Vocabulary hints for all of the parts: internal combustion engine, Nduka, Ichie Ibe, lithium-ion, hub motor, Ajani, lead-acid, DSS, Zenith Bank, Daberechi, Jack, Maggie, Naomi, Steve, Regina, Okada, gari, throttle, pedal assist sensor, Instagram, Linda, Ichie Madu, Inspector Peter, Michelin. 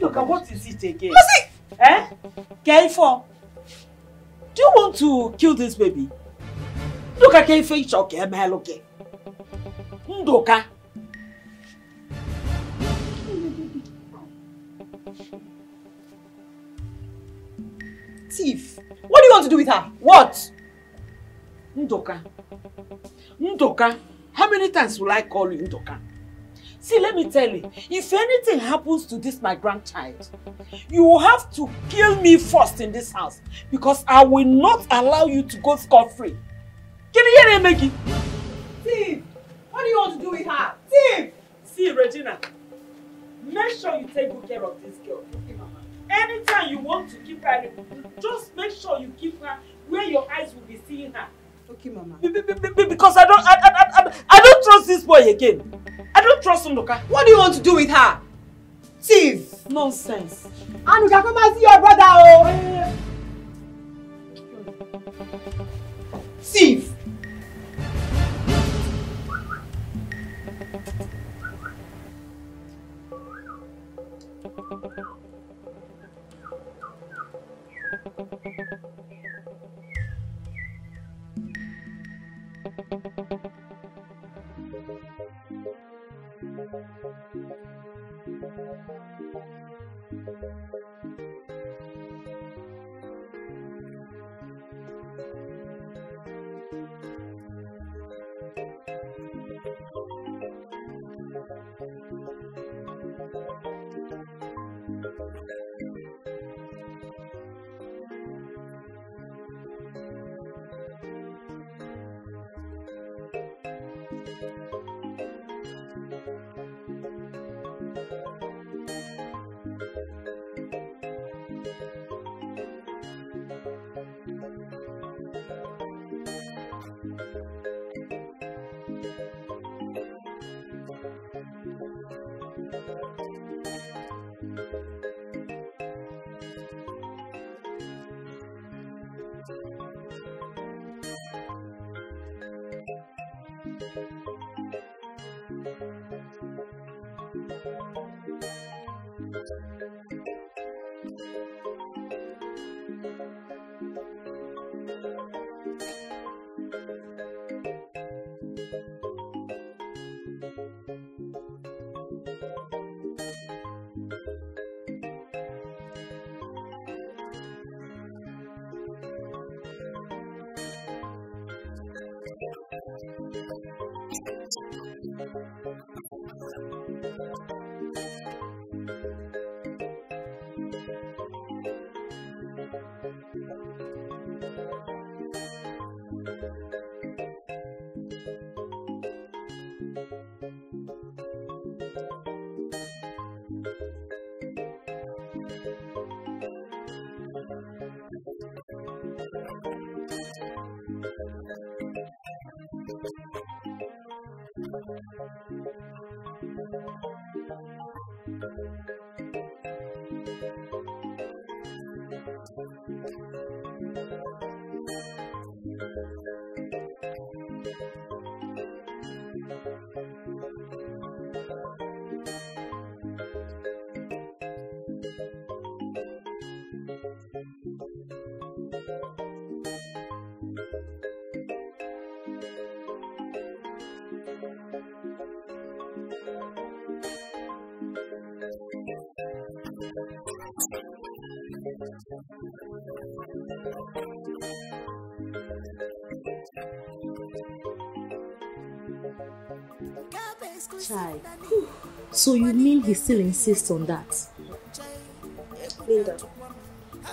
Nduka, what is it again? What's it? Eh? Keifo, do you want to kill this baby? Nduka, Keifo, it's okay, man, okay. Nduka. Thief. What do you want to do with her? What? Nduka. Nduka. How many times will I call you Nduka? See, let me tell you, if anything happens to this, my grandchild, you will have to kill me first in this house because I will not allow you to go scot-free. Can you hear me, Maggie? Steve, what do you want to do with her? Steve! See, Regina, make sure you take good care of this girl. Okay, Mama? Anytime you want to keep her, just make sure you keep her where your eyes will be seeing her. Okay, Mama? Because I don't trust this boy again. I don't trust Nduka. What do you want to do with her? Steve! Nonsense. Nduka, come and see your brother. Oh. Steve! Child. So you mean he still insists on that? Linda,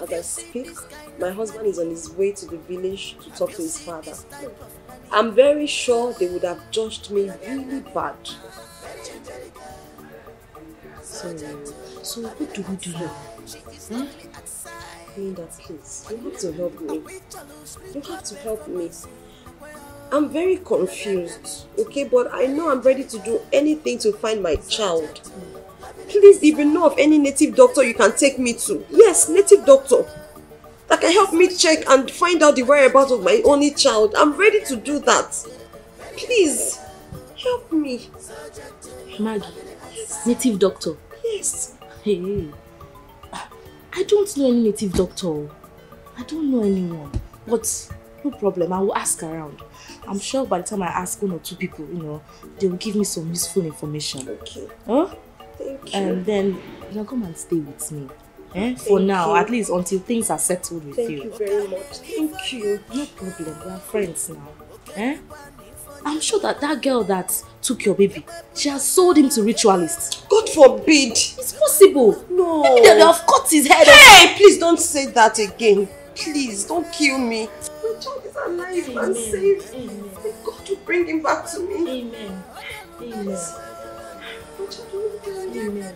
as I speak, my husband is on his way to the village to talk to his father. I'm very sure they would have judged me really bad. So what do we do now? Huh? Linda, please, you have to help me. You have to help me. I'm very confused, okay, but I know I'm ready to do anything to find my child. Please, even know of any native doctor you can take me to. Yes, native doctor. That can help me check and find out the whereabouts of my only child. I'm ready to do that. Please, help me. Maggie, native doctor? Yes. Hey, I don't know any native doctor. I don't know anyone. But no problem, I will ask around. I'm sure by the time I ask one or two people, you know, they will give me some useful information. Okay. Huh? Thank you. And then you know, come and stay with me. Eh? For now, you. At least until things are settled with you. Thank you very much. Thank you. No problem. We are friends now. Eh? I'm sure that that girl that took your baby, she has sold him to ritualists. God forbid. It's possible. No. Maybe they have cut his head off. Hey, please don't say that again. Please, don't kill me. My child is alive Amen. And safe. Amen. May God will bring him back to me. Amen. Amen. Yes. My child will be alive. Amen.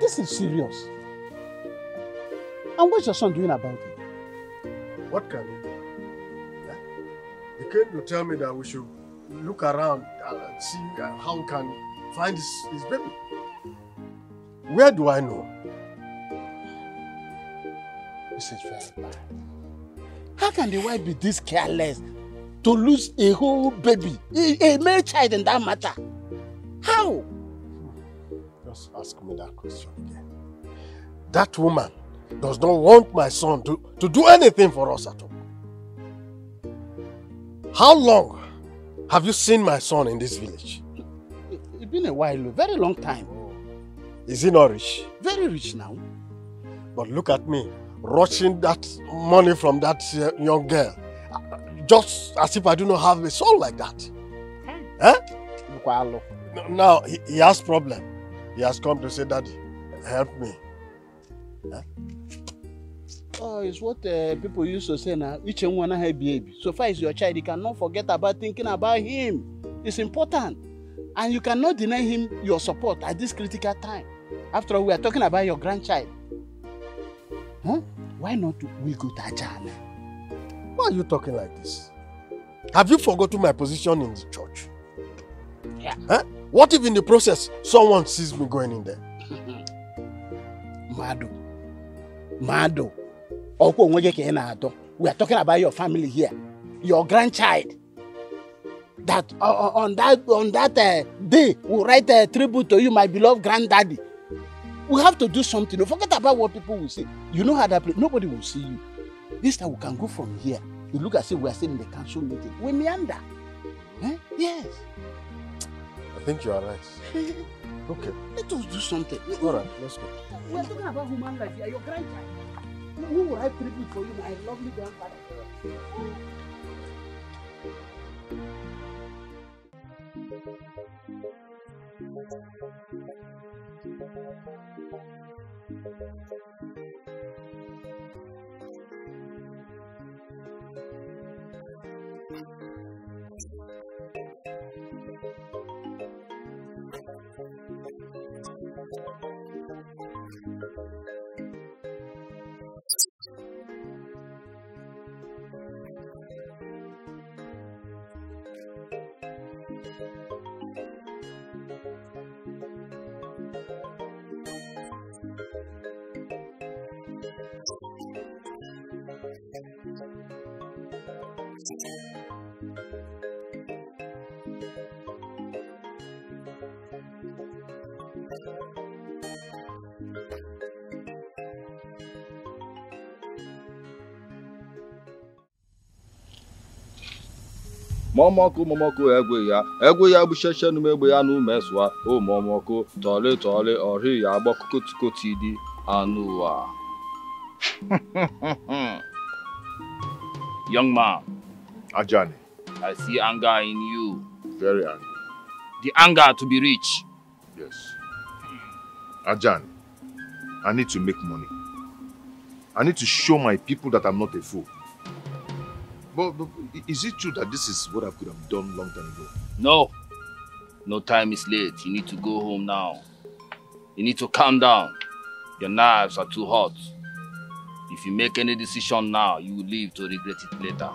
This is serious. And what's your son doing about it? What can he do? Yeah. He came to tell me that we should look around and see how we can find his baby. Where do I know? This is very bad. How can the wife be this careless to lose a whole baby, a male child in that matter? How? Just ask me that question again. That woman does not want my son to do anything for us at all. How long have you seen my son in this village? It's been a while, very long time. Is he not rich? Very rich now. But look at me, rushing that money from that young girl. Just as if I do not have a soul like that. Huh? Now, he has problem. He has come to say, Daddy, help me. Huh? Oh, it's what people used to say now. Ichie wanna help baby. So far as your child, you cannot forget about thinking about him. It's important. And you cannot deny him your support at this critical time. After all, we are talking about your grandchild. Huh? Why not we go to Ajani? Why are you talking like this? Have you forgotten my position in the church? Yeah. Huh? What if in the process someone sees me going in there? Madu. We are talking about your family here. Your grandchild. That on that day, we'll write a tribute to you, my beloved granddaddy. We have to do something. Forget about what people will say. You know how that place, nobody will see you. This time we can go from here. You look as if we are sitting in the council meeting. We meander. Eh? Yes. I think you are right. Okay. Let us do something. All right, let's go. We are talking about human life here. Your grandchild. Who will write tribute for you, my lovely grandfather? Momoko, Egwea Bushesha, Mebuanu Meswa, O Momoko, Tole, or he, Abokutskotidi, Anua. Young man, Ajani, I see anger in you. Very angry. The anger to be rich. Yes. Ajani, I need to make money. I need to show my people that I'm not a fool. But is it true that this is what I could have done long time ago? No. No time is late. You need to go home now. You need to calm down. Your knives are too hot. If you make any decision now, you will live to regret it later.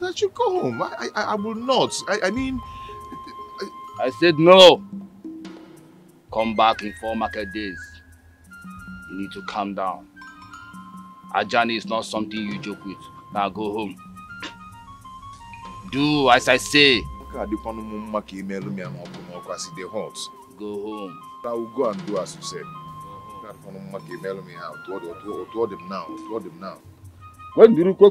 But I should go home. I will not. I said no. Come back in 4 market days. You need to calm down. Ajani is not something you joke with. Now go home. Do as I say. Go home. I will go and do as you said. Toward them now. When do you go?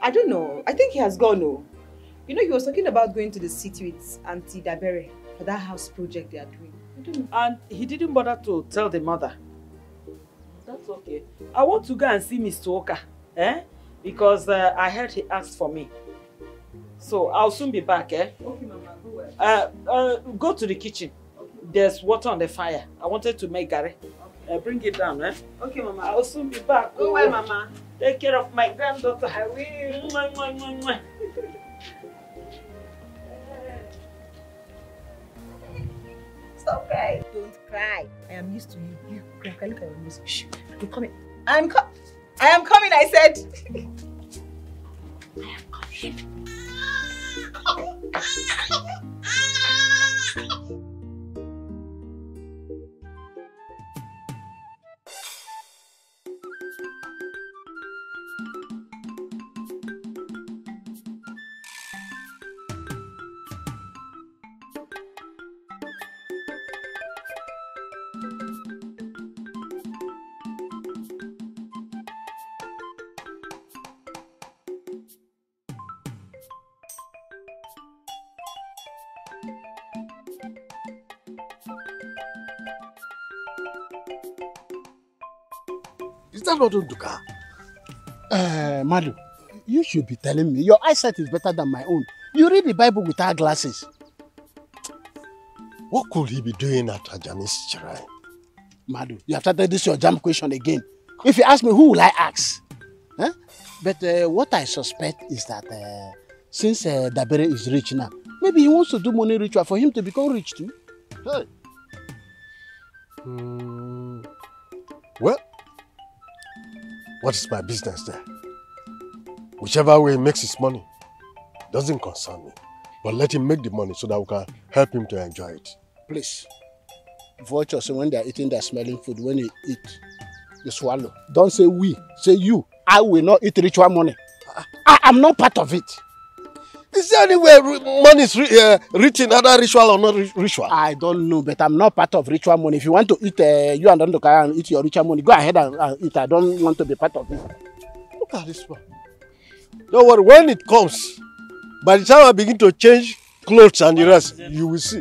I don't know. I think he has gone. No. You know, he was talking about going to the city with Auntie Dabere for that house project they are doing. I don't know. And he didn't bother to tell the mother. That's okay. I want to go and see Mr. Oka, because I heard he asked for me. So I'll soon be back, Okay, Mama. Go where? Go to the kitchen. Okay. There's water on the fire. I wanted to make gari. Bring it down, Okay, Mama. I'll soon be back. Go away, Mama. Take care of my granddaughter. I will. Mwah. It's okay. cry. I am used to you. You can look at your nose. Shh. You're coming. I am coming, I said. I am coming. Not Nduka. Madu, you should be telling me. Your eyesight is better than my own. You read the Bible without glasses. What could he be doing at Ajani's shrine? Madu, you have started this your jam question again. If you ask me, who will I ask? Huh? But what I suspect is that since Dabere is rich now, maybe he wants to do money ritual for him to become rich too. Hey. Well, what is my business there? Whichever way he makes his money doesn't concern me. But let him make the money so that we can help him to enjoy it. Please, vultures, when they are eating their smelling food, when they eat, they swallow. Don't say we, say you. I will not eat ritual money. I am not part of it. Is there any way money is rich in other ritual or not ritual? I don't know, but I'm not part of ritual money. If you want to eat, you and Nduka and eat your ritual money, go ahead and eat. I don't want to be part of it. Look at this one. Don't worry, when it comes, by the time I begin to change clothes and the rest, you will see.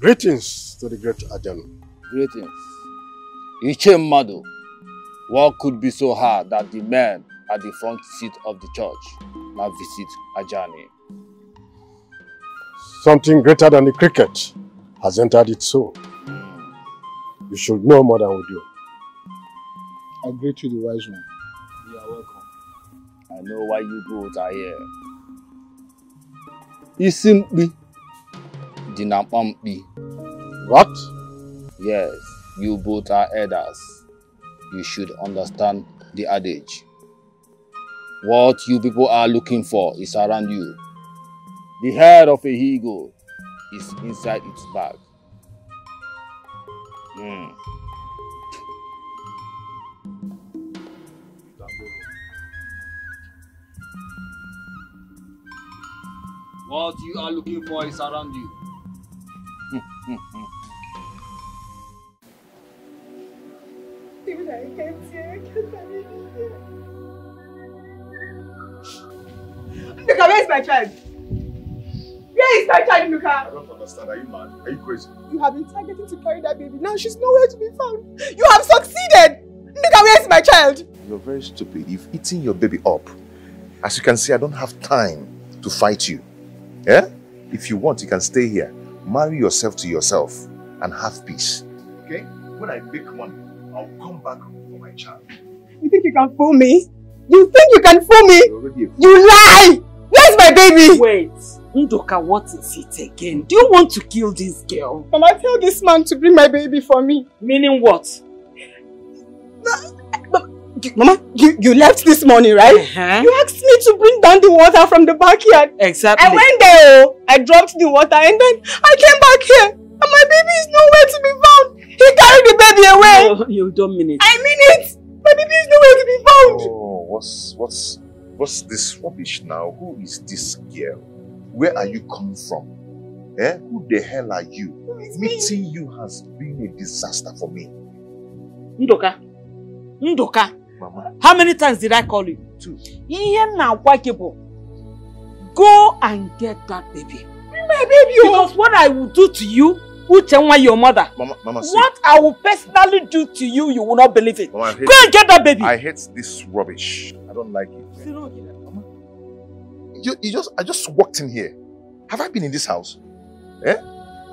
Greetings to the great Ajani. Greetings. Ichie Madu, what could be so hard that the men at the front seat of the church now visit Ajani? Something greater than the cricket has entered its soul. You should know more than we do. I greet you, the wise one. You are welcome. I know why you both are here. You simply Dinapampi. What? Yes, you both are elders. You should understand the adage. What you people are looking for is around you. The head of a eagle is inside its bag. What you are looking for is around you. Even I can't see, I can't believe it. Nduka, where is my child? Where is my child, Nduka? I don't understand. Are you mad? Are you crazy? You have been targeting to carry that baby. Now she's nowhere to be found. You have succeeded! Nduka, where is my child? You're very stupid. You've eaten your baby up. As you can see, I don't have time to fight you. Yeah? If you want, you can stay here. Marry yourself to yourself and have peace. Okay? When I make money, I'll come back for my child. You think you can fool me? You think you can fool me? You lie! Where's my baby? Wait. Nduka, what is it again? Do you want to kill this girl? Mama, tell this man to bring my baby for me. Meaning what? Mama, you left this morning, right? You asked me to bring down the water from the backyard. Exactly. I went there, I dropped the water and then I came back here. And my baby is nowhere to be found. He carried the baby away. Oh, you don't mean it. I mean it. My baby is nowhere to be found. Oh, what's this rubbish now? Who is this girl? Where are you coming from? Eh? Who the hell are you? Meeting you has been a disaster for me. Nduka. Nduka. Mama. How many times did I call you? Two. Go and get that baby. My baby. Because what I will do to you, Uchenwa, your mother. Mama, what I will personally do to you, you will not believe it. Mama, go and get that baby. I hate this rubbish. I don't like it. Mama. I just walked in here. Have I been in this house? Eh?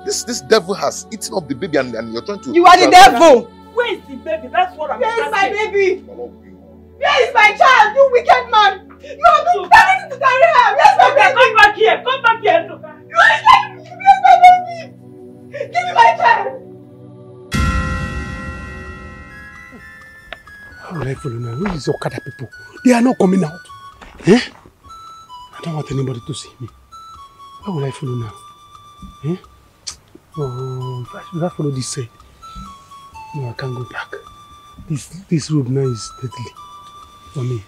This devil has eaten up the baby and you're trying to... You are the devil! Where is the baby? That's what I'm saying. Where is my baby? Where is my child? You wicked man! You have been planning to carry her! Where is my baby? Come back here! Come back here! You are like, where is my baby? Give me my child! How will I follow now? Who is Okada people? They are not coming out. Eh? I don't want anybody to see me. How will I follow now? Eh? Oh, should I follow this side? No, I can't go back. This road now is deadly for me.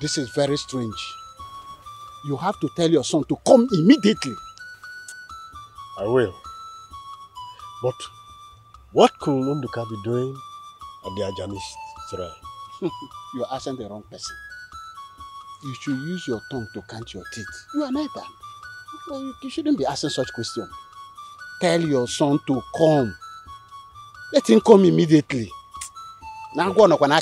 This is very strange. You have to tell your son to come immediately. I will. But what could Nduka be doing at the Ajani shrine? You are asking the wrong person. You should use your tongue to count your teeth. You are neither. You shouldn't be asking such questions. Tell your son to come. Let him come immediately. Now go on, no problem.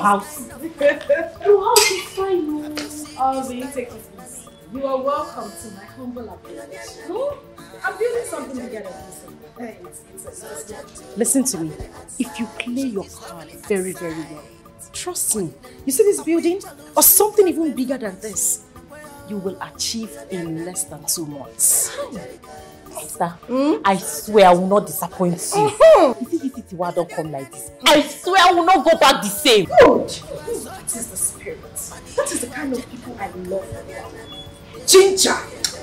House. Your house is fine. Oh, so you take it easy. You are welcome to my humble appreciation. So, I'm building something together. Listen to me. If you play your card very, very well, trust me. You see this building? Or something even bigger than this, you will achieve in less than 2 months. Sister, I swear I will not disappoint you. If you don't come like this, I swear I will not go back the same. Good. That is the spirit. That is the kind of people I love. Ginger,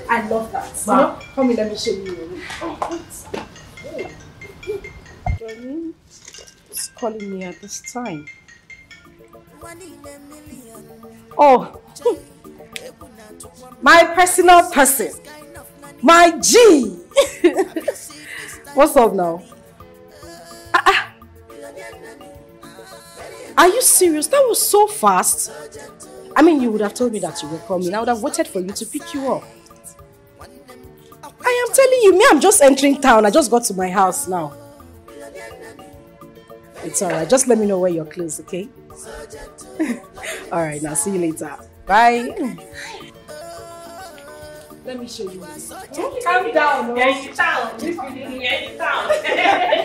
I love that. Ma, come in, let me show you your room. Oh, Johnny is calling me at this time. Oh, my personal person. My G! What's up now? Are you serious? That was so fast. I mean, you would have told me that you were coming. I would have waited for you to pick you up. I am telling you, me, I'm just entering town. I just got to my house now. It's alright. Just let me know where you're close, okay? Alright, now see you later. Bye. Let me show you. Calm down. Yes, you down. Yes, you down.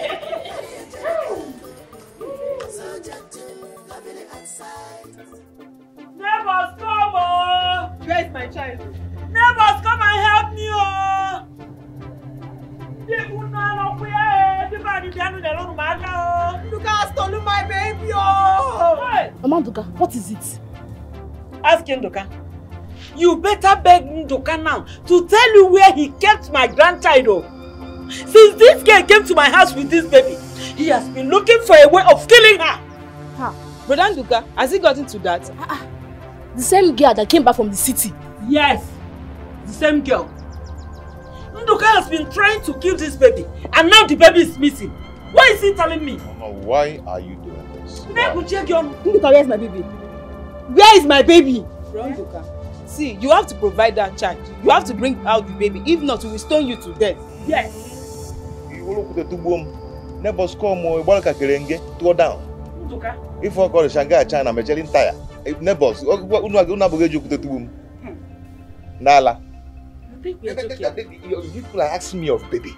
Neighbors, come on. Where is my child? Neighbors, come and help me. Nduka has stolen my baby. Mama Nduka, what is it? Ask Nduka. You better beg Nduka now to tell you where he kept my grandchild. Since this girl came to my house with this baby, he has been looking for a way of killing her. Brother Nduka, has he gotten to that? The same girl that came back from the city. Yes, the same girl. Nduka has been trying to kill this baby, and now the baby is missing. Why is he telling me? Mama, why are you doing this? Nduka, where is my baby? Where is my baby? Nduka, see, you have to provide that child. You have to bring out the baby. If not, we will stone you to death. Yes. You will look at the two boom. Neighbors come or Walker Kerenge, go down. Nduka. If I call Shanghai, China, Michelin tire. If neighbors, what would you not get you to do? Nala. You people are asking me of baby.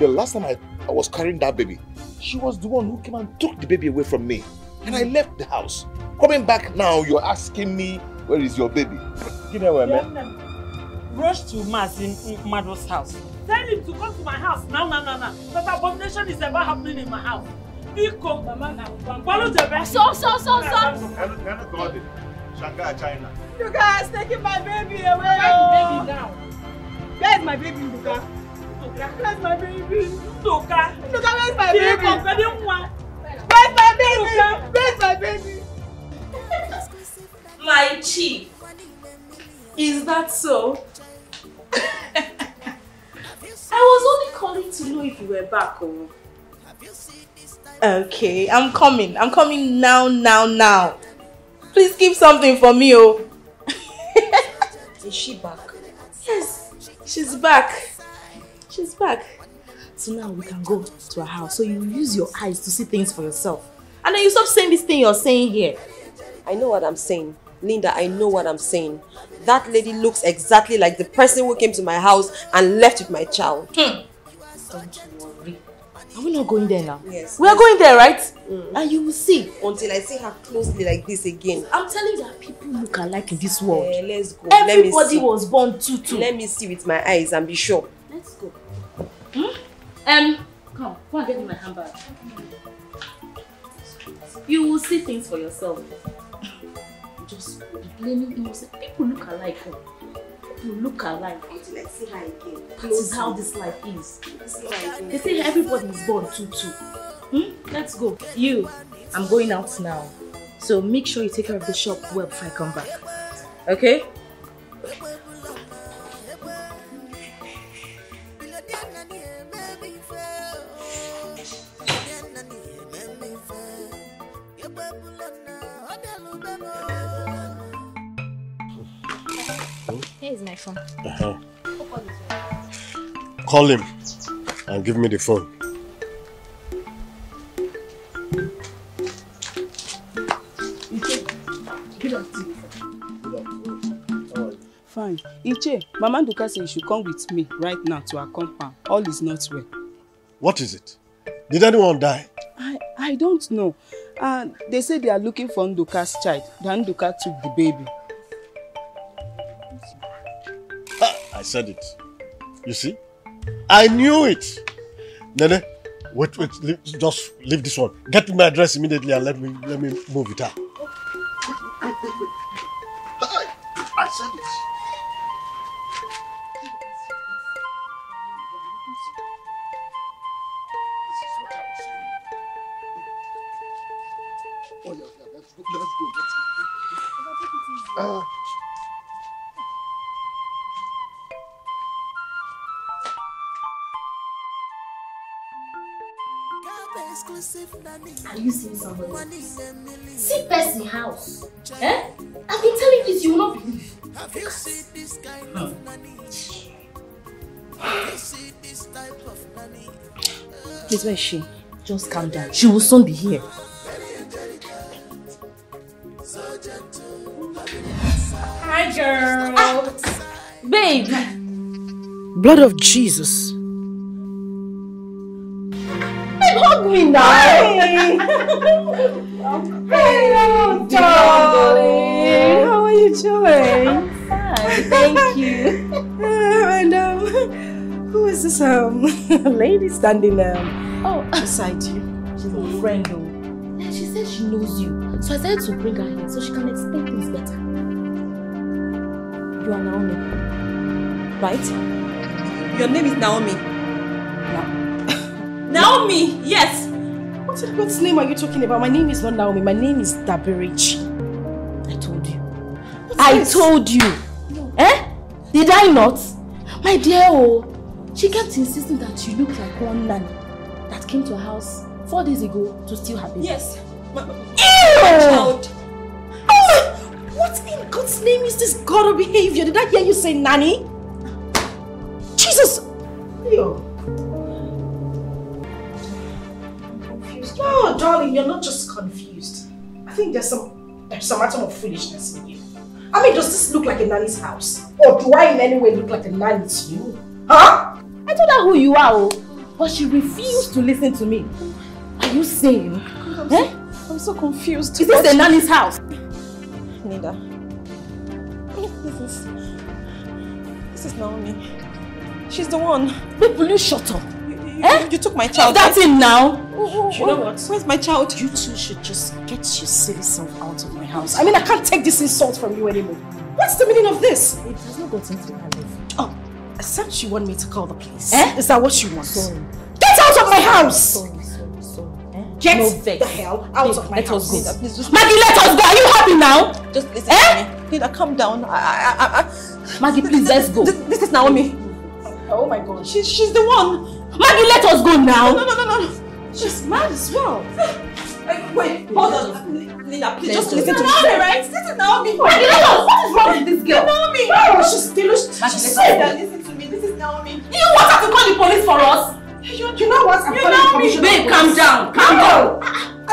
The last time I was carrying that baby, she was the one who came and took the baby away from me. And I left the house. Coming back now, you're asking me, where is your baby? You know where, man? Rush to Mass in Mado's house. Tell him to come to my house. No. That abomination is ever happening in my house. He come, Mama. So. Shanghai, China. You guys taking my baby away. Where's the baby now? Where's my baby, Nduka? Where's my baby? Nduka. Nduka, where's my baby? Where's my baby? Where's my baby? My chief. Is that so? I was only calling to know if you were back home. Okay, I'm coming. I'm coming now. Please keep something for me, oh. Is she back? Yes, she's back. She's back. So now we can go to her house. So you use your eyes to see things for yourself. And then you stop saying this thing you're saying here. I know what I'm saying. Linda, I know what I'm saying. That lady looks exactly like the person who came to my house and left with my child. Don't worry. Are we not going there now? Yes. We are going there, right? And you will see. Until I see her closely like this again. I'm telling you that people look alike in this world. Yeah, let's go. Everybody was born too. Let me see with my eyes and be sure. Let's go. Come, go and get me my handbag. You will see things for yourself. Just blaming innocent. People look alike. People look alike. Let's see her again. That is how this life is. They say everybody is born too. Let's go. I'm going out now. So make sure you take care of the shop well before I come back. Okay? Here's my phone. Call him and give me the phone. Fine. Ichie, Mama Nduka said you should come with me right now to our compound. All is not well. What is it? Did anyone die? I don't know. They say they are looking for Nduka's child. Then Nduka took the baby. I said it. You see? I knew it. Nene, wait, leave, just leave this one. Get my address immediately and let me move it out. I said it. Are you seeing somebody else? See person house. Eh? I've been telling you this, you will not believe. Have you seen this kind of money? Have you seen this type of money? Please, where is she? Just calm down. She will soon be here. Hi, girl. Babe. Blood of Jesus. Hug me now! Hey, hello, darling. How are you doing? I'm fine, thank you. And who is this lady standing beside you? She's my friend, though. Yeah, she said she knows you, so I decided to bring her here so she can explain things better. You are Naomi, right? Your name is Naomi. Naomi, yes. What What in God's name are you talking about? My name is not Naomi, my name is Daberechi. I told you. I told you! No. Eh? Did I not? My dear, oh, she kept insisting that you look like one nanny that came to her house 4 days ago to steal her baby. Yes. My child. Oh, what in God's name is this god of behavior? Did I hear you say nanny? Jesus! Leo. No, darling, you're not just confused. I think there's some atom of foolishness in you. I mean, does this look like a nanny's house? Or do I in any way look like a nanny to you? Huh? I don't know who you are, but she refused to listen to me. Are you saying? God, I'm so confused. Is this a nanny's house? Linda. This is Naomi. She's the one. People, you shut up. You took my child. That's it now. You know what? Where's my child? You two should just get your silly self out of my house. I mean, I can't take this insult from you anymore. What's the meaning of this? It has not gotten to my life. Oh, except you want me to call the police. Is that what you want? Sorry. Get out of my house! Sorry. Get the hell out of my house. Linda, please just... Maggie, let us go. Are you happy now? Just listen to me. Linda, calm down. Maggie, please, let's go. This is Naomi. Oh my God. She's the one. Maggie, let us go now. No. She's mad as well. Wait, hold on. Linda, please just listen to me. Naomi, right? This is Naomi. Maggie, let us. What is wrong with this girl? Naomi. Oh, she's still... She's sad. Listen to me. This is Naomi. You want her to call the police for us? You know what? I'm calling the commissioner. Babe, calm down. Calm down. I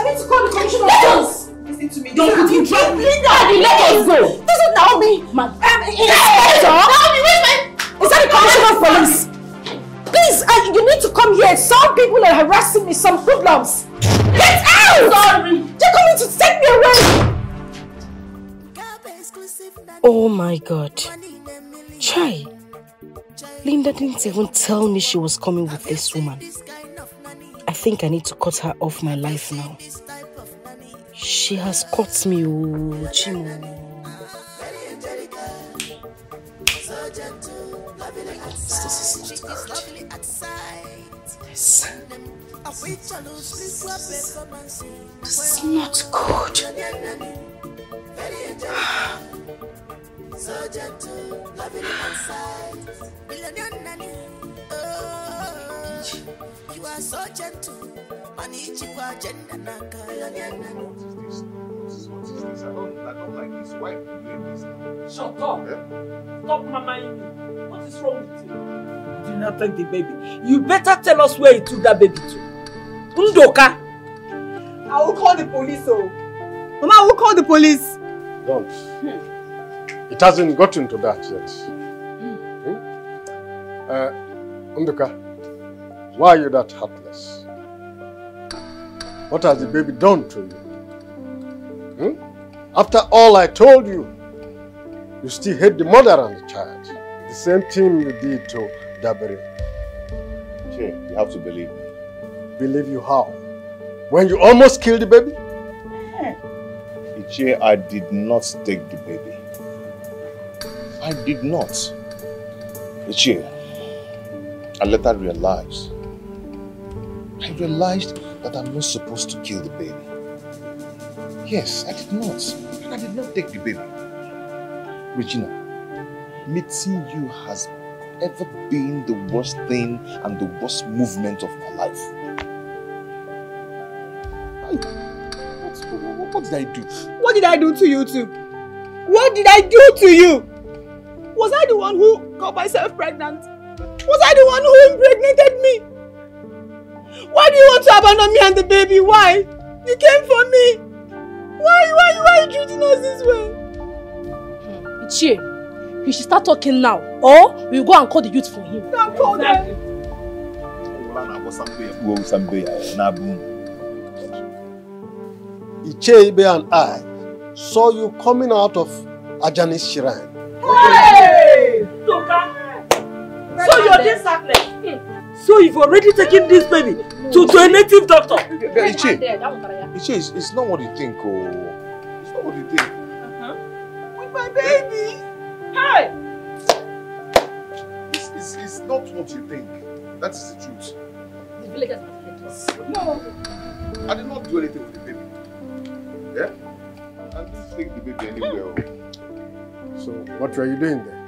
need to call the commissioner. Let us. Listen to me. Don't put in trouble. Maggie, let us go. This is Naomi. Naomi, where's my... Is that the commissioner of police? Please, you need to come here. Some people are harassing me, some hoodlums. Get out! Sorry. They're coming to take me away. Oh my God. Chai. Linda didn't even tell me she was coming with this woman. I think I need to cut her off my life now. She has caught me, oh, Chimo. This is not good. This is not good. You are so gentle. I don't like his wife doing this. Shut up! Yeah? Stop mama. What is wrong with you? Do not take the baby. You better tell us where you took that baby to. Nduka! I will call the police, oh. Mama, I will call the police. Don't. It hasn't gotten to that yet. Nduka, why are you that heartless? What has the baby done to you? After all I told you, you still hate the mother and the child. The same thing you did to Dabere. Che, you have to believe me. Believe you how? When you almost killed the baby? Ichie, I did not take the baby. I did not. Ichie, I later realized. I realized that I'm not supposed to kill the baby. Yes, I did not. And I did not take the baby. Regina. Meeting you has ever been the worst thing and the worst movement of my life. What did I do? What did I do to you two? What did I do to you? Was I the one who got myself pregnant? Was I the one who impregnated me? Why do you want to abandon me and the baby? Why? You came for me. Why are you treating us this way? Ichie. You should start talking now, or we'll go and call the youth for him. Don't call them! Ichie Ibe and I saw you coming out of Ajani's shrine. Hey! So you're this heartless. So you've already taken this baby to a native doctor. Ichie, it's not what you think, oh. It's not what you think. With my baby! Hey! It's not what you think. That's the truth. villagers are villagers. No, I did not do anything with the baby. Yeah? I didn't take the baby anywhere. So, what were you doing there?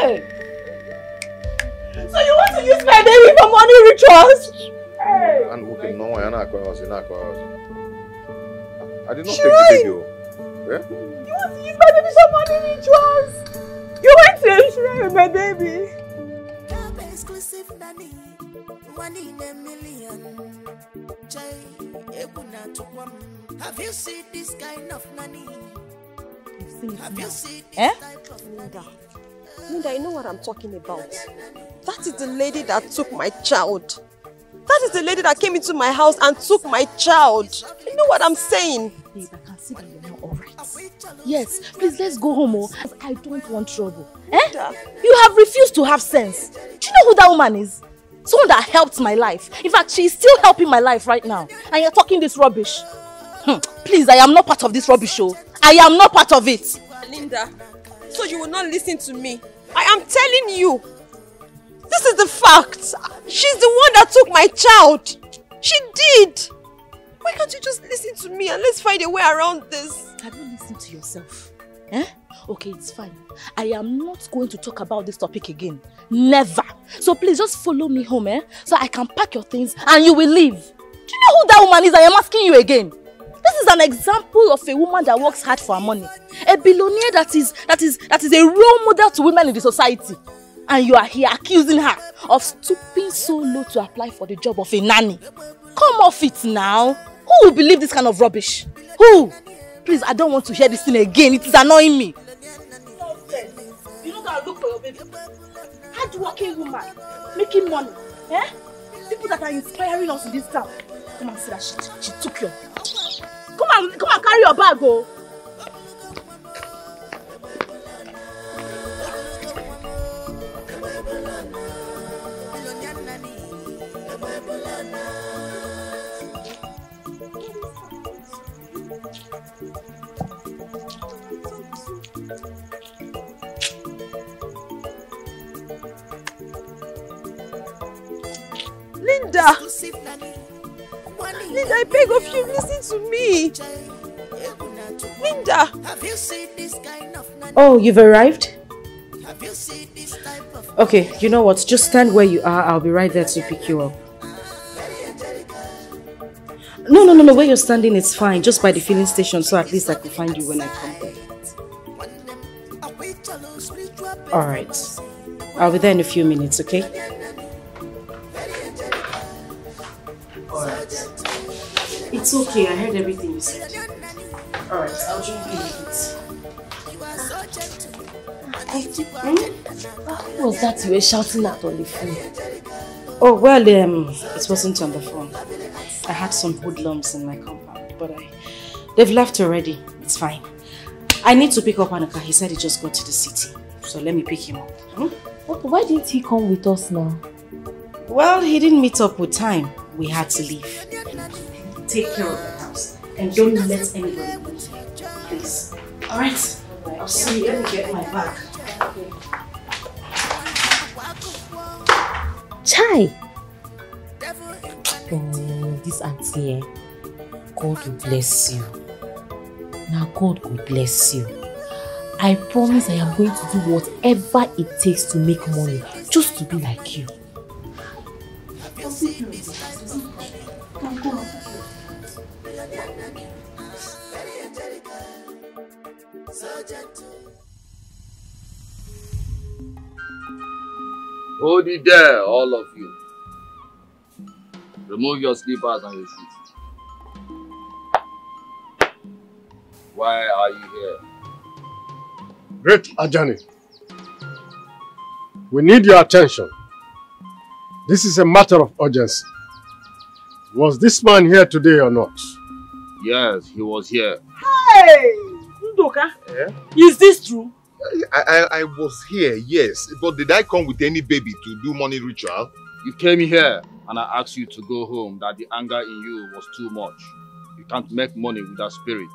Hey! So you want to use my baby for money rituals? Hey! I'm looking no, I'm not going to I did not take the baby. Yeah? You want to use my baby for money rituals? You went to Israel with my baby. Exclusive nanny, 1 in a million. Have you seen this kind of nanny? Have you seen this type of nanny? Linda, you know what I'm talking about. That is the lady that took my child. That is the lady that came into my house and took my child. You know what I'm saying? Babe, I can see that you're not alright. Yes, please let's go home, oh. I don't want trouble. Eh? You have refused to have sense. Do you know who that woman is? Someone that helped my life. In fact, she's still helping my life right now. And you're talking this rubbish. Please, I am not part of this rubbish show. I am not part of it. Linda, so you will not listen to me. I am telling you. This is the fact. She's the one that took my child. She did. Why can't you just listen to me and let's find a way around this? Have you listened to yourself? Eh? Okay, it's fine. I am not going to talk about this topic again. Never. So please just follow me home, eh? So I can pack your things and you will leave. Do you know who that woman is? I am asking you again. This is an example of a woman that works hard for her money. A billionaire that is a role model to women in the society. And you are here accusing her of stooping so low to apply for the job of a nanny. Come off it now. Who will believe this kind of rubbish? Who? Please, I don't want to hear this thing again. It is annoying me. You know that I look for your baby. Hard-working woman, making money. Eh? People that are inspiring us in this town. Come and see that she took your baby. Come and carry your bag, oh. Linda, I beg of you, listen to me. Linda. Oh, you've arrived? Okay, you know what? Just stand where you are. I'll be right there to pick you up. No. Where you're standing is fine. Just by the filling station, so at least I can find you when I come back. Alright. I'll be there in a few minutes, okay? It's okay, I heard everything you said. Alright, I'll drink in a bit. Who was that you were shouting at on the phone? Oh, well, it wasn't on the phone. I had some hoodlums in my compound, but they've left already. It's fine. I need to pick up Anuka. He said he just got to the city, so let me pick him up. Why didn't he come with us now? Well, he didn't meet up with time. We had to leave. Take care of the house and don't let anybody leave. Please. Alright? I'll see you. Let me get my bag. Okay. Chai! Oh, this auntie, God will bless you. Now God will bless you. I promise I am going to do whatever it takes to make money just to be like you. Hold it there, all of you. Remove your slippers and your shoes. Why are you here? Great Ajani, we need your attention. This is a matter of urgency. Was this man here today or not? Yes, he was here. Hey! Nduka, yeah? Is this true? I was here, yes. But did I come with any baby to do money ritual? You came here and I asked you to go home, that the anger in you was too much. You can't make money with that spirit.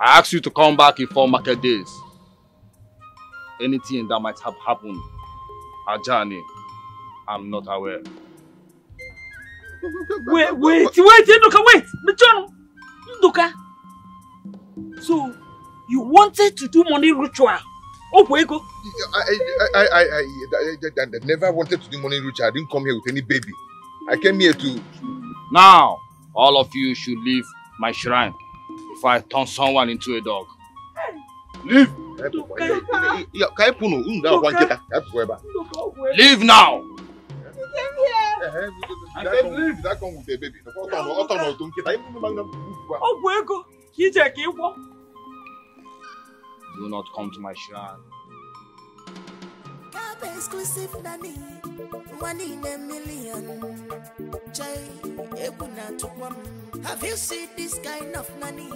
I asked you to come back in 4 market days. Anything that might have happened, Ajani, I'm not aware. Wait, Nduka, wait! John! Nduka! So, you wanted to do money ritual? Oh, Puego! I never wanted to do money ritual. I didn't come here with any baby. I came here to... Now, all of you should leave my shrine before I turn someone into a dog. Leave! Leave now! I can't leave that one with the baby. Do not come to my shrine. Exclusive nanny, 1 in a million. Have you seen this kind of nanny?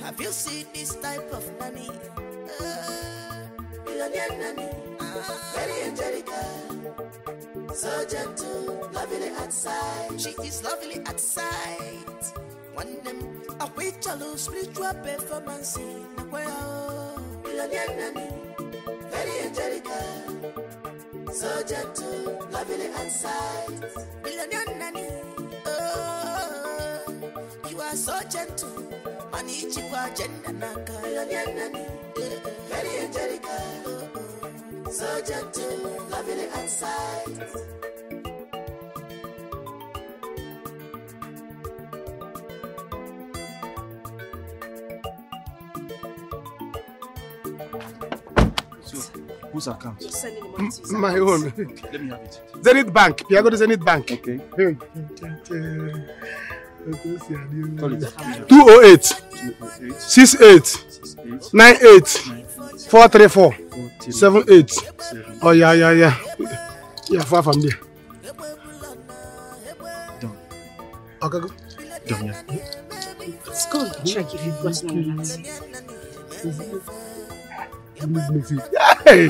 Have you seen this type of nanny? Millionaire nanny, very angelical, so gentle, lovely outside. She is lovely outside. One them a witch alone spiritual performance in a well. Millionaire nanny. Very angelical, so gentle, lovely and sight. Millionaire nanny, oh, you are so gentle. Manichiwa jendanaka. Millionaire nanny, very angelical, so gentle, lovely and sight. Whose account? Just sending the money to his account. My own. Let me have it. Zenith Bank. Piago to Zenith Bank. Okay. 208. 68. 98. 434. 78. Oh, yeah. Yeah, far from there. Done. Okay, go. Done, yeah. Let's go check if you've got any lights. Hey,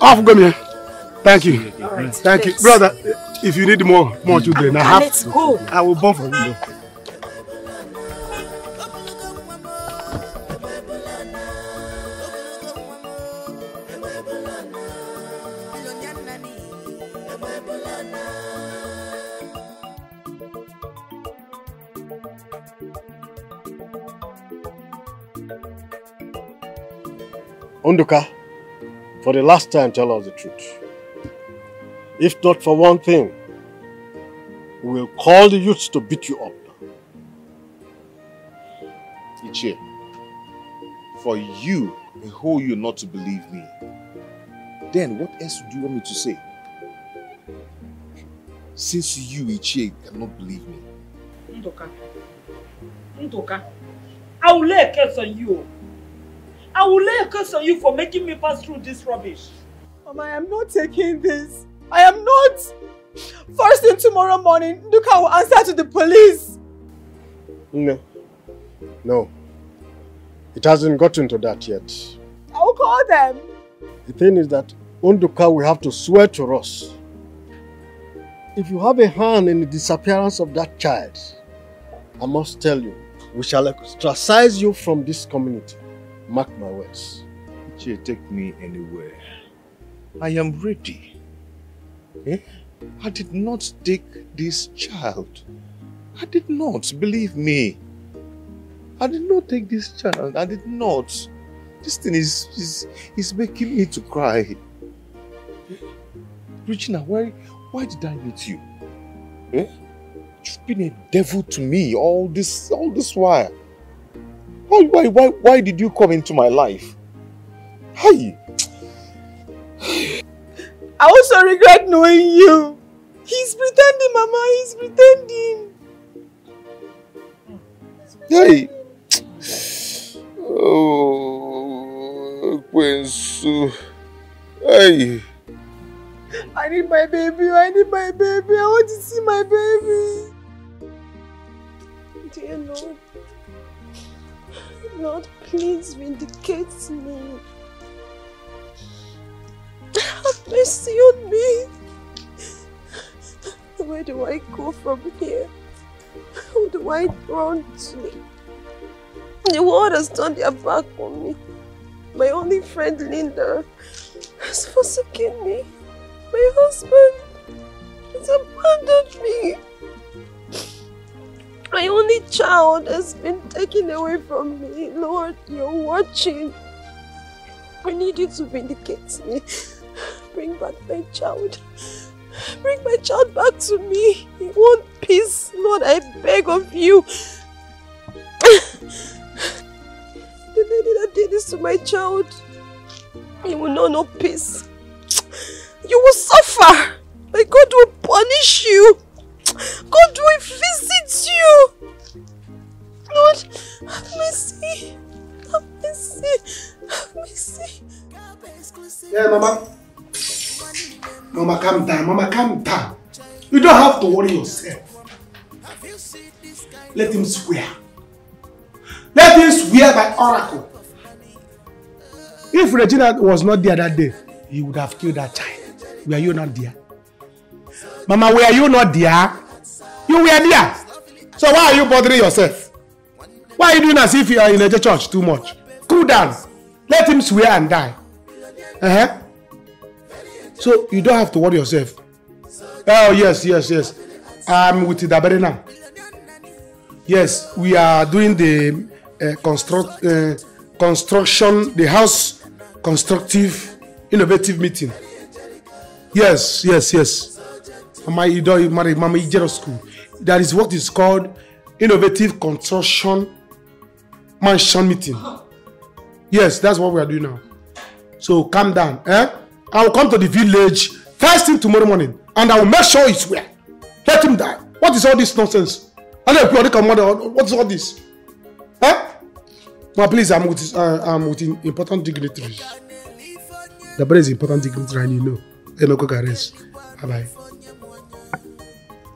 off go me. Thank you. Right, thank you. Brother, if you need more children, I have. Let's go. I will born for you. Nduka, for the last time, tell us the truth. If not for one thing, we will call the youths to beat you up. Ichie, for you, I hold you not to believe me. Then what else do you want me to say? Since you, Ichie, cannot believe me. Nduka, I will lay a curse on you. I will lay a curse on you for making me pass through this rubbish. Mama, I am not taking this. I am not. First thing tomorrow morning, Nduka will answer to the police. No. It hasn't gotten to that yet. I will call them. The thing is that Nduka will have to swear to us. If you have a hand in the disappearance of that child, I must tell you, we shall ostracize you from this community. Mark my words. Ichie, take me anywhere. I am ready. Eh? I did not take this child. I did not, believe me. I did not take this child. I did not. This thing is making me to cry. Regina, why did I meet you? Eh? You've been a devil to me all this while. Why did you come into my life? Hi. I also regret knowing you. He's pretending, Mama. He's pretending. Hey. Oh, Kwensu. Hey. I need my baby. I need my baby. I want to see my baby. Dear Lord. Lord, please vindicate me. Have mercy on me. Where do I go from here? Who do I run to? The world has turned their back on me. My only friend Linda has forsaken me. My husband He's abandoned me. My only child has been taken away from me. Lord, you're watching. I need you to vindicate me. Bring back my child. Bring my child back to me. I want peace. Lord, I beg of you. The lady that did this to my child, you will know no peace. You will suffer. My God will punish you. God will visit you. Lord, have mercy. Have mercy. Have mercy. Yeah, Mama. Mama, calm down. Mama, calm down. You don't have to worry yourself. Let him swear. Let him swear by oracle. If Regina was not there that day, he would have killed that child. Were you not there? Mama, were you not there? You were there. So why are you bothering yourself? Why are you doing as if you are in a church too much? Cool down. Let him swear and die. So you don't have to worry yourself. Oh, yes. I'm with Dabere now. Yes, we are doing the construction, the house constructive, innovative meeting. Yes. Mama, you don't marry Mama Ijero School. That is what is called innovative construction mansion meeting. Yes, that's what we are doing now. So calm down, I will come to the village first thing tomorrow morning, and I will make sure it's where. Let him die. What is all this nonsense? What is all this? Well, please, I'm with important dignitaries. The brother is important dignitary, and you know. Bye-bye.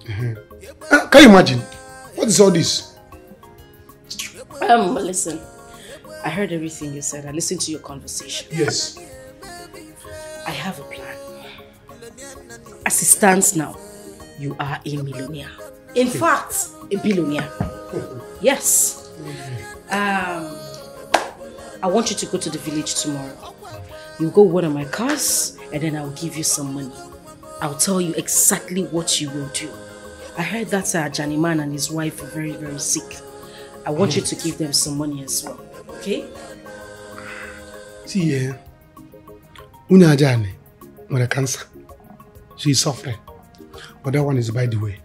Can you imagine? What is all this? Listen. I heard everything you said. I listened to your conversation. Yes. I have a plan. As it stands now, you are a millionaire. In fact, a billionaire. Yes. I want you to go to the village tomorrow. You go one of my cars, and then I'll give you some money. I'll tell you exactly what you will do. I heard that Ajani man and his wife are very, very sick. I want you to give them some money as well. Okay? See, yeah. Una Ajani with a cancer. She's suffering. But that one is by the way.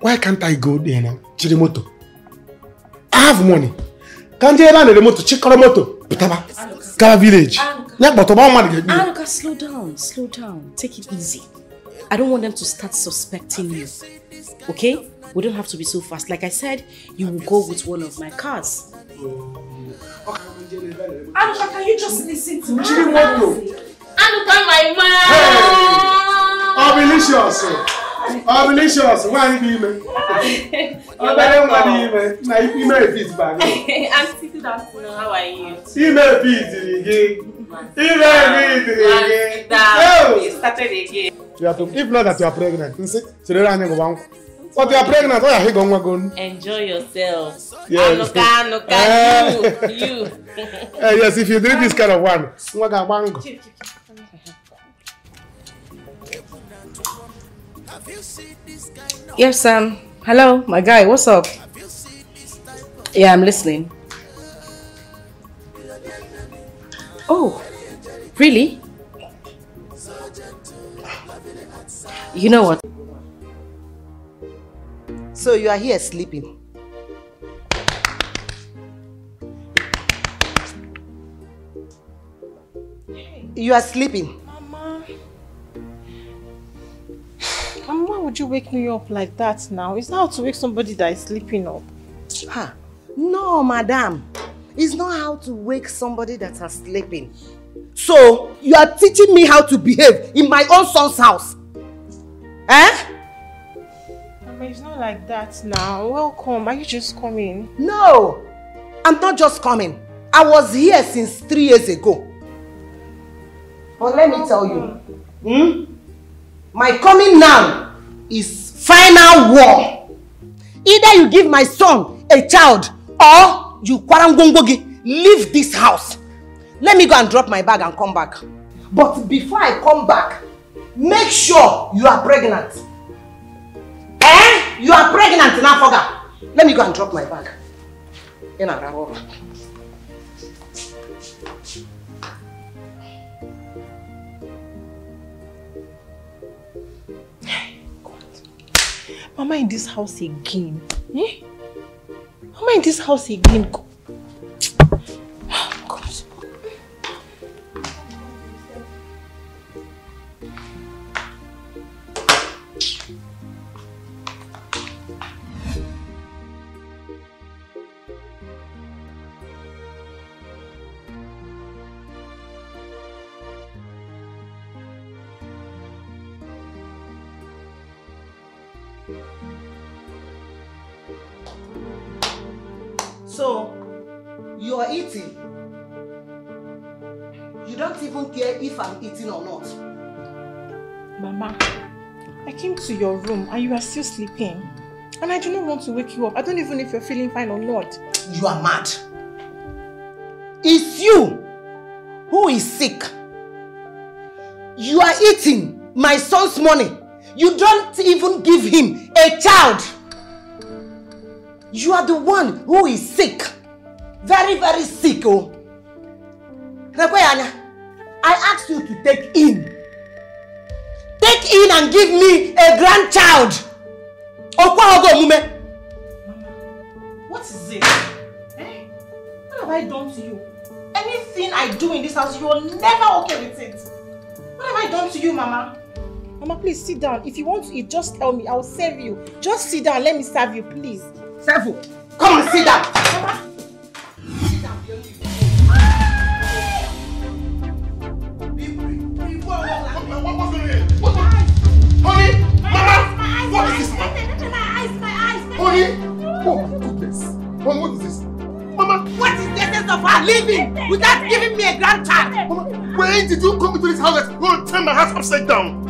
Why can't I go there now? Chirimoto. I have money. Can't you run the moto? Chikoromoto. Putaba. Kala village. Anuka, slow down. Take it easy. I don't want them to start suspecting you. Okay? We don't have to be so fast. Like I said, you will go with one of my cars. Anuka, can you just listen to me? Anuka, my man! Oblicious! Why are you doing it? I'm sitting down. How are you? Email feed again. Oh, started again. If not that you are pregnant, but you are pregnant, why are you going? Enjoy yourself. Yes. Look at you. Yes, if you drink this kind of one, yes, Sam. Hello, my guy. What's up? Yeah, I'm listening. Oh, really? You know what? So you are here sleeping. You are sleeping. Mama, why would you wake me up like that now? It's not how to wake somebody that is sleeping up. Huh? No, madam. It's not how to wake somebody that is sleeping. So you are teaching me how to behave in my own son's house. Eh? Mama, it's not like that now. Welcome. Are you just coming? No, I'm not just coming. I was here since 3 years ago. But let me tell you, my coming now is final war. Either you give my son a child or you kwarangongogi leave this house. Let me go and drop my bag and come back. But before I come back, make sure you are pregnant. You are pregnant now, Foga. Let me go and drop my bag. In a row. Mama in this house again. Eh? Mama in this house again. So, you are eating. You don't even care if I'm eating or not. Mama, I came to your room and you are still sleeping. And I do not want to wake you up. I don't even know if you're feeling fine or not. You are mad. It's you who is sick. You are eating my son's money. You don't even give him a child. You are the one who is sick. Very, very sick. Oh. I asked you to take in. Take in and give me a grandchild. Mama, what is this? Eh? What have I done to you? Anything I do in this house, you are never okay with it. What have I done to you, Mama? Mama, please sit down. If you want to eat, just tell me. I'll serve you. Just sit down. Let me serve you, please. Serve you. Come on, sit down. Mama. Sit down. Honey, Mama, what is this? Honey, oh goodness. Mama, what is this? Mama, what is the essence of her living without giving me a grandchild? Mama, when did you come into this house? You want to turn my house upside down?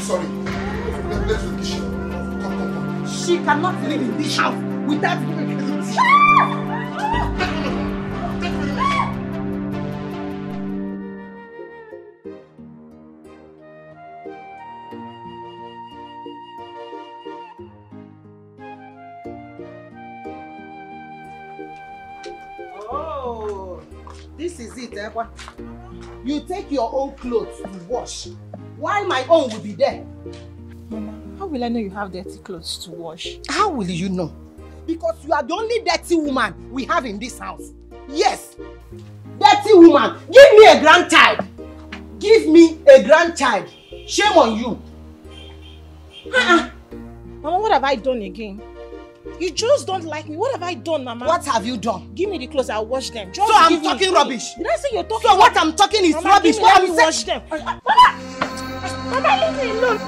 Sorry. Let's do this. Come, come. She cannot live in this house without giving me this. Oh, this is it, Ewa. You take your own clothes to wash. While my own will be there. Mama, how will I know you have dirty clothes to wash? How will you know? Because you are the only dirty woman we have in this house. Yes, dirty woman. Give me a grandchild. Give me a grandchild. Shame on you. Mama, what have I done again? You just don't like me. What have I done, Mama? What have you done? Give me the clothes, I'll wash them. Just so I'm talking rubbish? Did I say you're talking rubbish? So what I'm talking is rubbish. Let me wash them. Mama, leave me alone.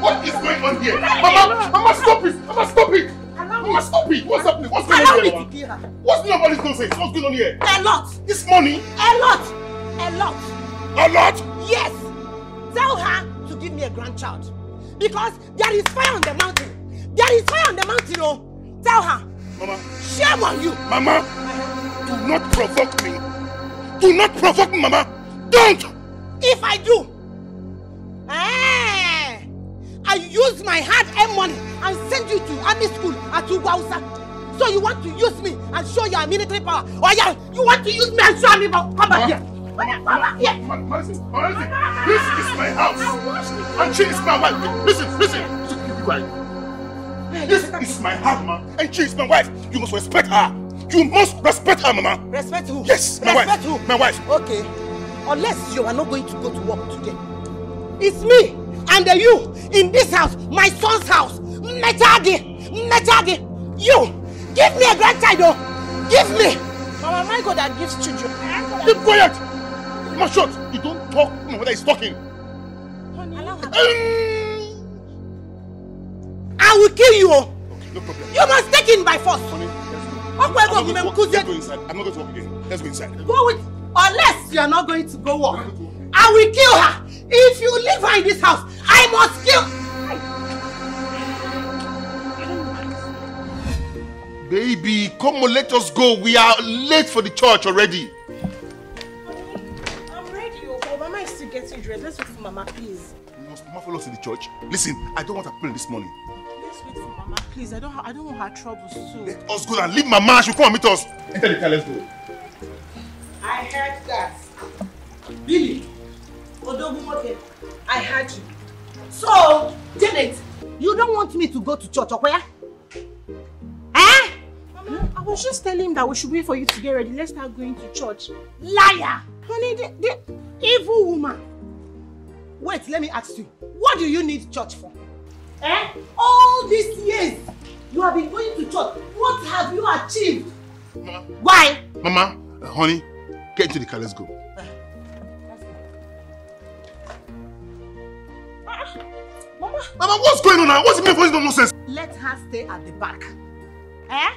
What is going on here? Mama, Mama, stop it. Mama, stop it. Mama, stop it. What's happening? What's going on here? Allow me to kill her. What's going on with this nonsense? What's going on here? A lot. This money? A lot. A lot. A lot? Yes. Tell her to give me a grandchild. Because there is fire on the mountain. There is fire on the mountain, oh. Tell her. Mama. Shame on you. Mama, do not provoke me. Do not provoke me, Mama. Don't. If I do, I use my hard-earned money and send you to army school at Ugwausa. So you want to use me and show your military power? Or yeah, you want to use me and show me power? Come back here. Come back here. Listen, this is my house. And she is my wife. Listen, listen. You be quiet. This is my house, Mama, and she is my wife. You must respect her. You must respect her, Mama. Respect who? Yes, my wife. Respect who? My wife. Okay. Unless you are not going to go to work today. It's me and you in this house, my son's house. Metagi. You. Give me a grandchild, though. Give me. Mama, my God that gives children. Keep quiet. Mama, shut. You don't talk. My mother is talking. Honey, allow her. I will kill you. Okay, no problem. You must take in by force. Honey, let's go inside. I'm not going to walk again. Let's go inside. Go with. Unless you are not going to go walk. I will kill her. If you leave her in this house, I must kill her. Baby, come on, let us go. We are late for the church already. I'm ready. Oh, Mama is still getting dressed. Let's wait for Mama, please. You must follow us to the church. Listen, I don't want to play this morning. Let's wait for Mama, please. I don't want her troubles too. Let us go and leave Mama. She'll come and meet us. Enter the car, let's go. I heard that. Billy, Odogumoke, I heard you. So, Janet, you don't want me to go to church, okay? Eh? Mama, I was just telling him that we should wait for you to get ready. Let's start going to church. Liar! Honey, the evil woman. Wait, let me ask you. What do you need church for? Eh? All these years, you have been going to church. What have you achieved? Mama. Why? Mama, honey, get into the car, let's go. Mama. Mama, what's going on now? What's it mean for this nonsense? Let her stay at the back. Eh?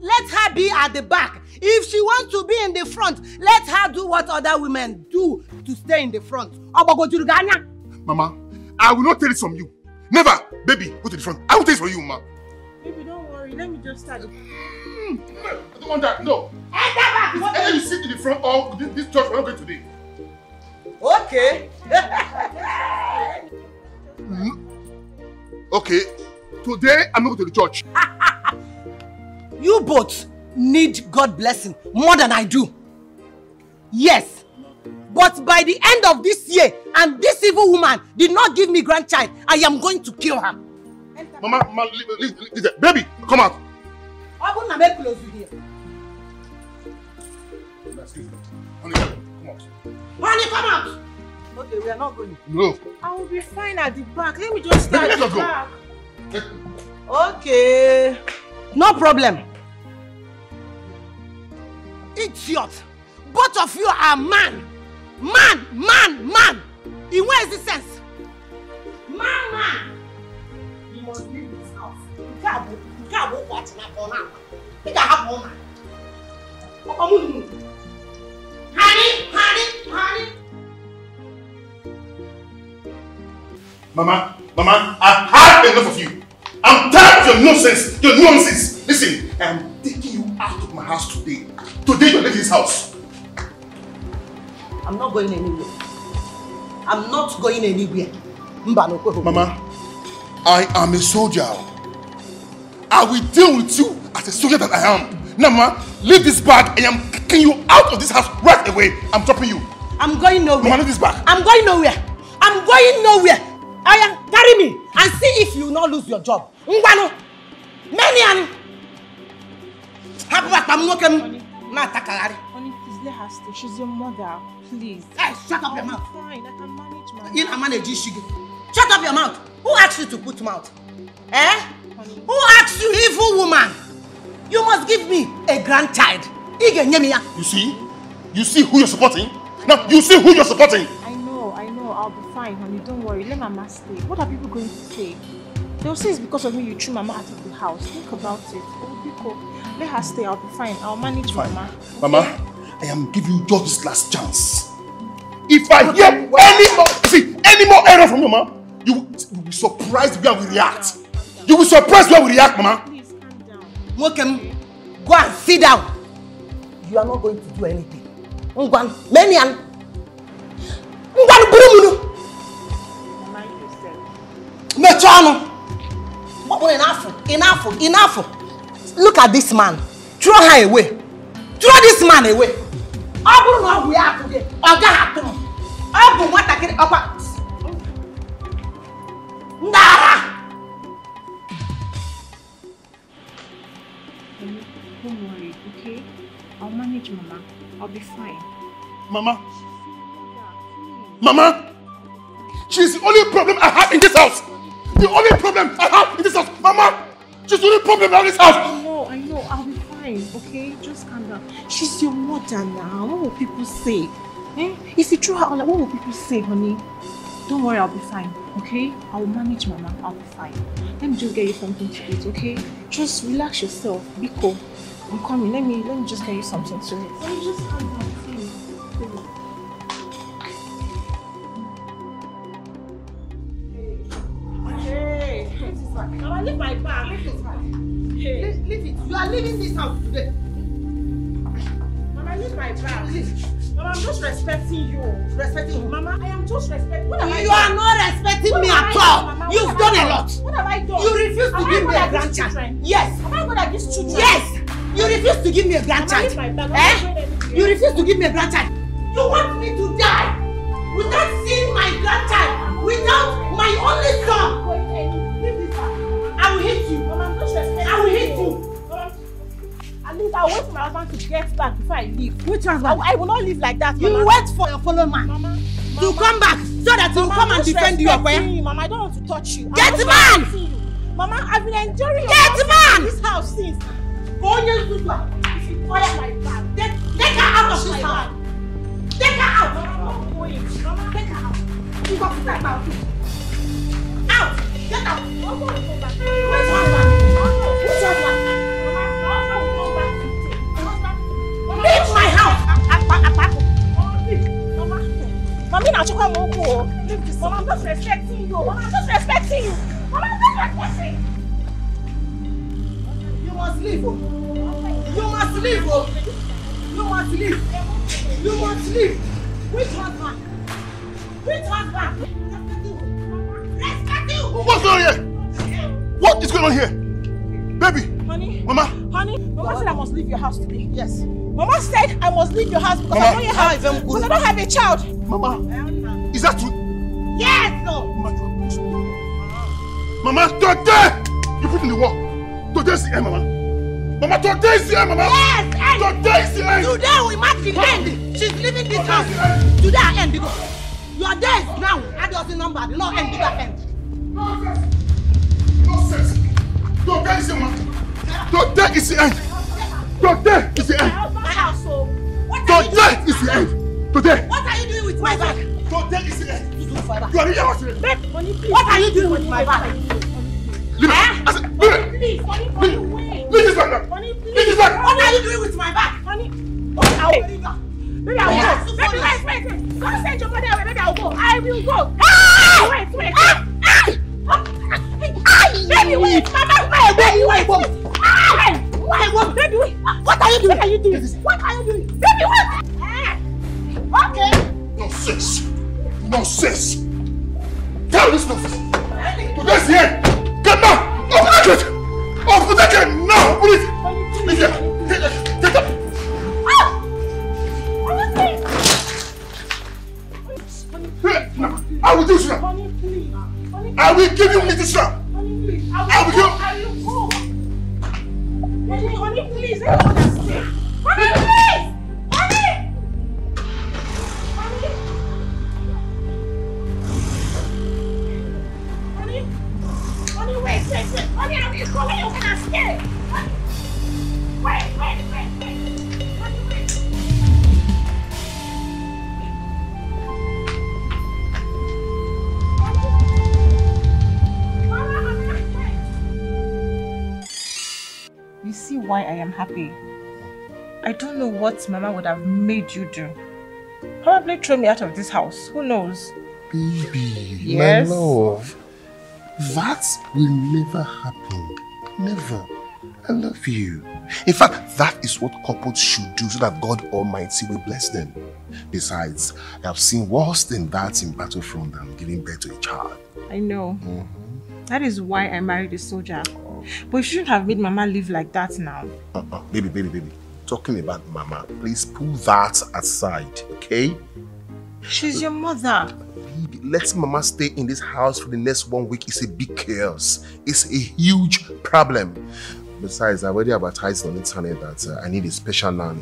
Let her be at the back. If she wants to be in the front, let her do what other women do to stay in the front. Mama, I will not tell it from you. Never! Baby, go to the front. I will tell it from you, Mama. Baby, don't worry. Let me just start it. No, I don't want that. No. At the back! What either you sit to the front or this church we're not going today. Okay. Okay. Today, I'm not going to the church. You both need God's blessing more than I do. Yes. But by the end of this year, and this evil woman did not give me grandchild, I am going to kill her. Mama, Mama, leave baby, come out. I wouldn't have close you here. Honey, come out. Honey, come out. Okay, we are not going. No. I will be fine at the back. Let me just start at the back. Okay. No problem. Idiot. Both of you are man. Man, man, man. In where is the sense? Man, man. You must leave this house. You can't walk out in that corner. You can't have one man. Honey. Mama, I've had enough of you. I'm tired of your nonsense, Listen, I'm taking you out of my house today. Today you're leaving this house. I'm not going anywhere. Mama, I am a soldier. I will deal with you as a soldier that I am. Now, Mama, leave this bag and I'm kicking you out of this house right away. I'm dropping you. I'm going nowhere. Mama, leave this bag. I'm going nowhere. Carry me and see if you will not lose your job. Ngwano, many honey, please let her stay. She's your mother. Please. Hey, shut up your mouth. Fine, I can manage my mouth. Shut up your mouth. Who asked you to put mouth? Eh? Honey. Who asked you, evil woman? You must give me a grandchild. You see who you're supporting? Now you see who you're supporting. I know, I'll be fine, honey. Don't worry. Let Mama stay. What are people going to say? They'll say it's because of me you threw Mama out of the house. Think about it. Oh, Biko, let her stay. I'll be fine. I'll manage Mama. Okay? Mama, I am giving you just this last chance. If I hear any more error from Mama, you will be surprised where we react. You will be surprised where we react, Mama. Please, calm down. Okay. Go and sit down. You are not going to do anything. Enough. Look at this man. Throw her away. Throw this man away. Don't worry, okay? I'll manage Mama. I'll be fine. Mama, she's the only problem I have in this house. She's the only problem in this house. I know. I'll be fine, okay? Just calm down. She's your mother now. What will people say? Eh? If you threw her on, what will people say, honey? Don't worry, I'll be fine, okay? I'll manage Mama. I'll be fine. Let me just get you something to eat, okay? Just relax yourself. Be cool. I'm coming. Let me just get you something to eat. Let me just calm down. Now I leave my bag. Leave it. You are leaving this house today. Mama, leave my bag. Leave. Mama, I'm just respecting you. Respecting you. Mama, I am just respecting you. You are not respecting me at all. You've done a lot. What have I done? You refuse to give me a grandchild. Yes. Am I good at these children? Yes. You refuse to give me a grandchild. You refuse to give me a grandchild. You want me to die without seeing my grandchild, without my only son. I will hit you. I will hit you. I'll wait for my husband to get back before I leave. Which husband? I will not leave like that, Mama. You wait for your fellow man to come back so that he will come and defend you, okay? Mama, I don't want to touch you. Get man! Mama, I've been enduring this house since. Go on your Nduka. If you call it like that, take her out of this house. Take her out. Mama, I'm not going. Mama, take her out. You got to step out. Out! Get out! I'm going to go back. Where's your husband? Where's your husband? Leave my house! Mama, Mami, now you come over. Mama, I'm just respecting you. Mama, I'm just respecting you. Mama, I'm just respecting you. You must leave. You must leave. You must leave. You must leave. Which husband? Which husband? Respect you. What's going on here? What is going on here? Baby. Honey. Mama. Honey. Mama said I must leave your house today. Yes. Mama said I must leave your house because Mama, I don't have a child. Mama, is that true? Yes, no. Mama, today you put in the work. Today is the end, Mama. Mama, today is the end, Mama. Yes, end. Today is the end. Today we mark the end. She's leaving this house. Today I end because your day is now. I don't see number. The law end. The end. Nonsense. Today is the end. Today is the end. Today is the end. Today is the end. Today. What are you doing with my bag? Today is the end. You do for that. What are you doing with my bag? Leave it. Please, money, leave this bag. What are you doing with my bag? Money. Maybe I will go. Wait. Don't send your money away. Maybe I will go. I will go. Wait. Baby, wait. Mama, wait. Baby, wait. Baby, wait. What are you doing? What are you doing? What are you doing? Baby, what? Okay. Nonsense. Tell this nonsense. Today's the end. Get now. Open that gate. Open that gate now. Open it. Leave here. Get up. I will do this now. I will give you this now. I will give you. Honey, please, I don't understand. Honey, please! Honey! Honey! Honey, wait. Honey, I don't understand. Honey, wait. Honey, you see why I am happy. I don't know what Mama would have made you do. Probably throw me out of this house. Who knows? Baby, yes? My love. That will never happen. Never. I love you. In fact, that is what couples should do so that God Almighty will bless them. Besides, I have seen worse than that in battlefront than giving birth to a child. I know. Mm-hmm. That is why I married a soldier. But you shouldn't have made Mama live like that now. Baby. Talking about Mama, please pull that aside, okay? She's your mother. Baby, let Mama stay in this house for the next 1 week. It's a big chaos. It's a huge problem. Besides, I already advertised on the internet that I need a special nanny.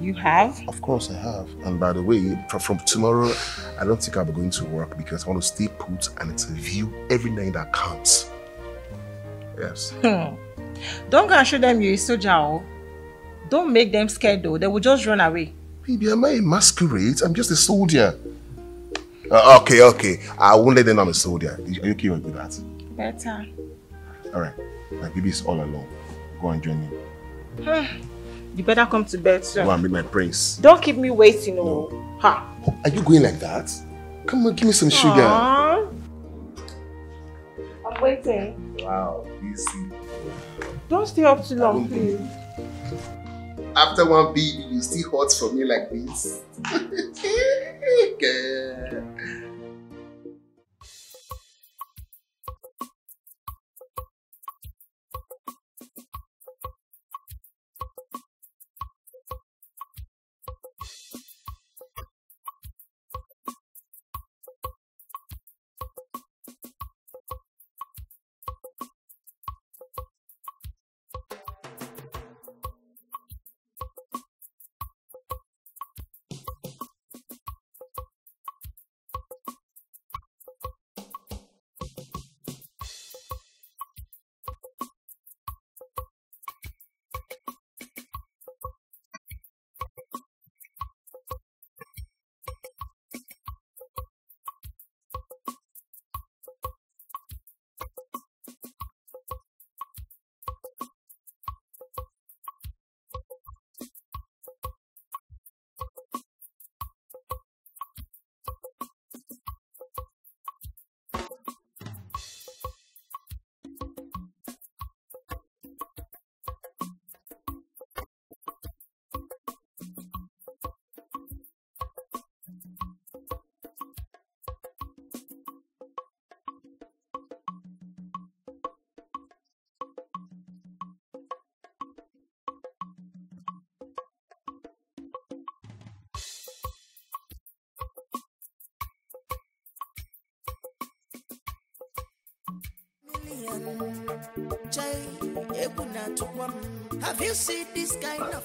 You have? Of course I have. And by the way, from tomorrow, I don't think I'll be going to work because I want to stay put and interview every night that counts. Yes. Don't go and show them you're a soldier. Don't make them scared though. They will just run away. Baby, am I a masquerade? I'm just a soldier. Okay. I won't let them know I'm a soldier. Are you okay with that? Better. Alright. My baby is all alone. Go and join me. You better come to bed soon. Go and be my prince. Don't keep me waiting. No. Ha. Are you going like that? Come on, give me some sugar. I'm waiting. Wow, easy. Don't stay up too long, please. after one baby, you still hurt for me like this. Okay.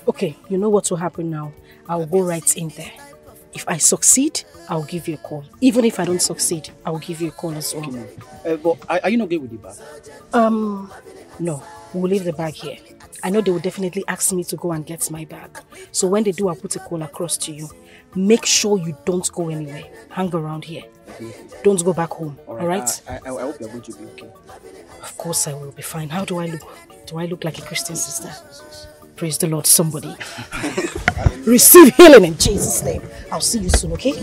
Okay, you know what will happen now. I'll go right in there. If I succeed, I'll give you a call. Even if I don't succeed, I'll give you a call as well. Okay. But are you not good with the bag? No, we'll leave the bag here. I know they will definitely ask me to go and get my bag. So when they do, I'll put a call across to you. Make sure you don't go anywhere. Hang around here. Okay. Don't go back home, alright? I hope you're going to be okay. Of course I will be fine. How do I look? Do I look like a Christian sister? Praise the Lord, somebody. Receive healing in Jesus' name. I'll see you soon, okay?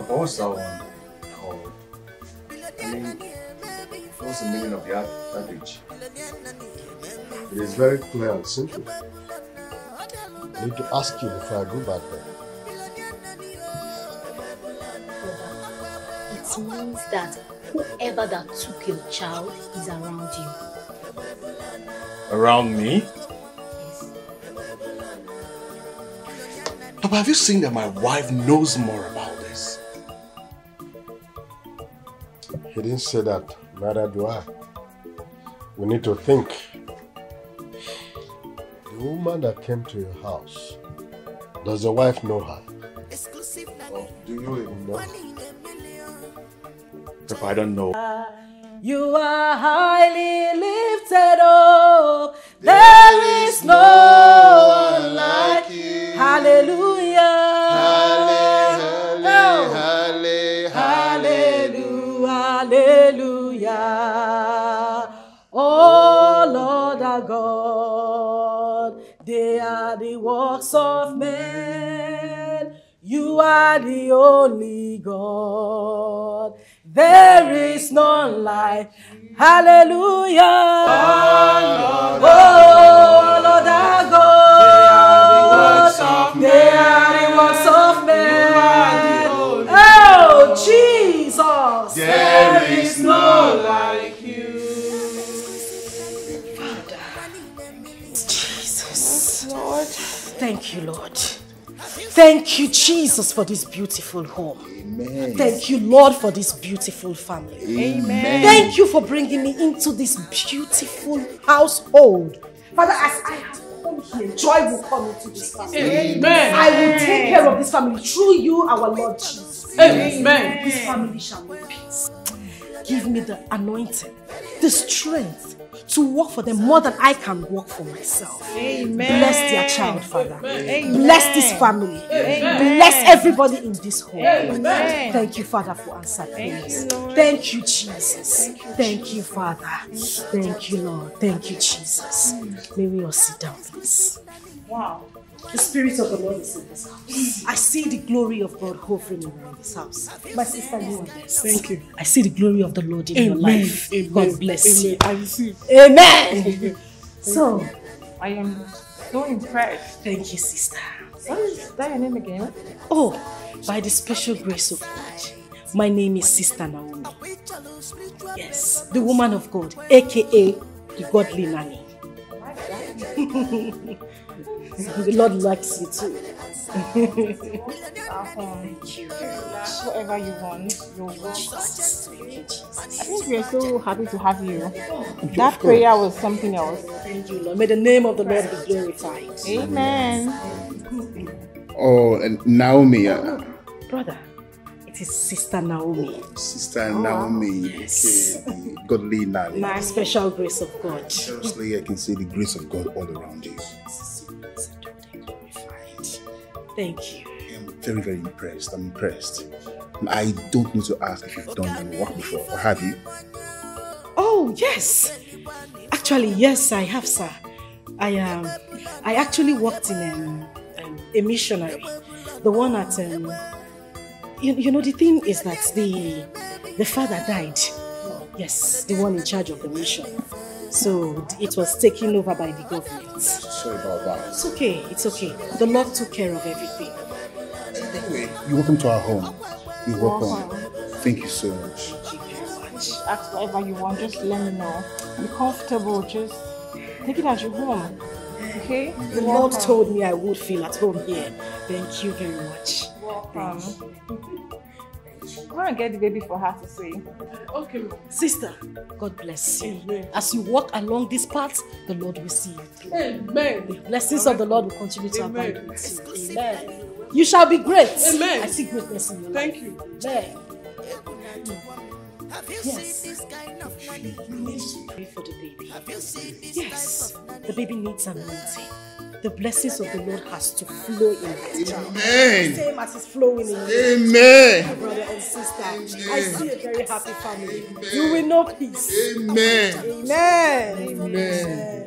What was that one called? I mean, what was the meaning of that bridge? It is very clear and simple. I need to ask you before I go back there. It means that whoever that took your child is around you. Around me? Yes. Papa, have you seen that my wife knows more about this? He didn't say that, neither do I. We need to think. The woman that came to your house, does your wife know her? Or do you even know her? If I don't know. You are highly lifted up. There is no one like you. Hallelujah. Hallelujah. Hallelujah. Hallelujah. Oh Lord our God. They are the works of men. You are the only God. There is none like. Hallelujah. Oh Lord our God. They are the works of men. Oh Jesus. There is none like. Lord. Thank you, Lord. Thank you, Jesus, for this beautiful home. Amen. Thank you, Lord, for this beautiful family. Amen. Thank you for bringing me into this beautiful household. Father, as I have come here, joy will come into this family. Amen. I will take care of this family through you, our Lord Jesus. Amen. This family shall be peace. Give me the anointing, the strength to work for them more than I can work for myself. Amen. Bless their child, Father. Amen. Bless this family. Amen. Bless everybody in this home. Amen. Thank you, Father, for answered prayers. Thank you, Jesus. Thank you, Father. Thank you, Lord. Thank you, Jesus. May we all sit down, please. Wow. The Spirit of the Lord is in this house. I see the glory of God hovering around this house. My sister, you are blessed. Thank you. I see the glory of the Lord in your life. Amen. God bless you. I receive. Amen. So, I am so impressed. Thank you, sister. What is that your name again? Oh, by the special grace of God, my name is Sister Naomi. Yes, the woman of God, aka the godly nanny. The Lord likes you too. Thank you very much. Whatever you want, you will. I think we are so happy to have you. Oh, that prayer was something else. Thank you, Lord. May the name of the Lord be glorified. Amen. Oh, and Naomi. Brother, it is Sister Naomi. Sister Naomi. Yes. Okay. Godly Naomi. My special grace of God. Seriously, I can see the grace of God all around you. Thank you. I'm very, very impressed. I'm impressed. I don't need to ask if you've done your work before, or have you? Oh, yes. Actually, yes, I have, sir. I actually worked in a missionary. The one at... you know, the thing is that the father died. Yes, the one in charge of the mission. So it was taken over by the government. Sorry about that. It's okay, it's okay. The Lord took care of everything. Anyway, you're welcome to our home. You're welcome. Thank you so much. Thank you very much. Ask whatever you want, just let me know. Be comfortable, just take it as your home. Okay? The Lord told me I would feel at home here. Thank you very much. Welcome. Go and get the baby for her to see. Okay. Sister, God bless you. Amen. As you walk along this path, the Lord will see you through. Amen. The blessings of the Lord will continue to abide with you. Amen. You shall be great. Amen. I see greatness in your life. Thank you. Amen. Have you seen this kind of money? You need to pray for the baby. Have you seen this type of the baby needs anointing. The blessings of the Lord has to flow in this child. Amen. Same as it's flowing in you. Amen. Brother and sister, amen. I see a very happy family. Amen. You will know peace. Amen. Amen. Amen. Amen. Amen.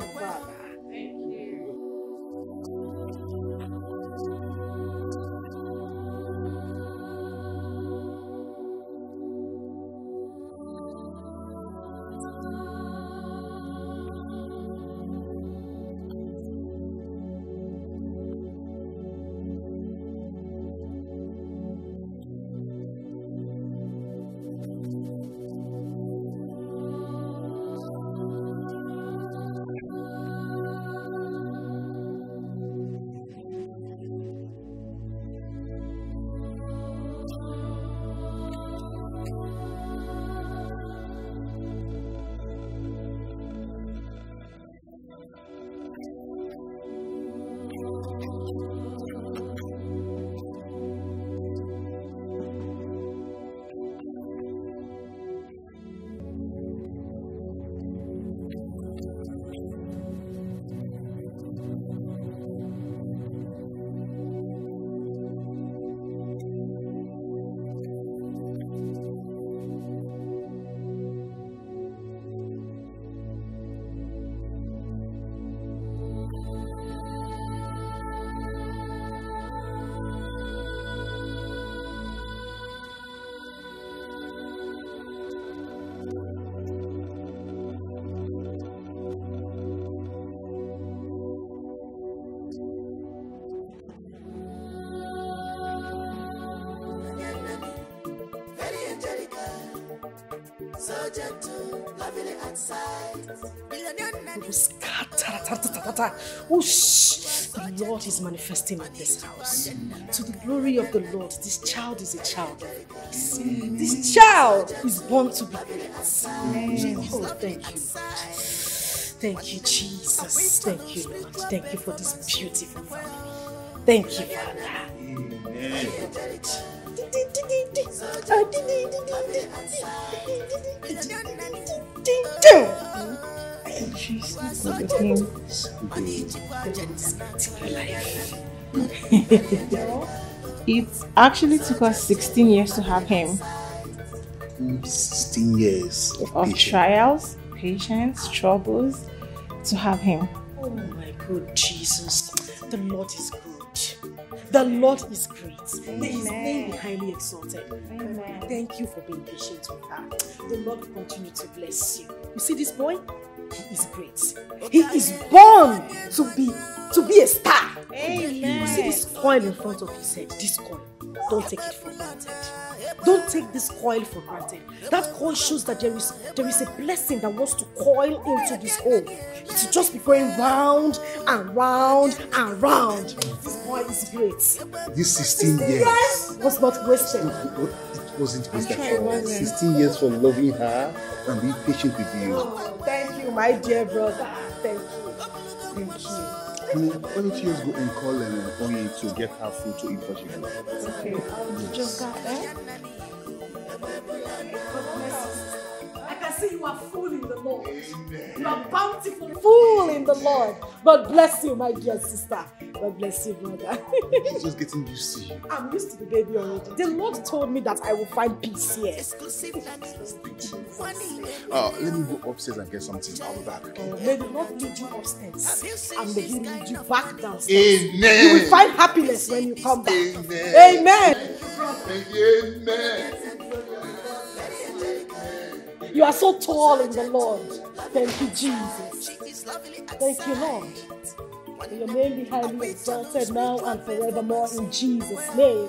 The Lord is manifesting in this house. To the glory of the Lord, this child is a child of grace. This child is born to be great. Oh, thank you. Thank you, Jesus. Thank you, Lord. Thank you for this beautiful family. Thank you, Father. Amen. Jesus, I need you life. It actually took us 16 years to have him. 16 years of trials, patience, troubles to have him. Oh my good Jesus. The Lord is good. The Lord is great. May His name be highly exalted. Amen. Thank you for being patient with her. The Lord will continue to bless you. You see this boy? He is great. He is born to be a star. Amen. You see this coil in front of his head, this coil. Don't take it for granted. Don't take this coil for granted. That coil shows that there is a blessing that wants to coil into this hole. It's just be going round and round and round. This coil is great. This 16 years was not wasted. It wasn't wasted. It wasn't. 16 years for loving her and being patient with you. Oh, thank you, my dear brother. Thank you. Thank you. I mean, why don't you just go and call Oye to get her food to eat for she goes? Okay, just got that. I can see you are full in the Lord. Amen. You are bountiful, full in the Lord. God bless you, my dear sister. God bless you, brother. She's just getting used to you. I'm used to the baby already. The Lord told me that I will find peace here. Let me go upstairs and get something. I'll be back. Okay? May the Lord lead you upstairs and may He lead you back downstairs. Amen. You will find happiness when you come back. Amen. Amen. Thank you, amen. You are so tall in the Lord. Thank you, Jesus. Thank you, Lord. May your name be highly exalted now and forevermore in Jesus' name.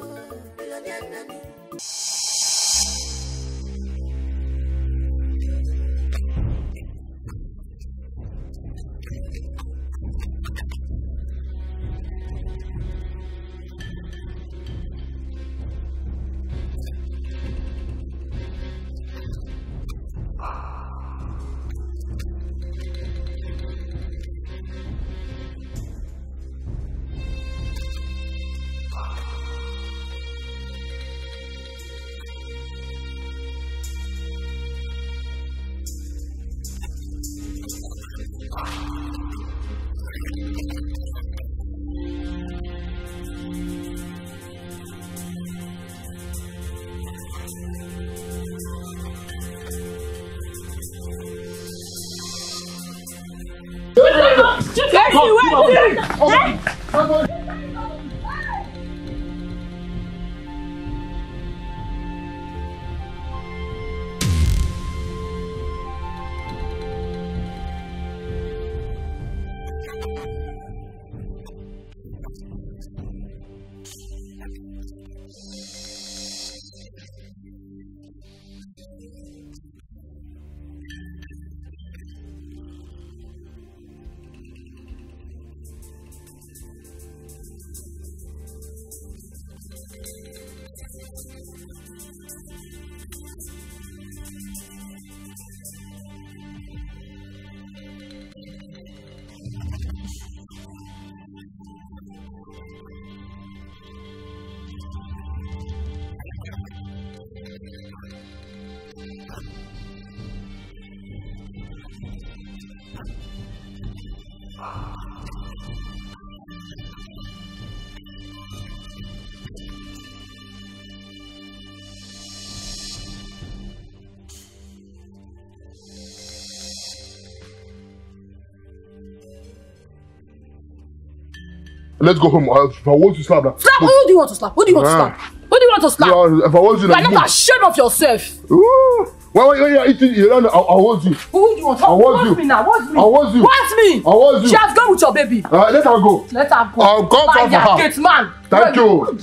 Let's go home. If I want to slap that. Slap? Who do you want to slap? Who do you want to slap? Who do you want to slap? Yeah, if I want to, you're not ashamed of yourself. Ooh. Why you're eating? You don't know. I want you. Who do you want? I want you. Me now. Want me? I want you. Want me? I want you. She has gone with your baby. Let her go. Let her go. I'll come for her. Get man. Thank you.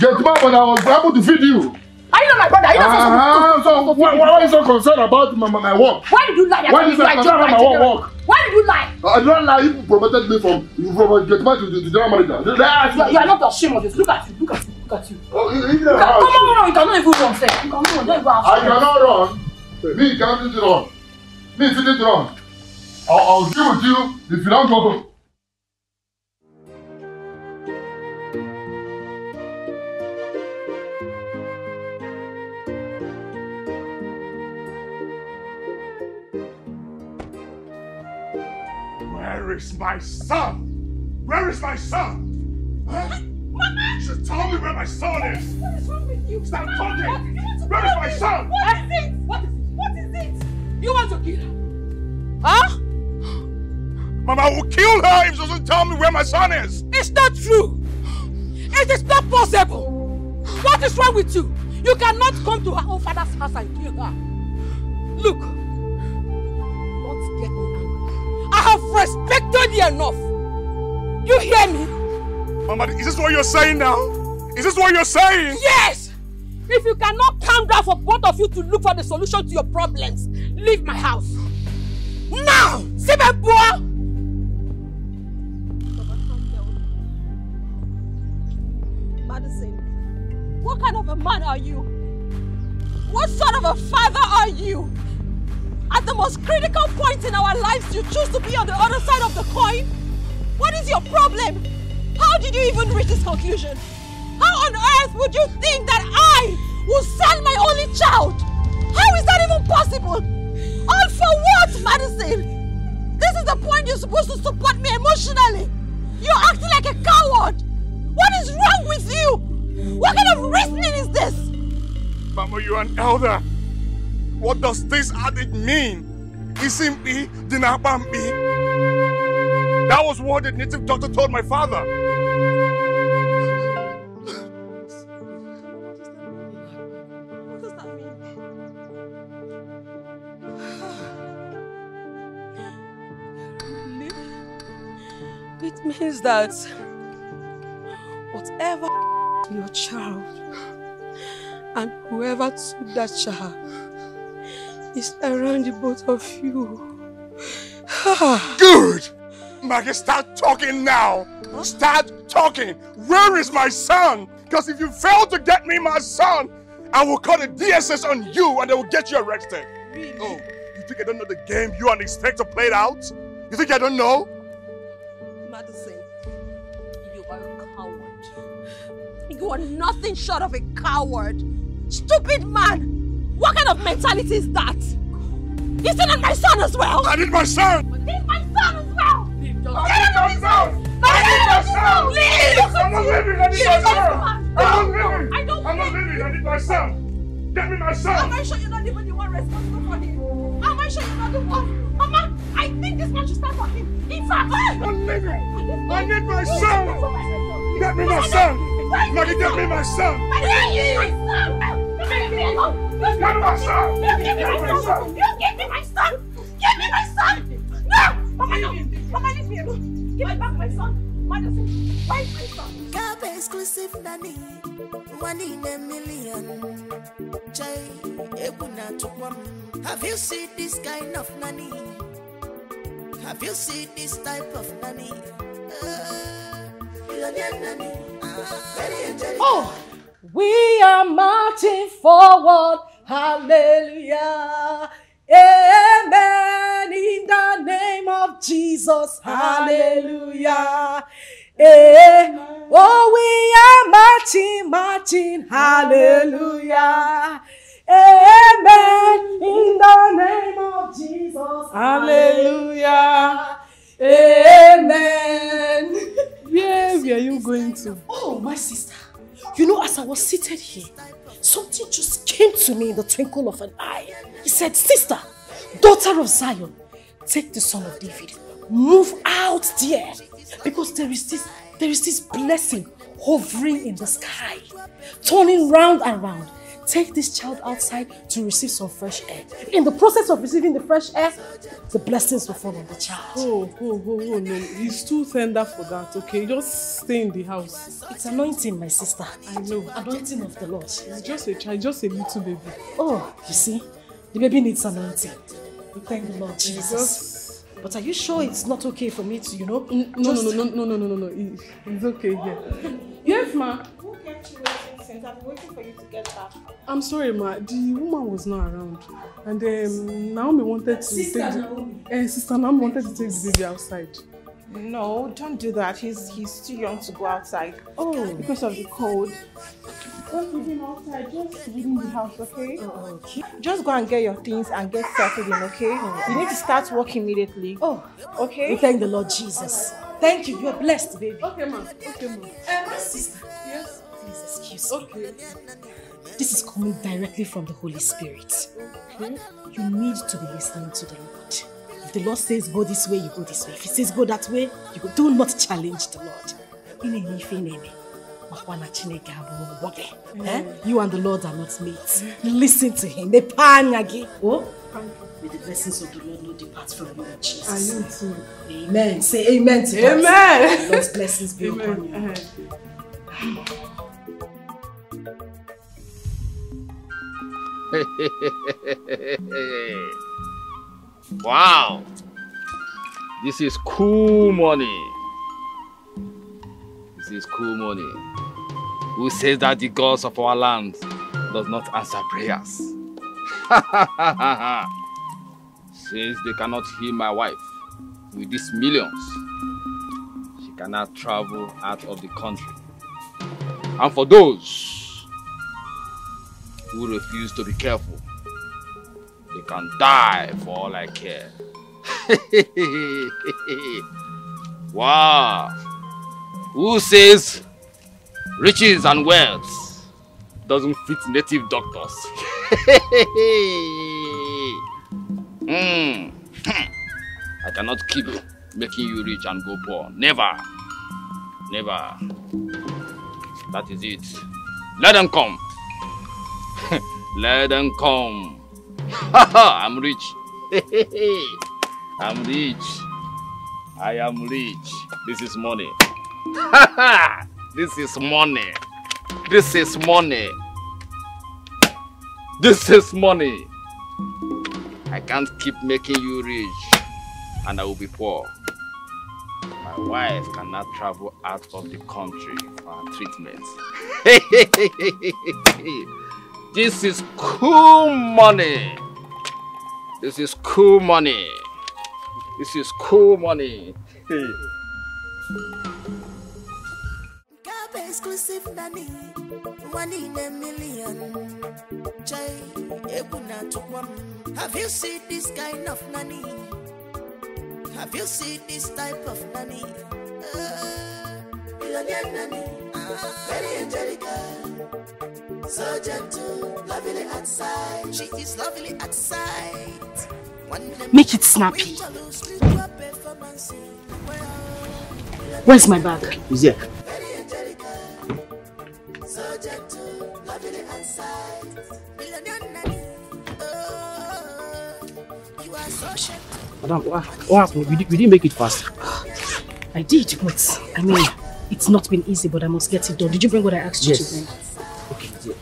Get man, but I was able to feed you. Are you not my brother? Are you not so why are you so concerned about my work? Why did you lie? Why did you lie? Why did you lie? I don't lie. You promoted me from get married to general manager. You are not ashamed of this. Look at you. Look at you. Look at you. Come on, you cannot even run, sir. You cannot run. Don't even run. I cannot run. Me cannot do wrong. Me fit it wrong. I'll deal with you if you don't go. Where is my son? Where is my son? Huh? Mama! You should tell me where my son is! What is wrong with you? Stop talking! Where is my son? What is it? What is it? What is it? You want to kill her? Huh? Mama, I will kill her if she doesn't tell me where my son is! It's not true! It is not possible! What is wrong with you? You cannot come to her father's house and kill her! Look! Don't get me angry. I have respected you enough. You hear me? Mama, is this what you're saying now? Is this what you're saying? Yes! If you cannot calm down for both of you to look for the solution to your problems, leave my house. Now! See my boy! Madison, what kind of a man are you? What sort of a father are you? At the most critical point in our lives, you choose to be on the other side of the coin? What is your problem? How did you even reach this conclusion? How on earth would you think that I will sell my only child? How is that even possible? All for what, Madison? This is the point you're supposed to support me emotionally. You're acting like a coward. What is wrong with you? What kind of reasoning is this? Mama, you're an elder. What does this adage mean? Isimpi dinapampi. That was what the native doctor told my father. What does that mean? It means that whatever your child and whoever took that child is around the both of you. Good! Maggie, start talking now! Huh? Start talking! Where is my son? Because if you fail to get me my son, I will call the DSS on you and they will get you arrested. Really? Oh, you think I don't know the game you and the inspector played out? You think I don't know? Madison, you are a coward. You are nothing short of a coward. Stupid man! What kind of mentality is that? You still need my son as well! I need my son! I need my son as well! I need my son! I'm not leaving! I need my son! Get me my son! Am I sure you're not even the one responsible for him? Am I sure you're not the one? Mama, I think this man should stand for him! In fact! I'm leaving! I need my son! Get me my son! Maggie, get me my son! Get me my son! You give me my son! Give me my son! No! Mama, no! Mama, leave me alone! Give me back my son! Madison, why is my son? Cap exclusive nanny, one in a million. Jai, Ebuna to one. Have you seen this kind of nanny? Have you seen this type of nanny? Oh! We are marching forward, hallelujah, amen, in the name of Jesus, hallelujah, amen. Oh, we are marching, hallelujah, amen, in the name of Jesus, hallelujah, amen. Where are you going to? Oh, my sister. You know, as I was seated here, something just came to me in the twinkle of an eye. He said, sister, daughter of Zion, take the son of David, move out there, because there is this blessing hovering in the sky, turning round and round. Take this child outside to receive some fresh air. In the process of receiving the fresh air, the blessings will fall on the child. Oh, no. He's too tender for that, okay? Just stay in the house. It's anointing, my sister. I know. Anointing of the Lord. He's just a child, just a little baby. Oh, you see? The baby needs anointing. We thank the Lord Jesus. But are you sure it's not okay for me to, you know? No. It's okay here. Yes, ma. Who kept you waiting since? I've been waiting for you to get back. I'm sorry, ma. The woman was not around. And Naomi wanted to take the baby outside. No, don't do that. He's too young to go outside. Oh. Because of the cold. Don't leave him outside. Just leave him in the house, okay? Oh, okay. Just go and get your things and get settled in, okay? Oh. You need to start work immediately. Oh. Okay? We thank the Lord Jesus. Thank you. You are blessed, baby. Okay, ma'am. Okay, ma'am. My sister. Yes? Please excuse me. Okay. This is coming directly from the Holy Spirit. Okay. You need to be listening to the Lord. If the Lord says go this way, you go this way. If He says go that way, you go. Do not challenge the Lord. You and the Lord are not mates. Listen to Him. Oh? May the blessings of the Lord not depart from you, Jesus. Amen. Say amen to us. Amen. God's blessings be upon you. Wow. This is cool money. This is cool money. Who says that the gods of our land does not answer prayers? Since they cannot heal my wife with these millions, she cannot travel out of the country. And for those who refuse to be careful, they can die for all I care. Wow! Who says riches and wealth doesn't fit native doctors? I cannot keep making you rich and go poor. Never. Never. That is it. Let them come. Let them come. I'm rich. I'm rich. I am rich. This is money. This is money. This is money. This is money. I can't keep making you rich and I will be poor. My wife cannot travel out of the country for her treatment. This is cool money. This is cool money. This is cool money. Exclusive nanny, one in a million. Have you seen this kind of nanny? Have you seen this type of nanny? Millionaire nanny, very angelical, so gentle, lovely at sight. She is lovely at sight. Make it snappy. Where's my bag? It's here. So gentle, lovely and sight. You are so gentle. Madam, what happened? You didn't make it fast. I did, but I mean, it's not been easy, but I must get it done. Did you bring what I asked you to bring?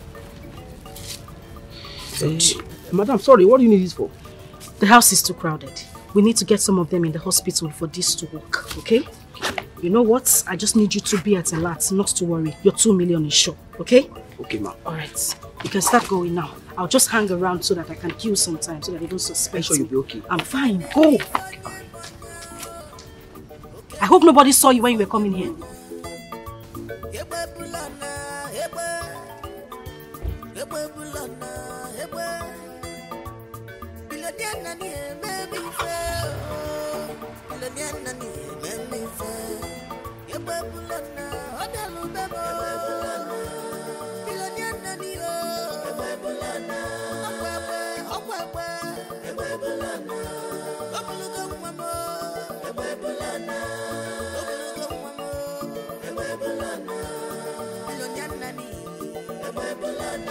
Yes. Okay. Madam, sorry, what do you need this for? The house is too crowded. We need to get some of them in the hospital for this to work, okay? You know what? I just need you to be at alert, not to worry. Your 2 million is sure, okay? Okay, ma'am. Alright. You can start going now. I'll just hang around so that I can kill some time, so that they don't suspect me. I'm sure you'll be okay. I'm fine. Go! I hope nobody saw you when you were coming here.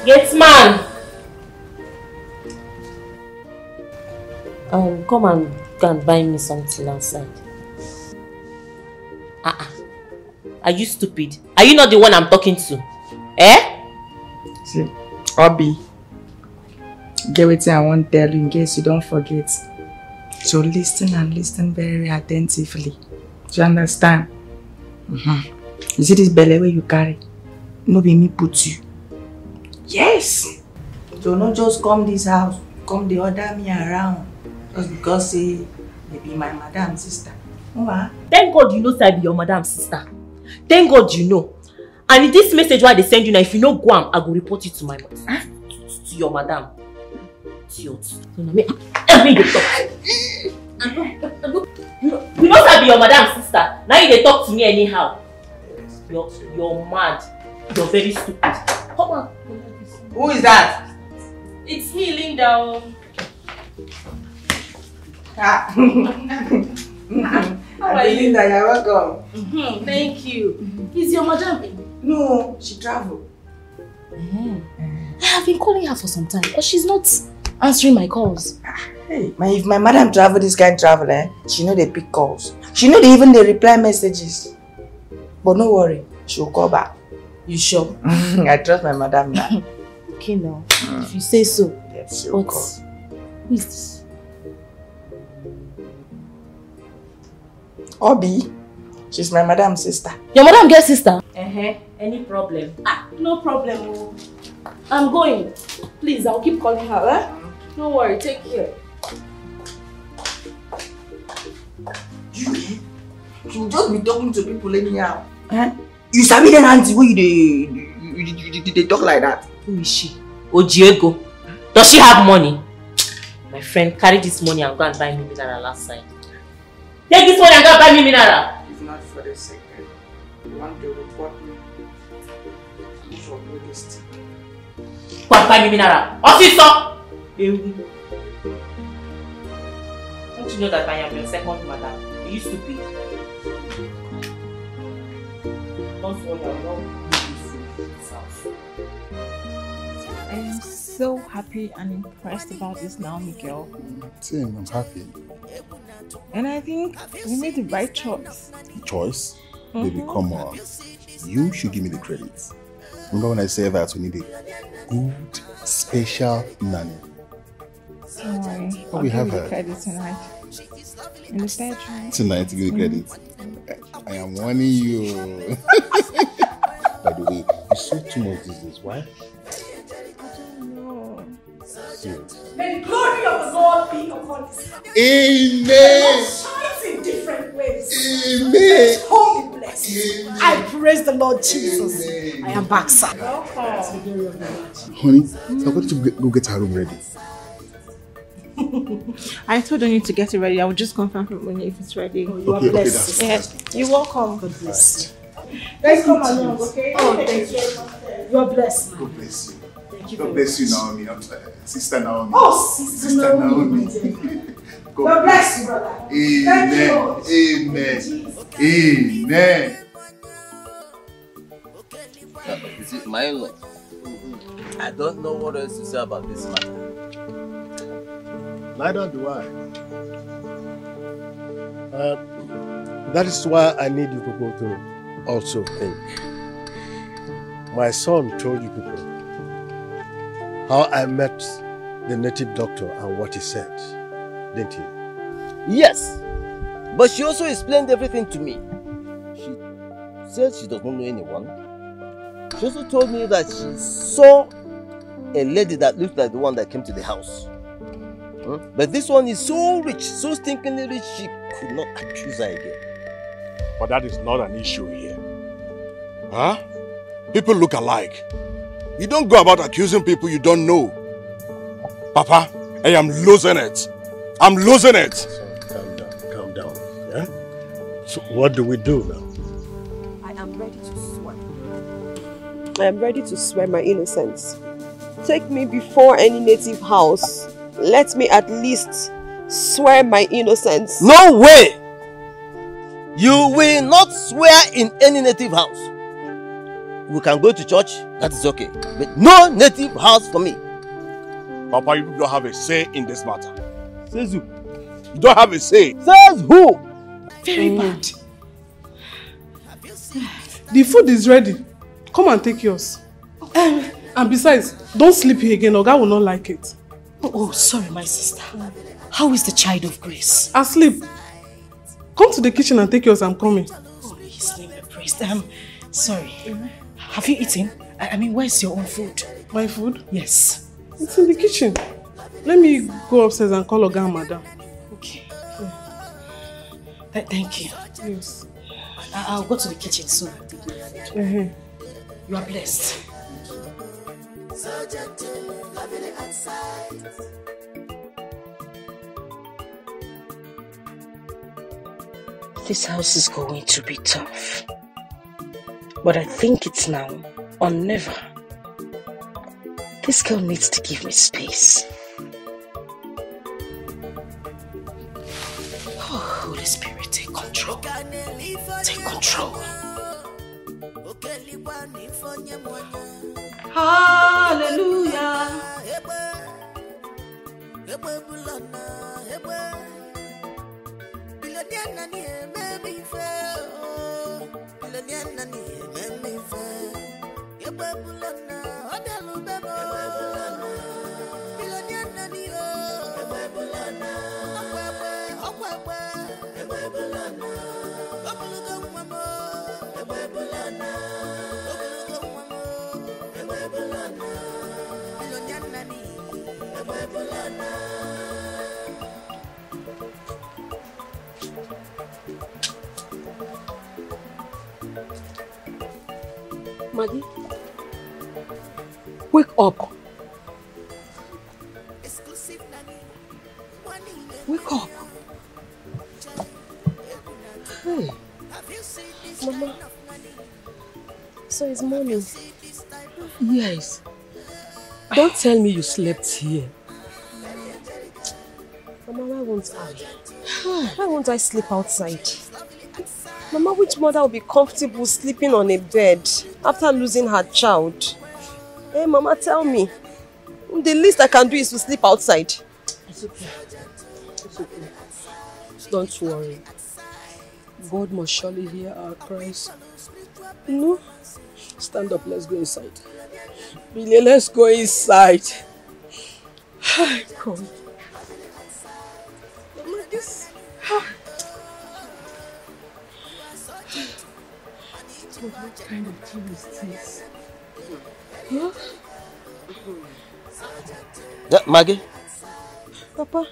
Yes, man. Come and go and buy me something outside. Are you stupid? Are you not the one I'm talking to? Eh? See, Obi, get with you, I won't tell you in case you don't forget. So listen and listen very attentively. Do you understand? You see this belly where you carry? No be me put you. Yes! So not just come this house, come the other me around. Just because say, maybe my madam sister. Thank God you know say I be your madam sister. Thank God you know. And in this message why they send you now, if you know Guam, I go report it to my mother. Huh? To your madam. To your you know say I be your madam sister. Now you they talk to me anyhow. You're mad. You're very stupid. Come on. Who is that? It's me, Linda. How are you? Linda, you're welcome. Thank you. Is your madam in? No, she traveled. I have been calling her for some time, but she's not answering my calls. Hey, if my madam travel this kind of travel, she know they pick calls. She know they even reply messages. But no worry, she'll call back. You sure? I trust my madam now. Okay now, if you say so. Yes, sure. But who is this? Obi, she's my madam's sister. Your madam girl sister? Any problem? No problem. I'm going. Please, I'll keep calling her. Don't worry, take care. You just be talking to people anyhow. You sabi that auntie where they talk like that. Who is she? Ojiego. Does she have money? My friend, carry this money and go and buy me mineral last time. Take this money and go and buy me mineral. If not for the second, you want to report me for doing this thing. Go and buy me mineral. Officer! Don't you know that I am your second mother? Are you stupid? Don't worry, I won't be in this house. I am so happy and impressed about this Naomi girl. Same, I'm happy. And I think we made the right choice. Choice? Mm-hmm. Baby, come on. You should give me the credits. Remember when I said that we need a good, special nanny? Sorry. But we have her. Credit tonight. In the bedroom. Tonight, give me the credit. I am warning you. By the way, you see too much these days. Why? May the glory of the Lord be upon us. Amen. The Lord shines in different ways. Amen. His home be blessed. Amen. I praise the Lord Jesus. Amen. I am back, sir. Welcome. Honey, I'm going to go get her room ready. I told Oni to get it ready. I will just confirm from Oni if it's ready. Oh, you are blessed. Yes. You're welcome. God bless. Let's come along, okay? Oh, thank you. You are blessed. God bless you. God bless you, Naomi. Sister Naomi. Oh, Sister Naomi. God bless you, brother. Amen. Amen. Amen. Is it my Lord? I don't know what else to say about this matter. Neither do I. That is why I need you people to also think. My son told you people how I met the native doctor and what he said, didn't he? Yes, but she also explained everything to me. She said she does not know anyone. She also told me that she saw a lady that looked like the one that came to the house. But this one is so rich, so stinkingly rich, she could not accuse her again. But that is not an issue here. Huh? People look alike. You don't go about accusing people you don't know. Papa, I am losing it. I'm losing it. So, calm down, yeah? So what do we do now? I am ready to swear. I am ready to swear my innocence. Take me before any native house. Let me at least swear my innocence. No way! You will not swear in any native house. We can go to church, that is okay. But no native house for me. Papa, you don't have a say in this matter. Says who? You don't have a say. Says who? Very bad. The food is ready. Come and take yours. And besides, don't sleep here again, Oga will not like it. Oh, sorry, my sister. How is the child of grace? Asleep. Come to the kitchen and take yours, I'm coming. Oh, his name be praised. Sorry. Have you eaten? I mean, where's your own food? My food? Yes. It's in the kitchen. Let me go upstairs and call Oga and Madam. Okay. Thank you. Yes. I'll go to the kitchen soon. You are blessed. This house is going to be tough. But I think it's now or never. This girl needs to give me space. Oh, Holy Spirit, take control. Take control. Hallelujah. Maggie, wake up. Wake up. Hey. Mama, so it's morning. Yes. Don't tell me you slept here. Mama, why won't I? Why won't I sleep outside? Mama, which mother will be comfortable sleeping on a bed after losing her child? Hey, Mama, tell me. The least I can do is to sleep outside. It's okay. It's okay. don't worry. God must surely hear our cries. No? Stand up, let's go inside. Really, let's go inside. Come. What kind of thing is this? Huh? Yeah, Maggie? Papa,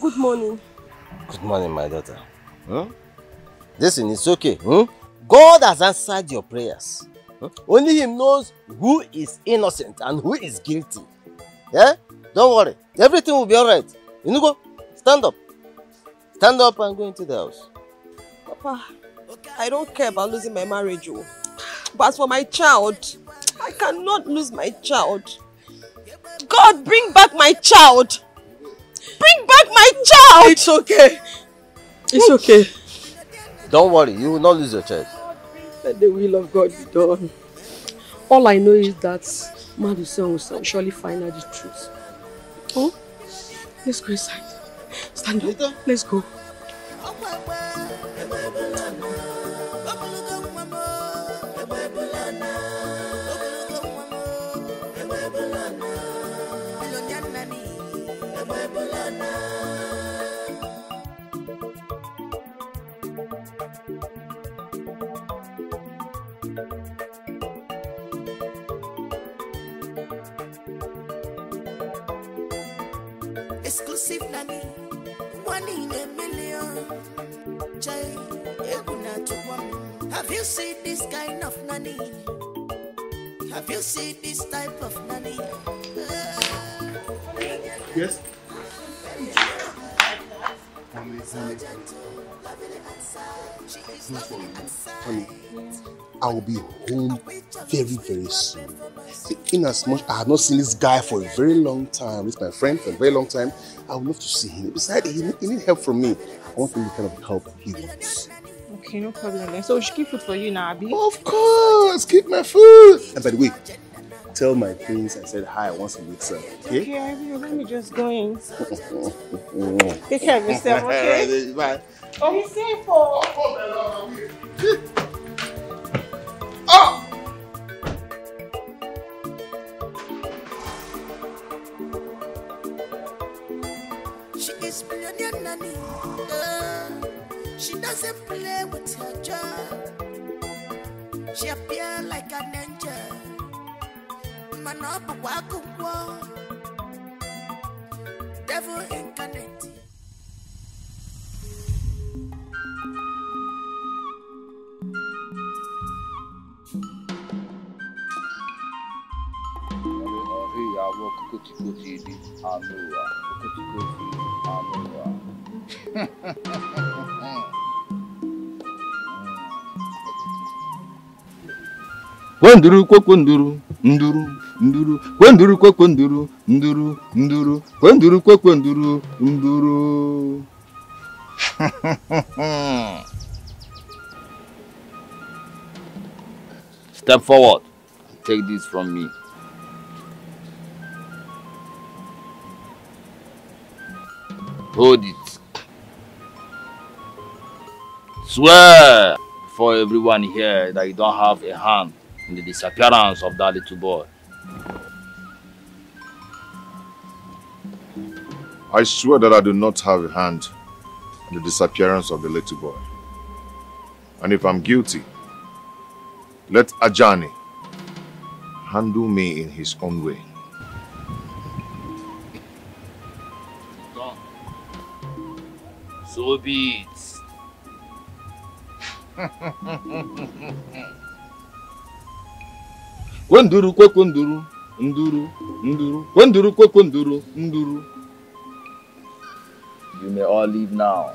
good morning. Good morning, my daughter. Hmm? Listen, it's okay. Hmm? God has answered your prayers. Hmm? Only Him knows who is innocent and who is guilty. Yeah? Don't worry. Everything will be alright. You know, go. Stand up. Stand up and go into the house. Papa, I don't care about losing my marriage. But as for my child, I cannot lose my child. God, bring back my child. Bring back my child. It's okay. It's okay. Don't worry, you will not lose your child. Let the will of God be done. All I know is that Madu's son will surely find out the truth. Oh, let's go inside. Stand up. Let's go. Exclusive Nani, 1 in a million. Jai, Eguna to one. Have you seen this kind of Nani? Have you seen this type of Nani? Yes. I will be home very, very soon. In as much I have not seen this guy for a very long time, he's my friend for a very long time, I would love to see him. Besides, he needs help from me. I want him to kind of help he wants. Okay, no problem. So we should keep food for you now, Abi? Of course, keep my food. And by the way, tell my prince I said hi once a week, sir. Okay, Abi, let me just go in. Take care of yourself, okay? Bye. Oh, he's safe. Oh! She is brilliant, Nanny. She doesn't play with her job. She appears like an angel. Man up a walk wall. Devil incarnate. Kwenduru kwenduru nduru nduru kwenduru kwenduru nduru nduru kwenduru kwenduru nduru. Step forward. Take this from me. Hold it. Swear before everyone here that you don't have a hand in the disappearance of that little boy. I swear that I do not have a hand in the disappearance of the little boy. And if I'm guilty, let Ajani handle me in his own way. So be it. Kwenduru kwenduru nduru nduru kwenduru kwenduru nduru. You may all leave now.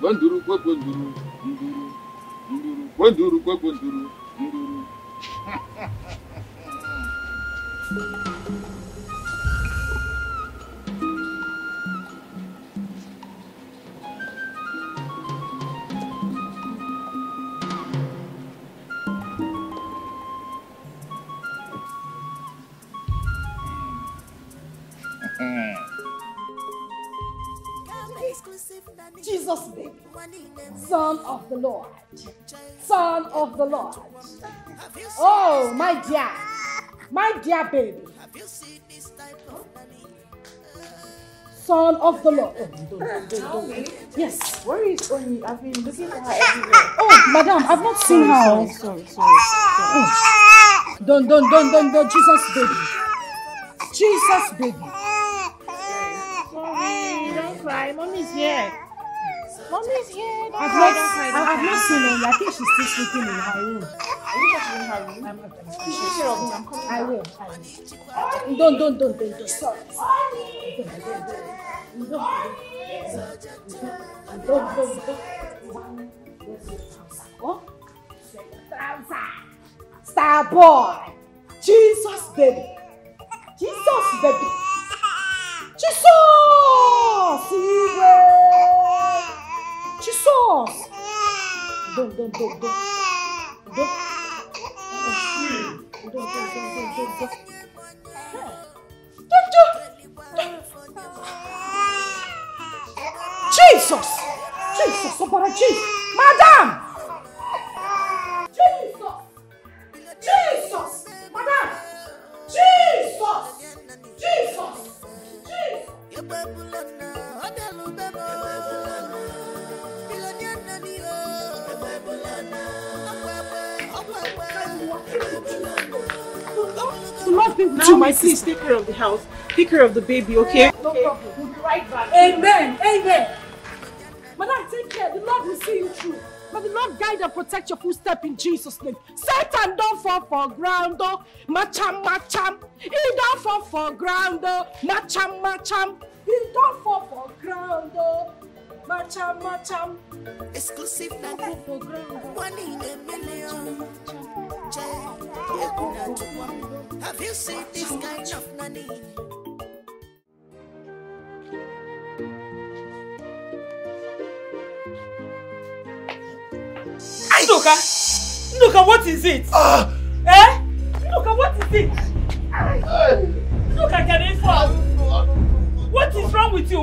Kwenduru kwenduru nduru nduru kwenduru kwenduru nduru. Son of the Lord. Son of the Lord. Oh, my dear. My dear baby. Son of the Lord. Oh, don't. Yes. Where is Oni? I've been looking for her everywhere. Oh, madam, I've not seen her. Sorry. Oh. Don't. Jesus, baby. Jesus, baby. Mommy, don't cry. Mommy's here. Mommy's here. I've not seen her. I think she's still sleeping in her room. Are you not in her room? I'm coming. I will. Don't. Sorry. Don't. Star boy. Jesus, baby. Jesus! Don't. Jesus! Obarachi! Madam! Jesus! Madam! Jesus! Now, my please take care of the house. Take care of the baby, okay? No problem. We'll be right back. Amen. Madam, take care. The Lord will see you through. But the Lord guide and protect your footstep in Jesus' name. Satan don't fall for ground, oh. Macham. He don't fall for ground, oh. Macham. He don't fall for ground, oh. Macham. Exclusive now. One in a million. Have you seen this kind of nanny? Nduka, what is it? Nduka, what is it? Nduka, can you fall? What is wrong with you? I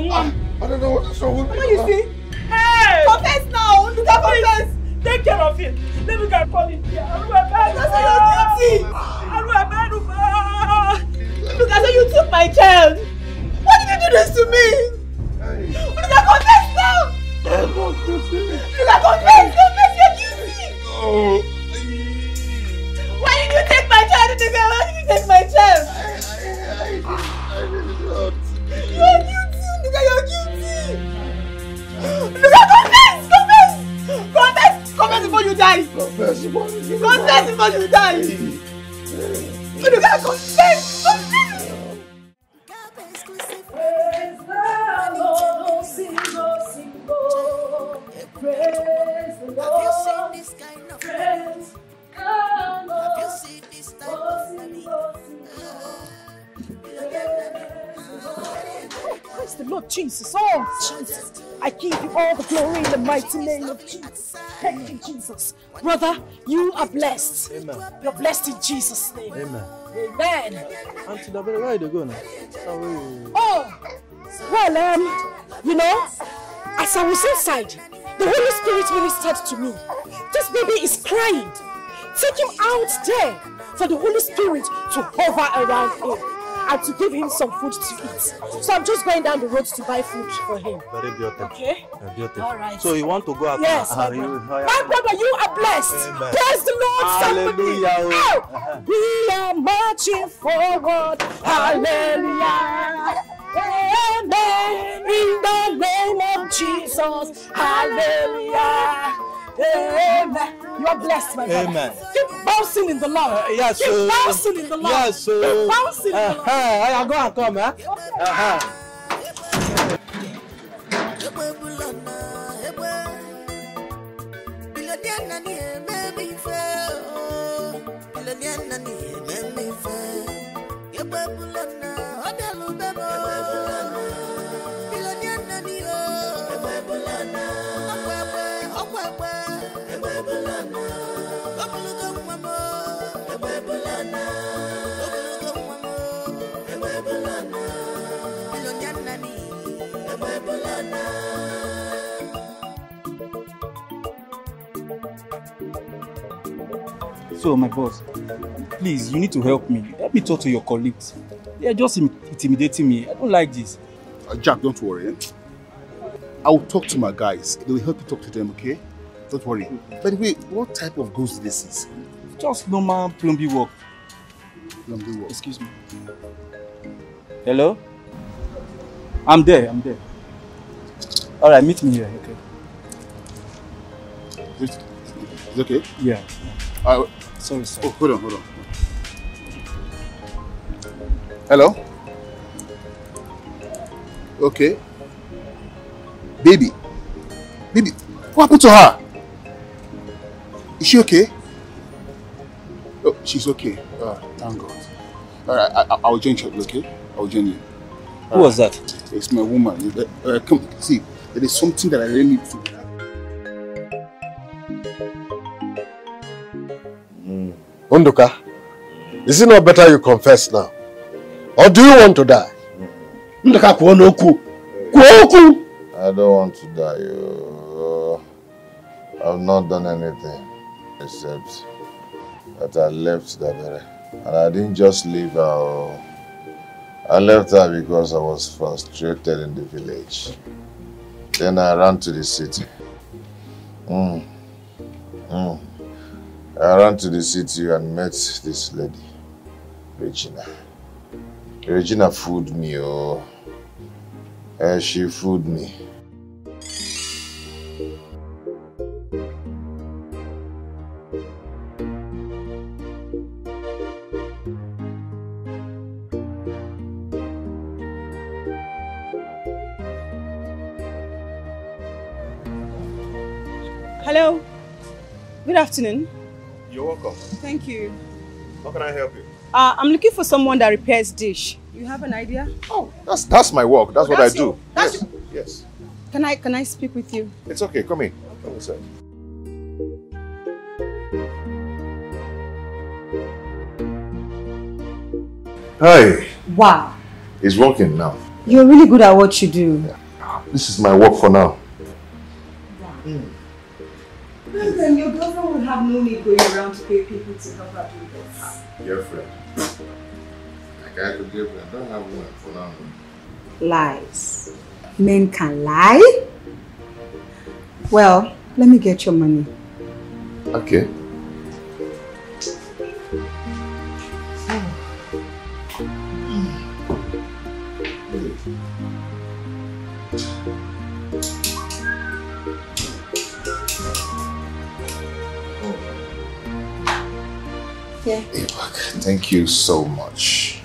don't know what is wrong with you. What do you see? Hey! Confess now! Nduka, confess! Take care of him. Let me go call him here. Look, I said you took my child. Why did you do this to me? Look, I confess now. Look, I confess. Confess your guilty. Why did you take my child? Why did you take my child? I did not. You are guilty. Look, you're guilty. Look, I confess. Confess before you die! Confess before you die! But you gotta confess! Confess! Praise the Lord, sing, oh. Praise the Lord. Praise the Lord. Have you seen this type of money? Praise the Lord Jesus, oh Jesus. I give you all the glory in the mighty name of Jesus. Thank you, Jesus. Brother, you are blessed. Amen. You're blessed in Jesus' name. Amen. Auntie Daberechi, where are you going? Oh, well, as I was inside, the Holy Spirit ministered to me. This baby is crying. Take him out there for the Holy Spirit to hover around him and to give him some food to eat. So I'm just going down the road to buy food for him. Very beautiful. Okay? All right. So you want to go out? Yes. My brother, you are blessed. Amen. Praise the Lord. Hallelujah. Oh, we are marching forward. Hallelujah. Amen. In the name of Jesus. Hallelujah. Amen. You are blessed, my brother. Amen. Keep bouncing in the Lord. Yes. Keep bouncing in the Lord. Yes. Keep bouncing in the Lord. I am going to come, eh? Okay. So, my boss, please, you need to help me. Help me talk to your colleagues. They are just intimidating me. I don't like this. Jack, don't worry. I will talk to my guys. They will help you talk to them, okay? Don't worry. By the way, what type of goods this is? Just normal plumbing work. Plumbing work. Excuse me. Hello? I'm there, I'm there. All right, meet me here, okay? It's okay? Yeah. Sorry, sorry. Oh, hold on, hold on. Hello? Okay. Baby. Baby, what happened to her? Is she okay? Oh, she's okay. Thank God. All right, I'll join you, okay? I'll join you. Who was that? It's my woman. Come, see, there is something that I really need to do. Nduka, is it not better you confess now? Or do you want to die? Nduka, kuonoku. I don't want to die. I've not done anything except that I left Dabere. And I didn't just leave her. I left her because I was frustrated in the village. Then I ran to the city. I ran to the city and met this lady, Regina. Regina fooled me, she fooled me. Hello. Good afternoon. You're welcome. Thank you. How can I help you? I'm looking for someone that repairs dish. You have an idea? Oh, that's my work. That's what I do. Yes. Yes. Can I speak with you? It's okay. Come in. Okay. Come inside. Hi. Wow. It's working now. You're really good at what you do. Yeah. This is my work for now. Wow. Then your girlfriend would have no need going around to pay people to help out with this. Your friend. Like I could give her, I don't have one for now. Lies. Men can lie? Well, let me get your money. Okay. Yeah. Hey, look, thank you so much.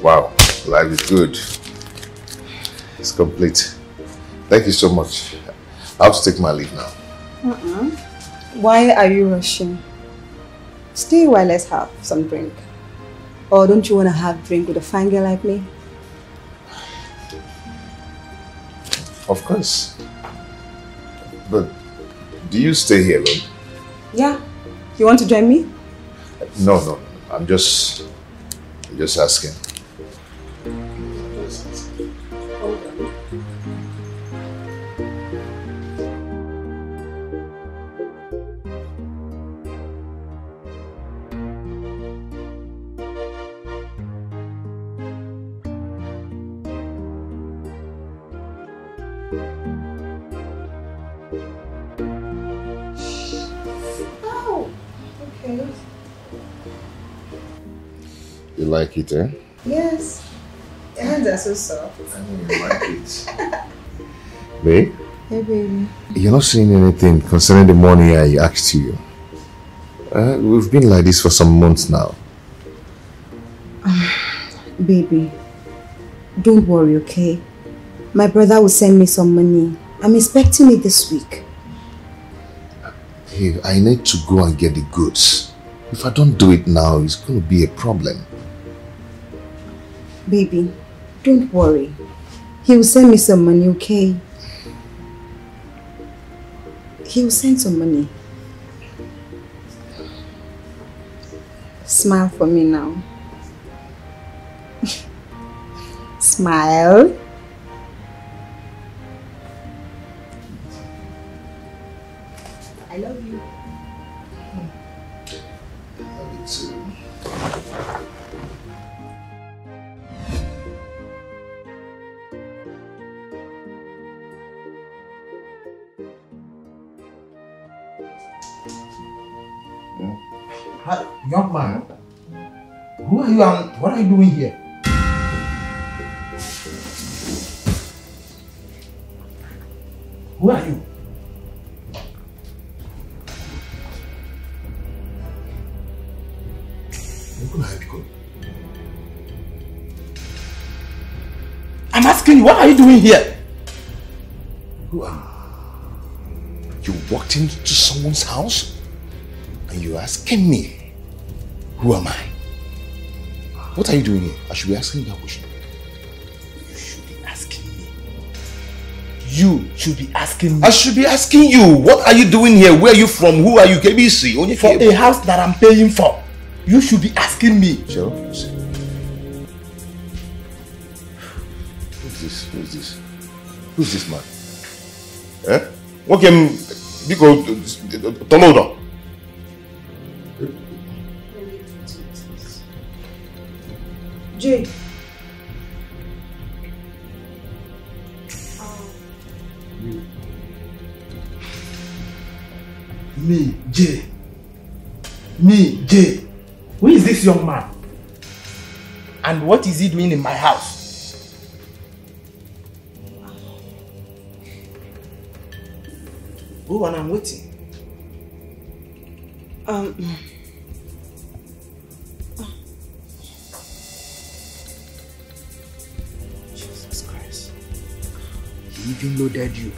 Wow, life is good. It's complete. Thank you so much. I'll take my leave now. Why are you rushing? Stay while let's have some drink. Or don't you want to have a drink with a fine girl like me? Of course. But do you stay here alone? Yeah. You want to join me? No, no. I'm just asking. Like it, eh? Yes. Your hands are so soft. I know you like it. Babe? Hey, baby. You're not saying anything concerning the money I asked you. We've been like this for some months now. Baby, don't worry, okay? My brother will send me some money. I'm expecting it this week. Hey, I need to go and get the goods. If I don't do it now, it's going to be a problem. Baby, don't worry. He will send me some money, okay? He'll send some money. Smile for me now. Smile. I love you. I love you too. Young man, who are you and what are you doing here? Who are you? I'm asking you, what are you doing here? Who are you? You walked into someone's house and you're asking me, who am I? What are you doing here? I should be asking you that question. You should be asking me. You should be asking me. I should be asking you. What are you doing here? Where are you from? Who are you? KBC? Only for a house that I'm paying for. You should be asking me. Sure. Who's this? Who's this? Who's this man? Eh? What came? Because Toloda. Jay. Me, Jay. Me, Jay. Who is this young man? And what is he doing in my house? Go on, I'm waiting. Even loaded you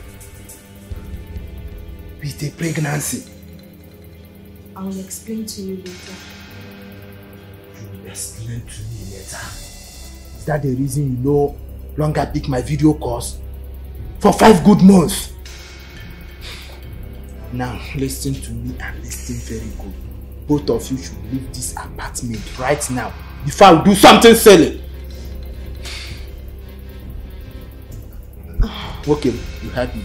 with a pregnancy. I'll explain to you later. You'll explain to me later? Is that the reason you no longer pick my video calls for 5 good months? Now, listen to me and listen very good. Both of you should leave this apartment right now if I'll do something silly. Okay, you heard me.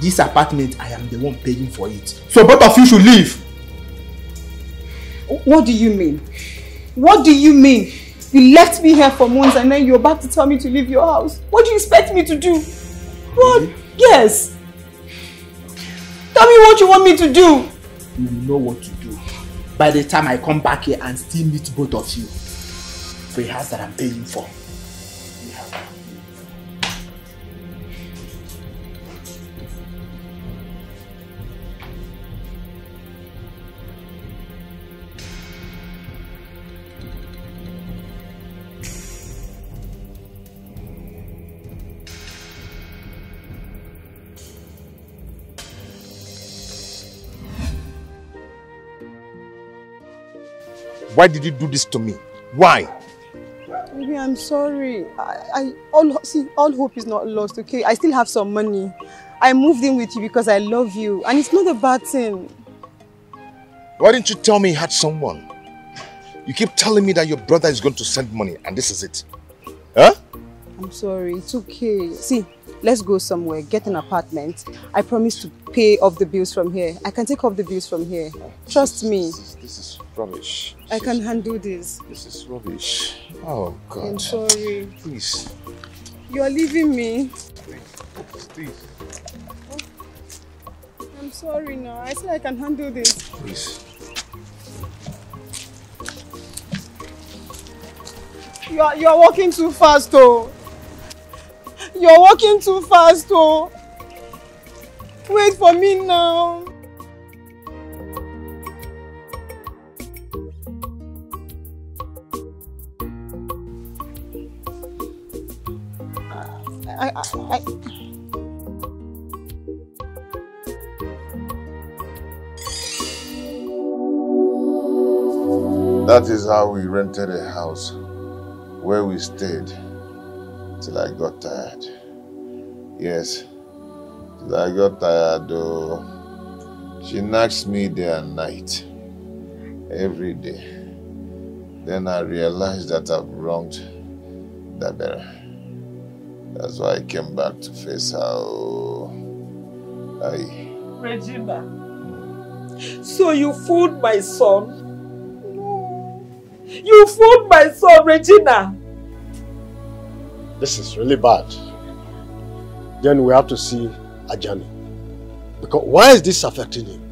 This apartment, I am the one paying for it. So both of you should leave. What do you mean? What do you mean? You left me here for months and then you're about to tell me to leave your house. What do you expect me to do? What? Really? Yes. Okay. Tell me what you want me to do. You know what to do by the time I come back here and still meet both of you for a house that I'm paying for. Why did you do this to me? Why? Baby, I'm sorry. All hope is not lost, okay? I still have some money. I moved in with you because I love you. And it's not a bad thing. Why didn't you tell me you had someone? You keep telling me that your brother is going to send money and this is it. Huh? I'm sorry. It's okay. See, let's go somewhere. Get an apartment. I promise to pay off the bills from here. I can take off the bills from here. Trust me. This is rubbish. I can handle this. This is rubbish. Oh, God. I'm sorry. Please. You are leaving me. Please. I'm sorry now. I said I can handle this. Please. You are walking too fast, oh. You're walking too fast, oh. Wait for me now. That is how we rented a house where we stayed till I got tired. Yes, I got tired though. She nags me day and night, every day. Then I realized that I've wronged Dabere. That's why I came back to face her. Regina, so you fooled my son? No. You fooled my son, Regina. This is really bad. Then we have to see Ajani. Because why is this affecting him?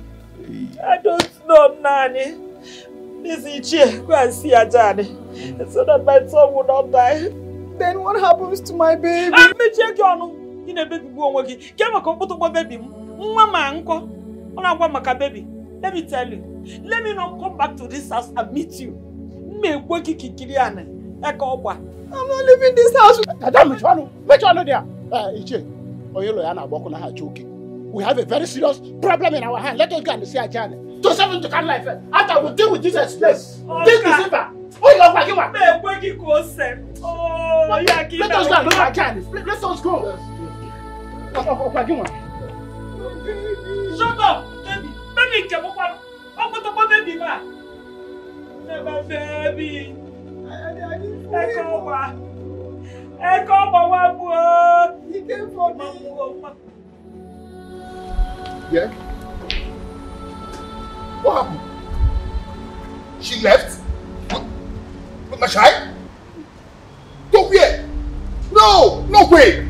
I don't know, Nani. This Ichie, go and see Ajani, so that my son will not die. Then what happens to my baby? I'm a check on in a baby go on. Get my comfortable baby. Mama, uncle, my baby. Let me tell you. Let me not come back to this house and meet you. Me work kikiriane. I'm not leaving this house. Madam, which one there? Ichie, Oyelo yana boko na choking. We have a very serious problem in our hand. Let us go and see Ajani. To serve him to kind life. After we deal with Jesus, place. Take the zipper. Oh, you're working one. Oh, let us go. Let us go. Shut up, baby. Baby, come on. I'm going to go, baby. Never, baby. I come, he came for me. Yeah? What happened? She left? With my child? Go where? No! No way!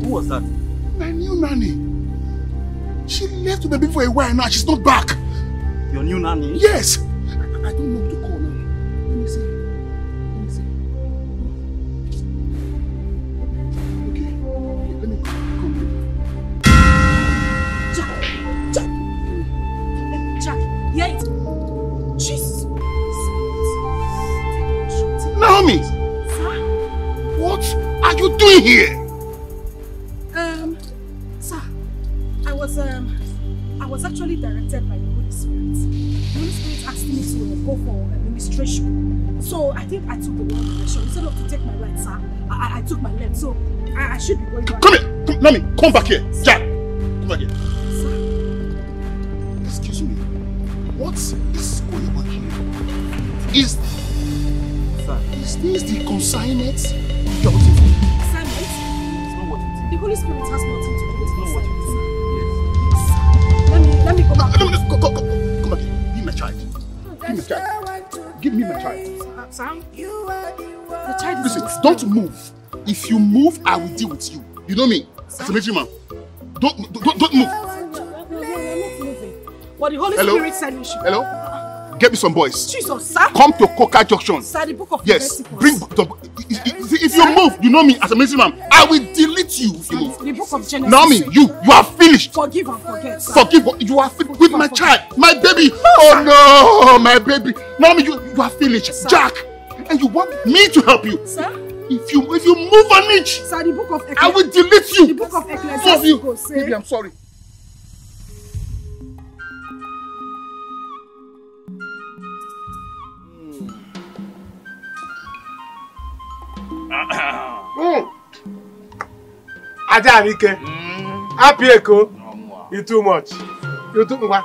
Who was that? My new nanny. She left the baby for a while now. She's not back. Your new nanny? Yes! I don't know what to call now. Let me see. Okay, let me come here. Jack, hear it. Jesus. Naomi! Sir? What are you doing here? Sir, I was actually directed by the Holy Spirit. The Holy Spirit asked me to go for a ministration. So I think I took the wrong direction. Instead of to take my right, sir, I took my left. So I should be going back. Come here! Naomi, come back here! Jack! Come back here. What is going on here? Is this the consignment of your consignment? It's not what it is. The Holy Spirit has nothing to do with this. What it is. Yes. Let me go back. Go back here. Be my child. Give me my child. Sam? The child is... Listen, don't move. If you move, I will deal with you. You know me? As a military man. Don't move. But the Holy Spirit said you should. Hello? Get me some boys. Jesus, sir. Come to Coca Junction. Sir, the book of Leviticus. Bring the... If you move, you know me as a ministry man. I will delete you if you move. The book of Genesis. Naomi, you are finished. Forgive and forget, sir. Forgive, you are finished. With my child, my baby. No, oh no, my baby. Naomi, you are finished. Sir. Jack, and you want me to help you. Sir? If you move an inch, sir, the book of Ecclesiastes. I will delete you. The book of Ecclesiastes. Baby, I'm sorry. Ajanike, happy echo. You too much. You too much.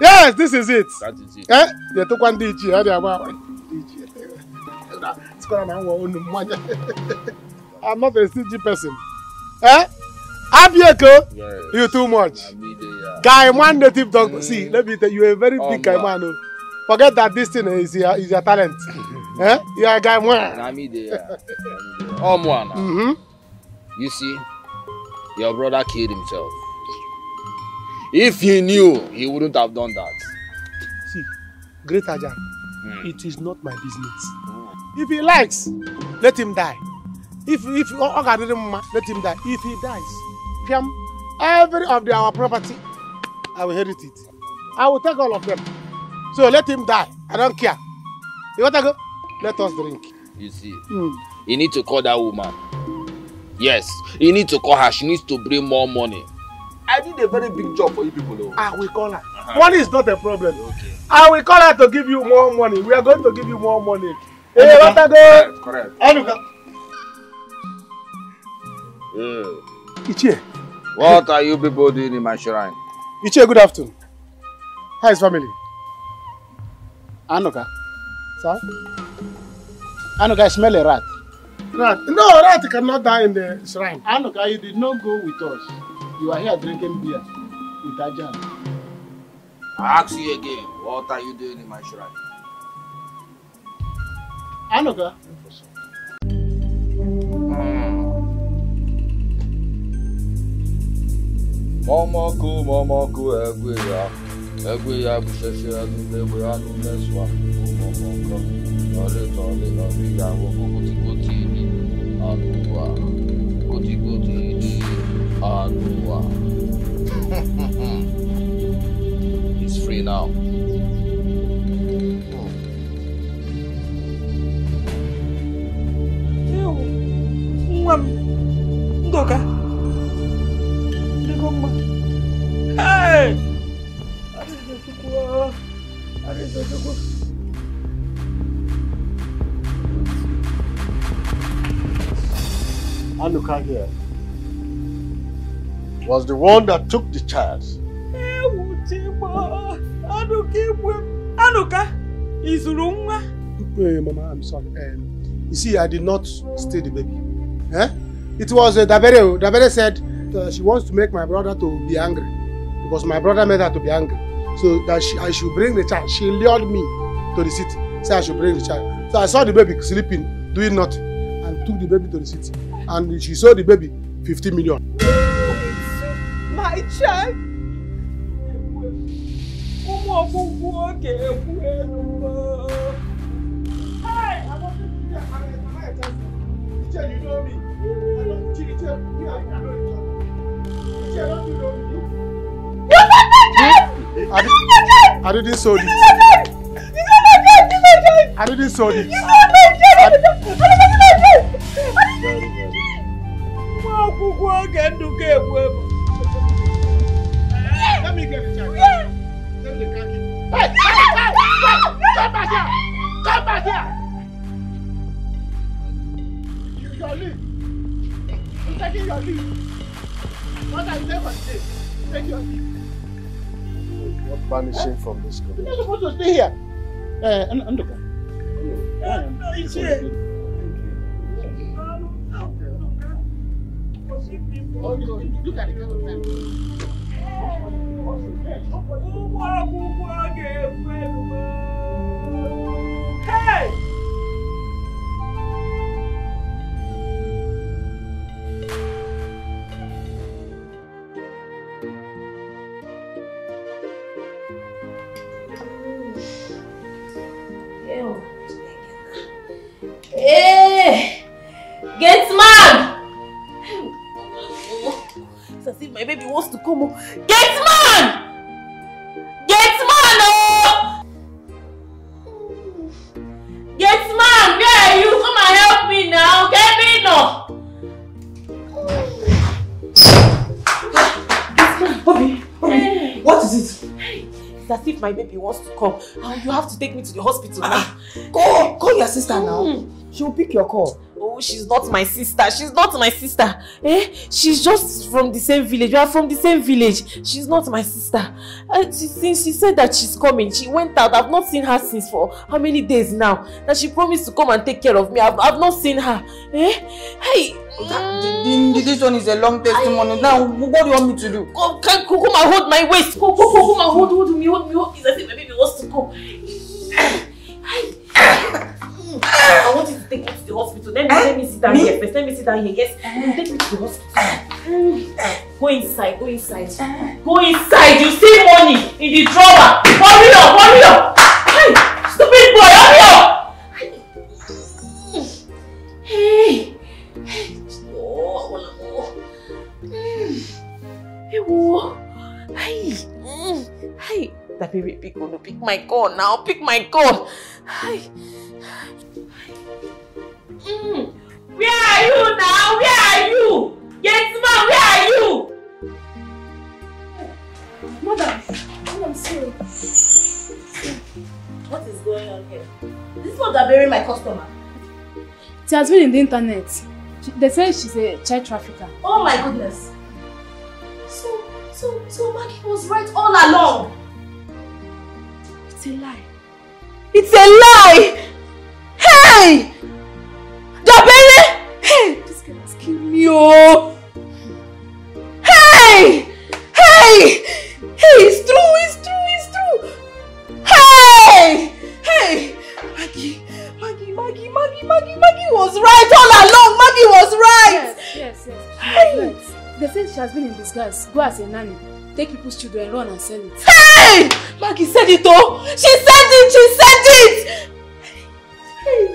Yes, this is it. That is it. Eh? They took one DJ. I'm not a stingy person. Eh? Happy echo. You too much. Kaiman native dog. See, let me tell you, you're a very big Kaimano. Forget that this thing is your talent. Eh? You are a guy more. You see, your brother killed himself. If he knew, he wouldn't have done that. See, great Ajahn, it is not my business. If he likes, let him die. If let him die. If he dies, every of our property, I will inherit it. I will take all of them. So let him die. I don't care. You want to go? Let us drink. You see, you need to call that woman. Yes, you need to call her. She needs to bring more money. I did a very big job for you people though. I will call her. Money is not a problem. Okay. I will call her to give you more money. We are going to give you more money. Hey, what are they? Correct. Ichie. What are you people doing in my shrine? Ichie, good afternoon. How is family? Anuka. Sir? Anuka, I smell a rat. Rat? No, rat cannot die in the shrine. Anuka, you did not go with us. You are here drinking beer with Ajani. I ask you again, what are you doing in my shrine? Anuka. Momoku, everywhere. Everywhere, It's free now. Nduka. Hey! Anuka here was the one that took the child. Anuka is wrong. Mama, I'm sorry. You see, I did not stay the baby. Eh? It was Daberechi. Daberechi said she wants to make my brother to be angry because my brother made her to be angry, so that I should bring the child. She lured me to the city, said I should bring the child. So I saw the baby sleeping, doing nothing, and took the baby to the city. And she sold the baby 50 million. My child. Hi, I want to you know me. I don't teach you. I didn't sold it. I didn't sold it. Let me get the child. Hey, come back here. Come back here. Your leave. You're taking your leave. What I never did. Take your leave. You're vanishing from this country. You're supposed to stay here. Nduka. Look at the hey! Hey! Get mad! It's as if my baby wants to come home. Get mad! Get mad! Oh! Get mad! Where are you? Come and help me now! Get me now! Get mad! Bobby! Bobby! What is it? It's as if my baby wants to come. And you have to take me to the hospital now. Go! Call your sister now. She'll pick your call. Oh, she's not my sister. She's not my sister. Eh? She's just from the same village. We are from the same village. She's not my sister. Since she said that she's coming, she went out. I've not seen her since for how many days now? That she promised to come and take care of me. I've not seen her. Eh? Hey. This one is a long testimony. Now, what do you want me to do? Oh, can come and hold my waist. Come and hold me. I think my baby wants to come. Hi. I want you to take me to the hospital. Let me sit down here first. Let me sit down here. Yes, take me to the hospital. Go inside. Go inside. Go inside. You see money in the drawer. Hurry up! Hurry up! Hey, stupid boy! Hurry up! Hey! Hey! Oh! Hey! Hey! That baby pick on. Pick my gun now. Pick my gun. Hey! Where are you now? Where are you? Yes, ma'am, where are you? Madam, I'm sorry. customer? She has been in the internet. They say she's a child trafficker. Oh my goodness. So Maggie was right all along. It's a lie. It's a lie! Hey! Dabele! Hey! This girl has killed me, oh! Hey! Hey! Hey! It's true! It's true! It's true! Hey! Hey! Maggie was right all along! Maggie was right! Yes. Hey! Right. They said she has been in disguise. Go as a nanny. Take people's children, run and sell it. Hey! Maggie said it, oh! She said it! She said it! Hey!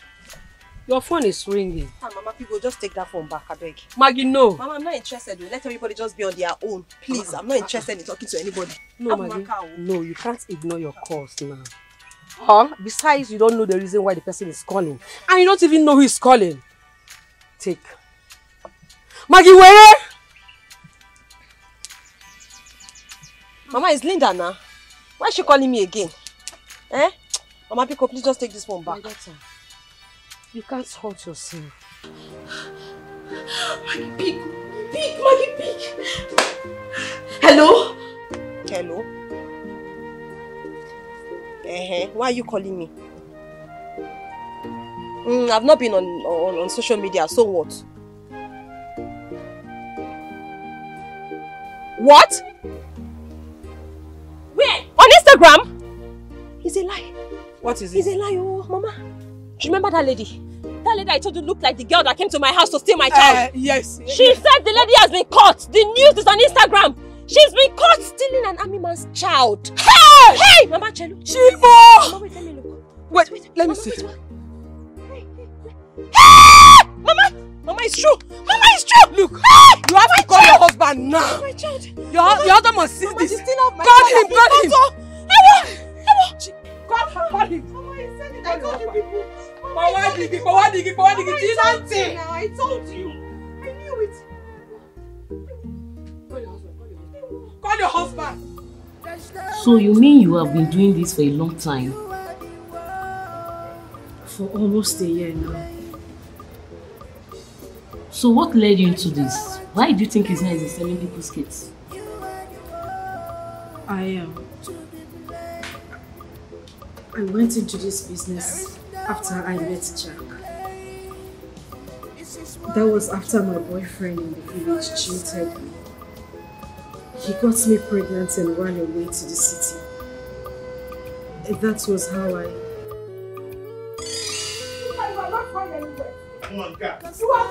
Your phone is ringing. Ah, Mama, people, just take that phone back, I beg. Maggie, no. Mama, I'm not interested. Let everybody just be on their own. Please, I'm not interested in talking to anybody. No, Maggie. No, you can't ignore your calls now. Huh? Besides, you don't know the reason why the person is calling. And you don't even know who is calling. Take. Maggie, where? Mama, it's Linda now. Why is she calling me again? Eh? Mama Pico, please just take this phone back. You can't hurt yourself. Maggie Pig! Pig! Maggie Pig! Hello? Hello? Why are you calling me? I've not been on social media, so what? What? Where? On Instagram? It's a lie. What is it? It's a lie, oh, Mama. Do you remember that lady? That lady I told you looked like the girl that came to my house to steal my child. Yes. She said the lady has been caught. The news is on Instagram. She's been caught stealing an army man's child. Hey! Hey! Mama Chelo. Chimo! Mama, wait, let me look. Wait, let me see. Hey! Mama, it's true. Look, hey! You have to call your husband now. My child. Your husband must see this. Got him. I told you. I knew it. Call your husband. So you mean you have been doing this for a long time? For almost a year now. So what led you into this? Why do you think it's nice selling people's kids? I went into this business after I met Jack. That was after my boyfriend in the village cheated me. He got me pregnant and ran away to the city. That was how I... You are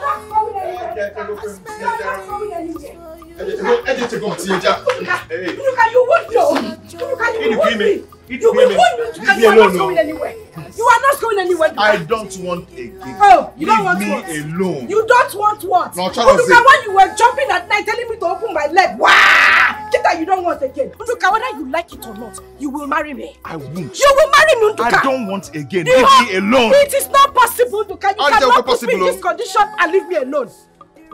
not going anywhere. I don't want a gig. Oh, you don't want what? Leave me alone. You don't want what? No, Nduka, when you were jumping at night telling me to open my leg, wow! Kita, you don't want again. Nduka, whether you like it or not, you will marry me. I won't. You will marry me, Nduka. I don't want again. Leave me alone. It is not possible, Nduka. You cannot put me in this condition and leave me alone.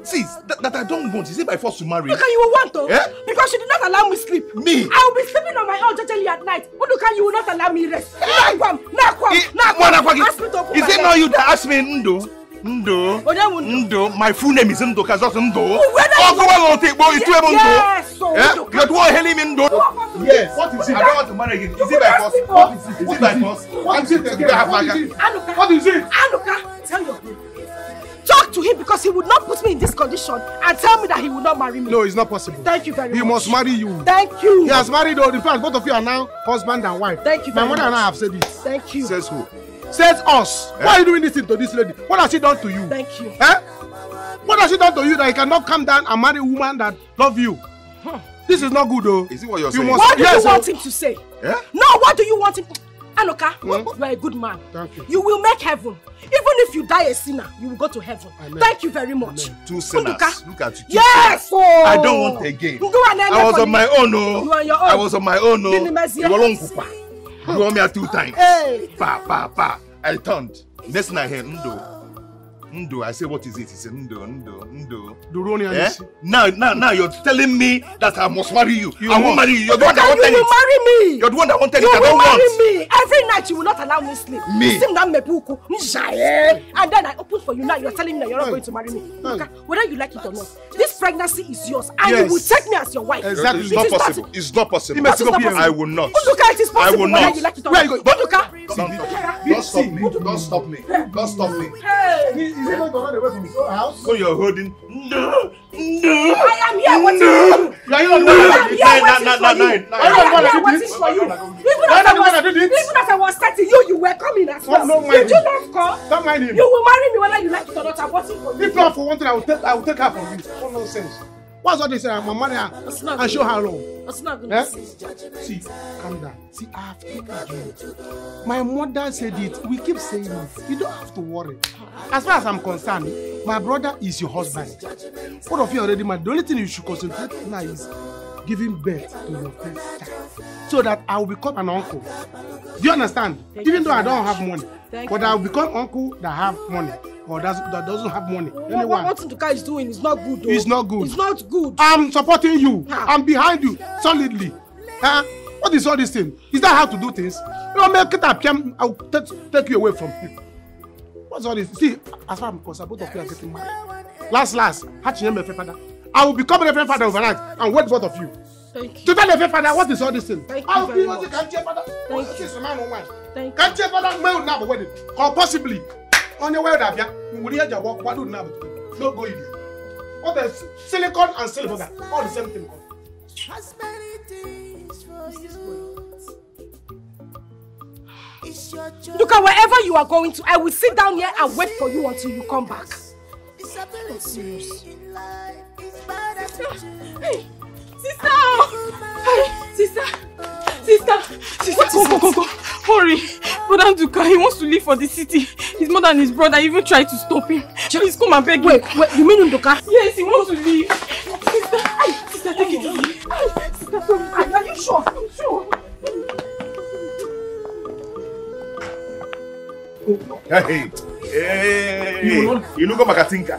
See, that I don't want. Is it by force to marry? Nduka, you will want to. Yeah? Because she did not allow me sleep. Me? I will be sleeping on my own gently at night. Nduka, you will not allow me rest. Nakwam. Ask me to open my leg. Is it not you that asked me, Ndo? My full name is Ndo, because that's Ndo. You're the one hailing me, Ndo. Yes. What is it? I don't want to marry again. Is it by force? What is it? Is it by force? What is it? Nduka, tell your people. Talk to him because he would not put me in this condition and tell me that he would not marry me. No, it's not possible. Thank you very much. He must marry you. Thank you. He has married all. In fact, both of you are now husband and wife. Thank you very much. My mother and I have said it. Thank you. Says who? Says us. Yeah. Why are you doing this thing to this lady? What has she done to you? Thank you. Eh? What has she done to you that you cannot come down and marry a woman that loves you? Huh. This is not good though. Is it what you're saying? What do you want him to say? Yeah? No, what do you want him to... Anoka, you are a good man. Thank you. You will make heaven. Even if you die a sinner, you will go to heaven. Amen. Thank you very much. Amen. Two sinners. Nduka. Look at you. Yes! Oh. I don't want again. I was on my own. You on your own. I was on my own. You were on Kupa. You owe me at 2 times. Hey. Pa, pa, pa. I turned. Next night I heard Ndo. I say, what is it? He said, Ndo. Eh? Now you're telling me that I must marry you. I won't marry you. You're the one that won't tell it. You will marry me. You're the one that won't tell it. I don't want. You will marry me. Every night you will not allow me sleep. Me. And then I open for you now. You're telling me that you're not going to marry me. Okay? Whether you like it or not, this pregnancy is yours. And you will take me as your wife. Exactly. It's not possible. It's not possible. I will not. It is possible whether you like it or not. Don't stop me. Don't stop me. Don't stop me. Is it not going away from his own house? So you're holding. No. I am here. What is it? You are not. I don't want to do this for you. Even as I was starting you, you were coming as well. Did you not come? Don't mind him. You will marry me whether you like it or not. I want it for you. If not for one thing, I will take her from you. Oh, nonsense. What's all this? I'm going to marry her and show her alone. That's not going to happen. See, calm down. See, I have taken you. My mother said it. We keep saying it. You don't have to worry. As far as I'm concerned, my brother is your husband. All of you already married. The only thing you should concentrate on now is giving birth to your first child, so that I will become an uncle. Do you understand? Even though I don't have money, but I will become uncle that have money. Or that doesn't have money. Anyone. What Nduka is doing is not good. Though. It's not good. It's not good. I'm supporting you. I'm behind you solidly. What is all this thing? Is that how to do things? I'll take you away from people. What's all this? See, as far as I'm concerned, both of you are getting married. Last, I will become a reverend father overnight and wait both of you. Thank you. To tell the father, what is all this thing? I'll be what you can't hear, father. What is the man or woman? Can't hear, father. May not have wedded. Or possibly. On your way, you will hear your work. What do you have to do? No go in there. All the silicon and silver, all the same thing. Look at wherever you are going to, I will sit down here and wait for you until you come back. That's serious. Hey, sister! Hey, sister! Sister, go. Hurry. Brother Nduka, he wants to leave for the city. His mother and his brother even tried to stop him. Please come and beg him. Wait, you mean Nduka? Yes, he wants to leave. Sister, take it easy. Sister, are you sure? I'm sure. Hey. You look at Makatinka.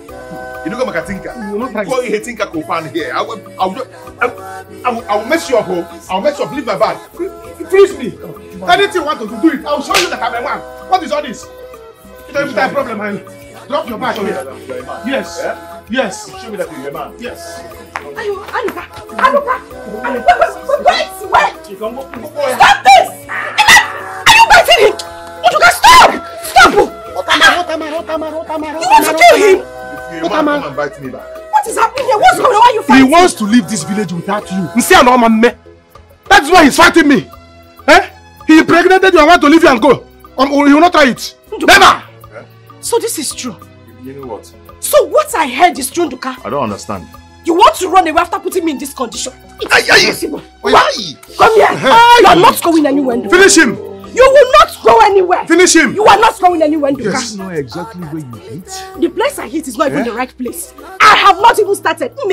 You look at Makatinka. Go here, Tinka Kopan here. I will mess you up, I'll mess you up. Leave my bag. Freeze me. Anything you want to do it. I'll show you that I'm a man. What is all this? Don't have a problem, man. Drop your bag here. Yes. Yeah? Yes. Show me that you're a man. Yes. Wait. Stop this! Are you biting him? Stop! You want to kill him? Come and bite me back. What is happening here? What's going on? Why are you fighting? He wants to leave this village without you. That's why he's fighting me. Eh? He impregnated you and want to leave you and go. He will not try it. Never! Eh? So this is true. You know what? So what I heard is true, Nduka. I don't understand. You want to run away after putting me in this condition? It's impossible. Why? Come here. You are not going anywhere, Nduka. Finish him. You will not go anywhere. Finish him. You are not going anywhere, Nduka. Yes. You know exactly where you hit. The place I hit is not even the right place. I have not even started. I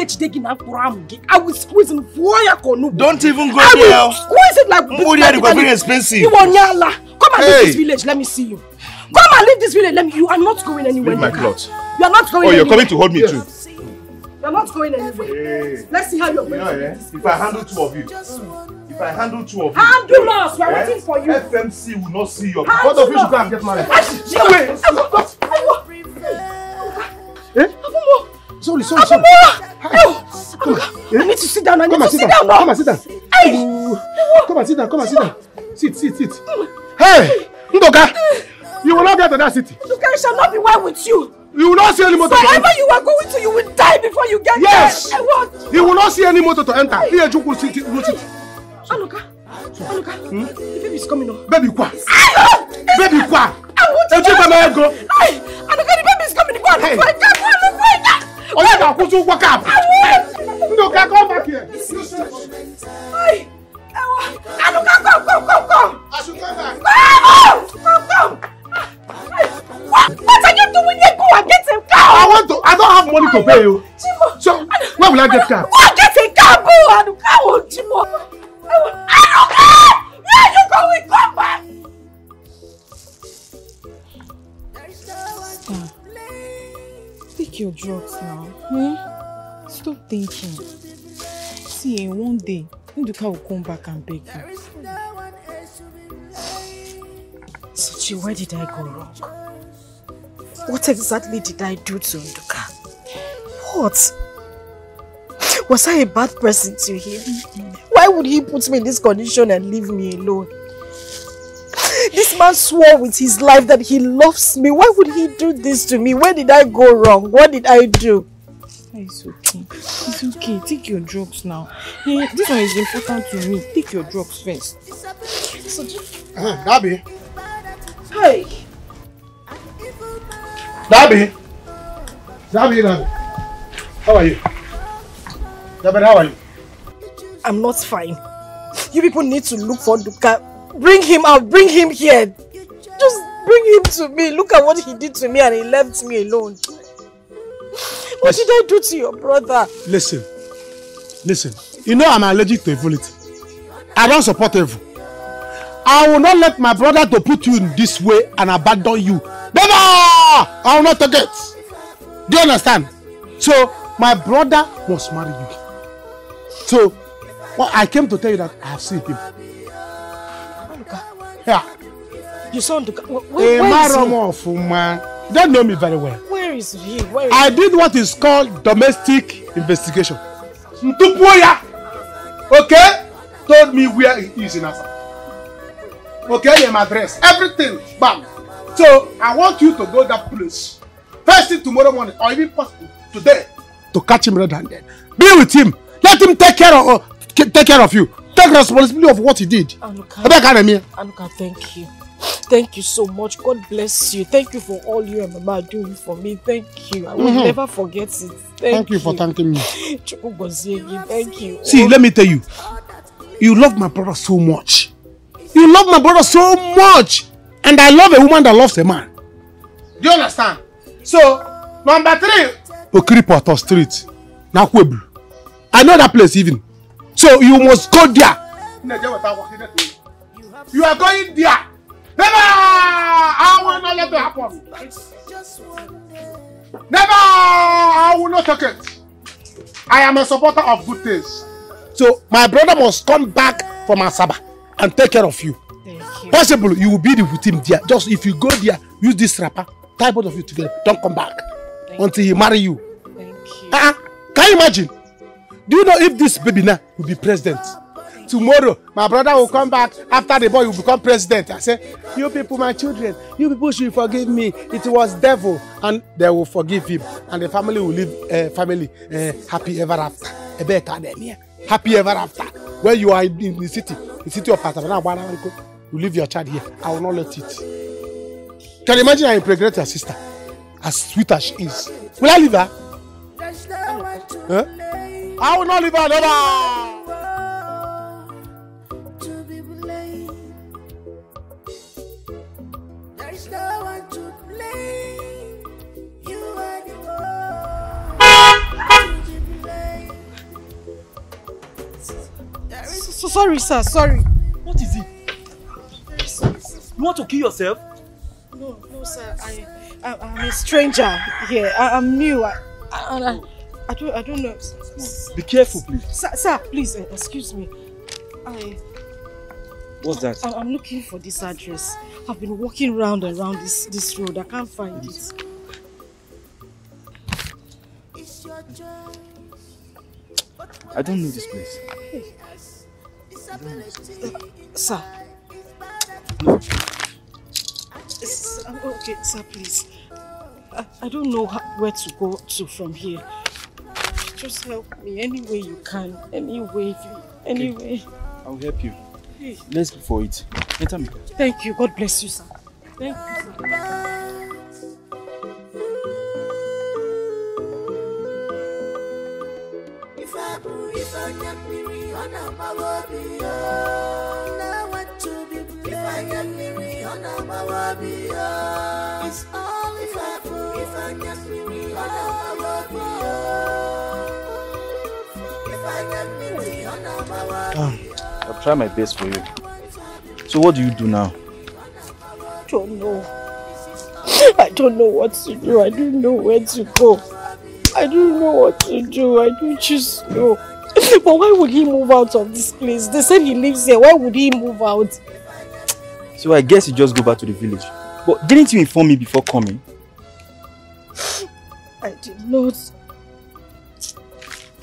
will squeeze him. Don't even go there. I will squeeze it like expensive. You are Nyala. Come and leave this village. Let me see you. Come and leave this village. You are not going anywhere. Leave my clothes. You are not going anywhere. Oh, you're coming to hold me too. You are not going anywhere. Hey. Let's see how you're going. If I handle two of you. If I handle two of you. Handle us. We are waiting for you. FMC will not see your. Both of you should go and get married. Sorry. I need to sit down. Come and sit down. Sit. Hey, Nduka, you will not get to that city. Nduka, I shall not be well with you. You will not see any motor to enter. Wherever you are going to, you will die before you get there. Yes! You will not see any motor to enter. Anoka, the baby is coming up. Baby kwa! Baby kwa! Anoka, the baby is coming up. Anoka, come back here. Anoka, come! I should come back. I don't have money to pay you. So, where will I get cab? Why get a cab? I want Chimo. I don't care. Yeah, you go, we come back. Take your drugs now. Hmm? Stop thinking. See, one day, Nduka will come back and beg you. Suchi, where did I go wrong? What exactly did I do to Nduka? What? Was I a bad person to him? Why would he put me in this condition and leave me alone? This man swore with his life that he loves me. Why would he do this to me? Where did I go wrong? What did I do? It's okay. It's okay. Take your drugs now. Hey, this one is important to me. Take your drugs first. Gabi. Hey. Dabi. How are you? Dabi, how are you? I'm not fine. You people need to look for Nduka. Bring him out. Bring him here. Just bring him to me. Look at what he did to me and he left me alone. What did I do to your brother? Listen. You know I'm allergic to evility. I don't support evil. I will not let my brother to put you in this way and abandon you. Never! I will not forget. Do you understand? So, my brother must marry you. So, well, I came to tell you that I have seen him. Yeah. You sound... Where is he? You don't know me very well. Where is he? Where is I did what is called domestic investigation. Okay? Told me where he is in Asa. Okay, my address. Everything. Bam. So, I want you to go to that place. First thing tomorrow morning, or even possible today, to catch him red-handed. Be with him. Let him take care of you. Take responsibility of what he did. Anuka, thank you. Thank you so much. God bless you. Thank you for all you and Mama are doing for me. Thank you. I will never forget it. Thank you for thanking me. Thank you. See, let me tell you. You love my brother so much. You love my brother so much. And I love a woman that loves a man. Do you understand? So, number 3. Okiripoto Street. Nakweblu. I know that place even. So, you must go there. You are going there. Never! I will not let that happen. Never! I will not take it. I am a supporter of good things. So, my brother must come back from Asaba and take care of you. Possible, you will be with him there. Just if you go there, use this wrapper, tie both of you together. Don't come back until he marry you. Thank you. Can you imagine? Do you know if this baby now will be president? Tomorrow, my brother will come back after the boy will become president. I say, you people, my children, you people should forgive me. It was devil. And they will forgive him. And the family will live happy ever after. A better than here. Happy ever after. When you are in the city of Patabana, you leave your child here. I will not let it. Can you imagine I impregnate your sister? As sweet as she is. Will I leave her? Huh? I will not leave her. Never! Sorry, sir. Sorry. What is it? You want to kill yourself? No, sir. I'm a stranger here. I'm new. I don't know. Be careful, please. Sir, please, excuse me. What's that? I'm looking for this address. I've been walking round and round this road. I can't find it. I don't know this place. Hey. Sir. No. Okay, sir, please. I don't know where to go to from here. Just help me any way you can. Any way. I'll help you. Hey. Let's go for it. Enter me. Thank you. God bless you, sir. Thank you, sir. It's all if I get me I'll try my best for you. So what do you do now? I don't know. I don't know what to do. I don't know where to go. I don't know what to do. I don't just know. But why would he move out of this place? They said he lives here. Why would he move out? So I guess you just go back to the village. But didn't you inform me before coming? I did not.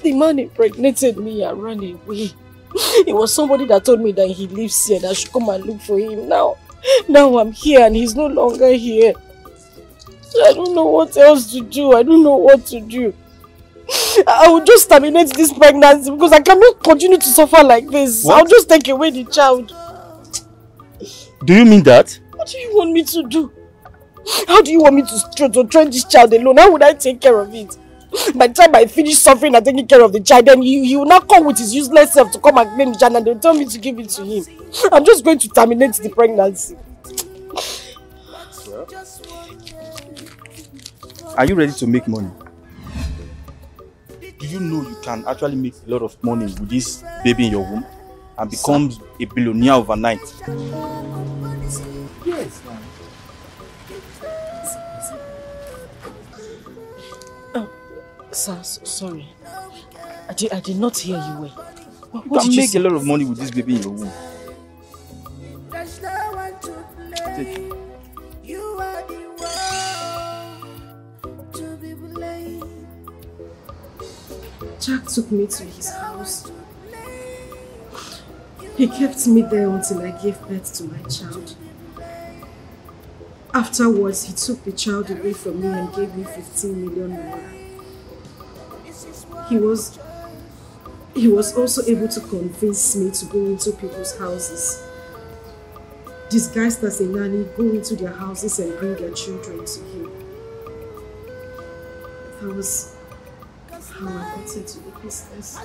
The man impregnated me and ran away. It was somebody that told me that he lives here, that I should come and look for him. Now I'm here and he's no longer here. I don't know what else to do. I don't know what to do. I will just terminate this pregnancy because I cannot continue to suffer like this. What? I'll just take away the child. Do you mean that? What do you want me to do? How do you want me to train this child alone? How would I take care of it? By the time I finish suffering and taking care of the child, then he will now come with his useless self to come and claim the child, and they'll tell me to give it to him. I'm just going to terminate the pregnancy. Well, are you ready to make money? Do you know you can actually make a lot of money with this baby in your womb and become a billionaire overnight? Yes, ma'am. Sir, sorry. I did not hear you well. What did you make a lot of money with this baby in your womb. There's no one to blame. You are the one to be blamed. Jack took me to his house. He kept me there until I gave birth to my child. Afterwards, he took the child away from me and gave me 15 million naira. He was also able to convince me to go into people's houses, disguised as a nanny, go into their houses and bring their children to him. That was how I got into the business.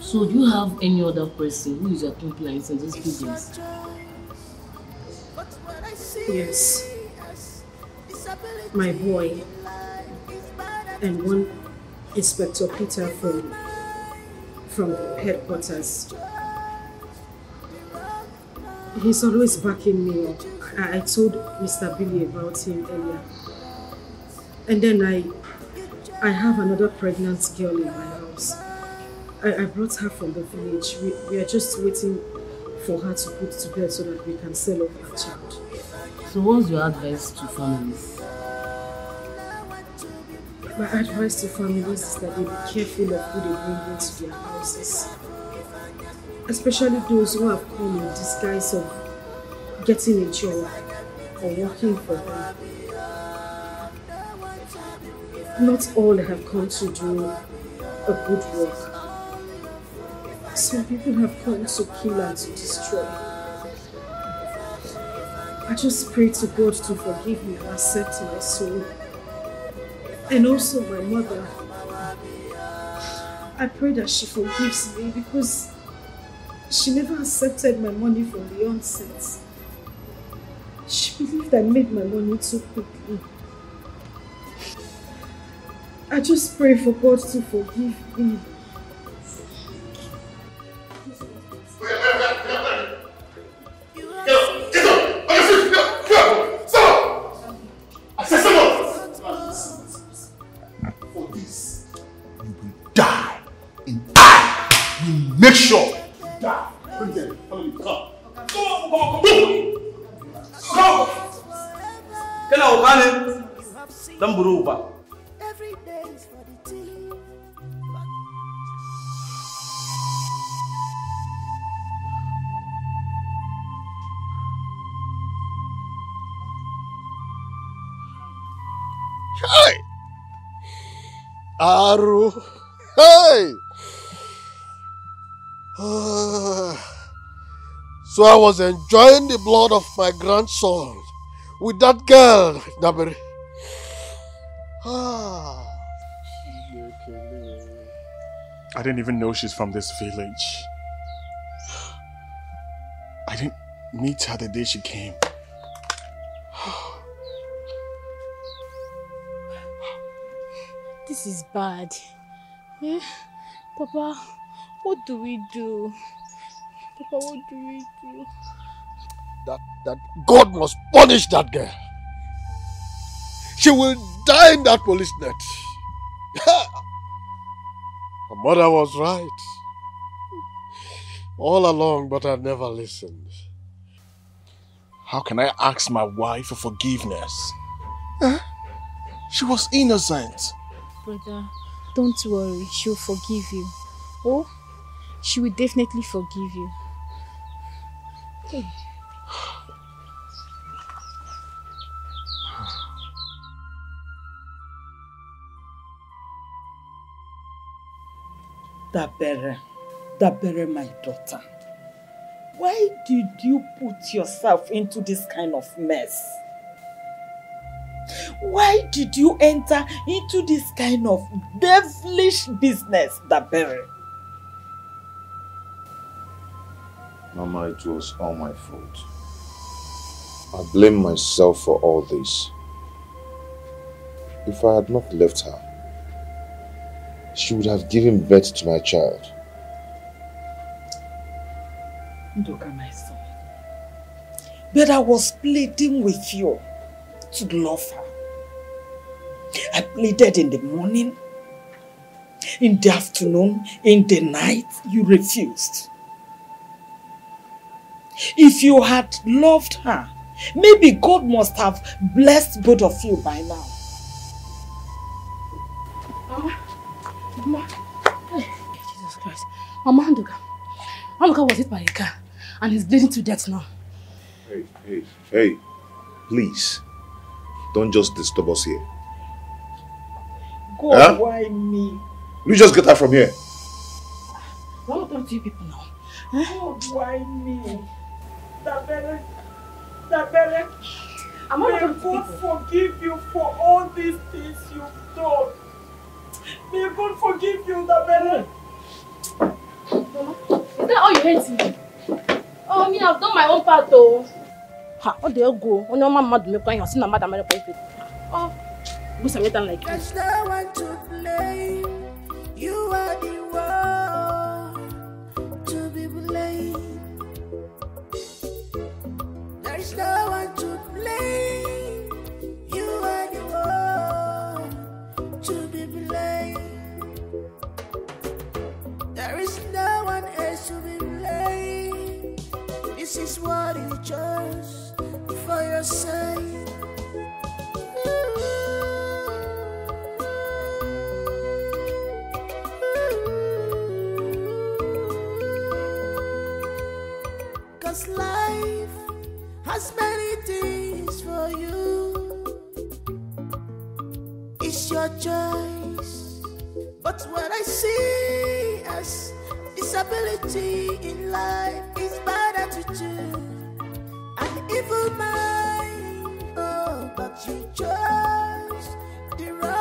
So do you have any other person who is your compliance in this business? Yes. My boy. And one Inspector Peter from headquarters. He's always backing me up. I told Mr. Billy about him earlier. And then I have another pregnant girl in my house. I brought her from the village. We are just waiting for her to put to bed so that we can sell off her child. So what's your advice to families? My advice to families is that they be careful of who they bring into their houses. Especially those who have come in disguise of getting a job or working for them. Not all have come to do a good work. Some people have come to kill and to destroy. I just pray to God to forgive me and accept my soul. And also my mother, I pray that she forgives me because she never accepted my money from the onset. She believed I made my money too quickly. I just pray for God to forgive me. Aru, hey! So I was enjoying the blood of my grandson with that girl, Dabere. I didn't even know she's from this village. I didn't meet her the day she came. This is bad. Eh? Papa, what do we do? Papa, what do we do? That God must punish that girl. She will die in that police net. Her mother was right. All along, but I never listened. How can I ask my wife for forgiveness? Huh? She was innocent. Brother, don't worry. She'll forgive you. Oh, she will definitely forgive you. Hey. Dabere, my daughter. Why did you put yourself into this kind of mess? Why did you enter into this kind of devilish business, Dabere? Mama, it was all my fault. I blame myself for all this. If I had not left her, she would have given birth to my child. Nduka, my son. But I was pleading with you to love her. I pleaded in the morning, in the afternoon, in the night. You refused. If you had loved her, maybe God must have blessed both of you by now. Mama, Jesus Christ. Mama, Nduka was hit by a car and he's bleeding to death now. Hey, please. Don't just disturb us here. God, huh? Why me? You just get her from here. Don't talk to you people now. Huh? God, why me? Dabere, may God forgive you for all these things you've done. May God forgive you, Dabere. Mama, is that all you hate me? Oh, I mean, I've done my own part though. Ha! Oh, there go. Oh, no, my mother, me crying. I see my mother, my wife. Oh, who's a man like you? There's no one to blame. You are the one to be blamed. There's no one to blame. You are the one to be blamed. There is no one else to be blamed. This is what you chose. For your sake, cause life has many things for you. It's your choice, but what I see as disability in life is bad attitude. Evil mind, oh, but you chose the wrong.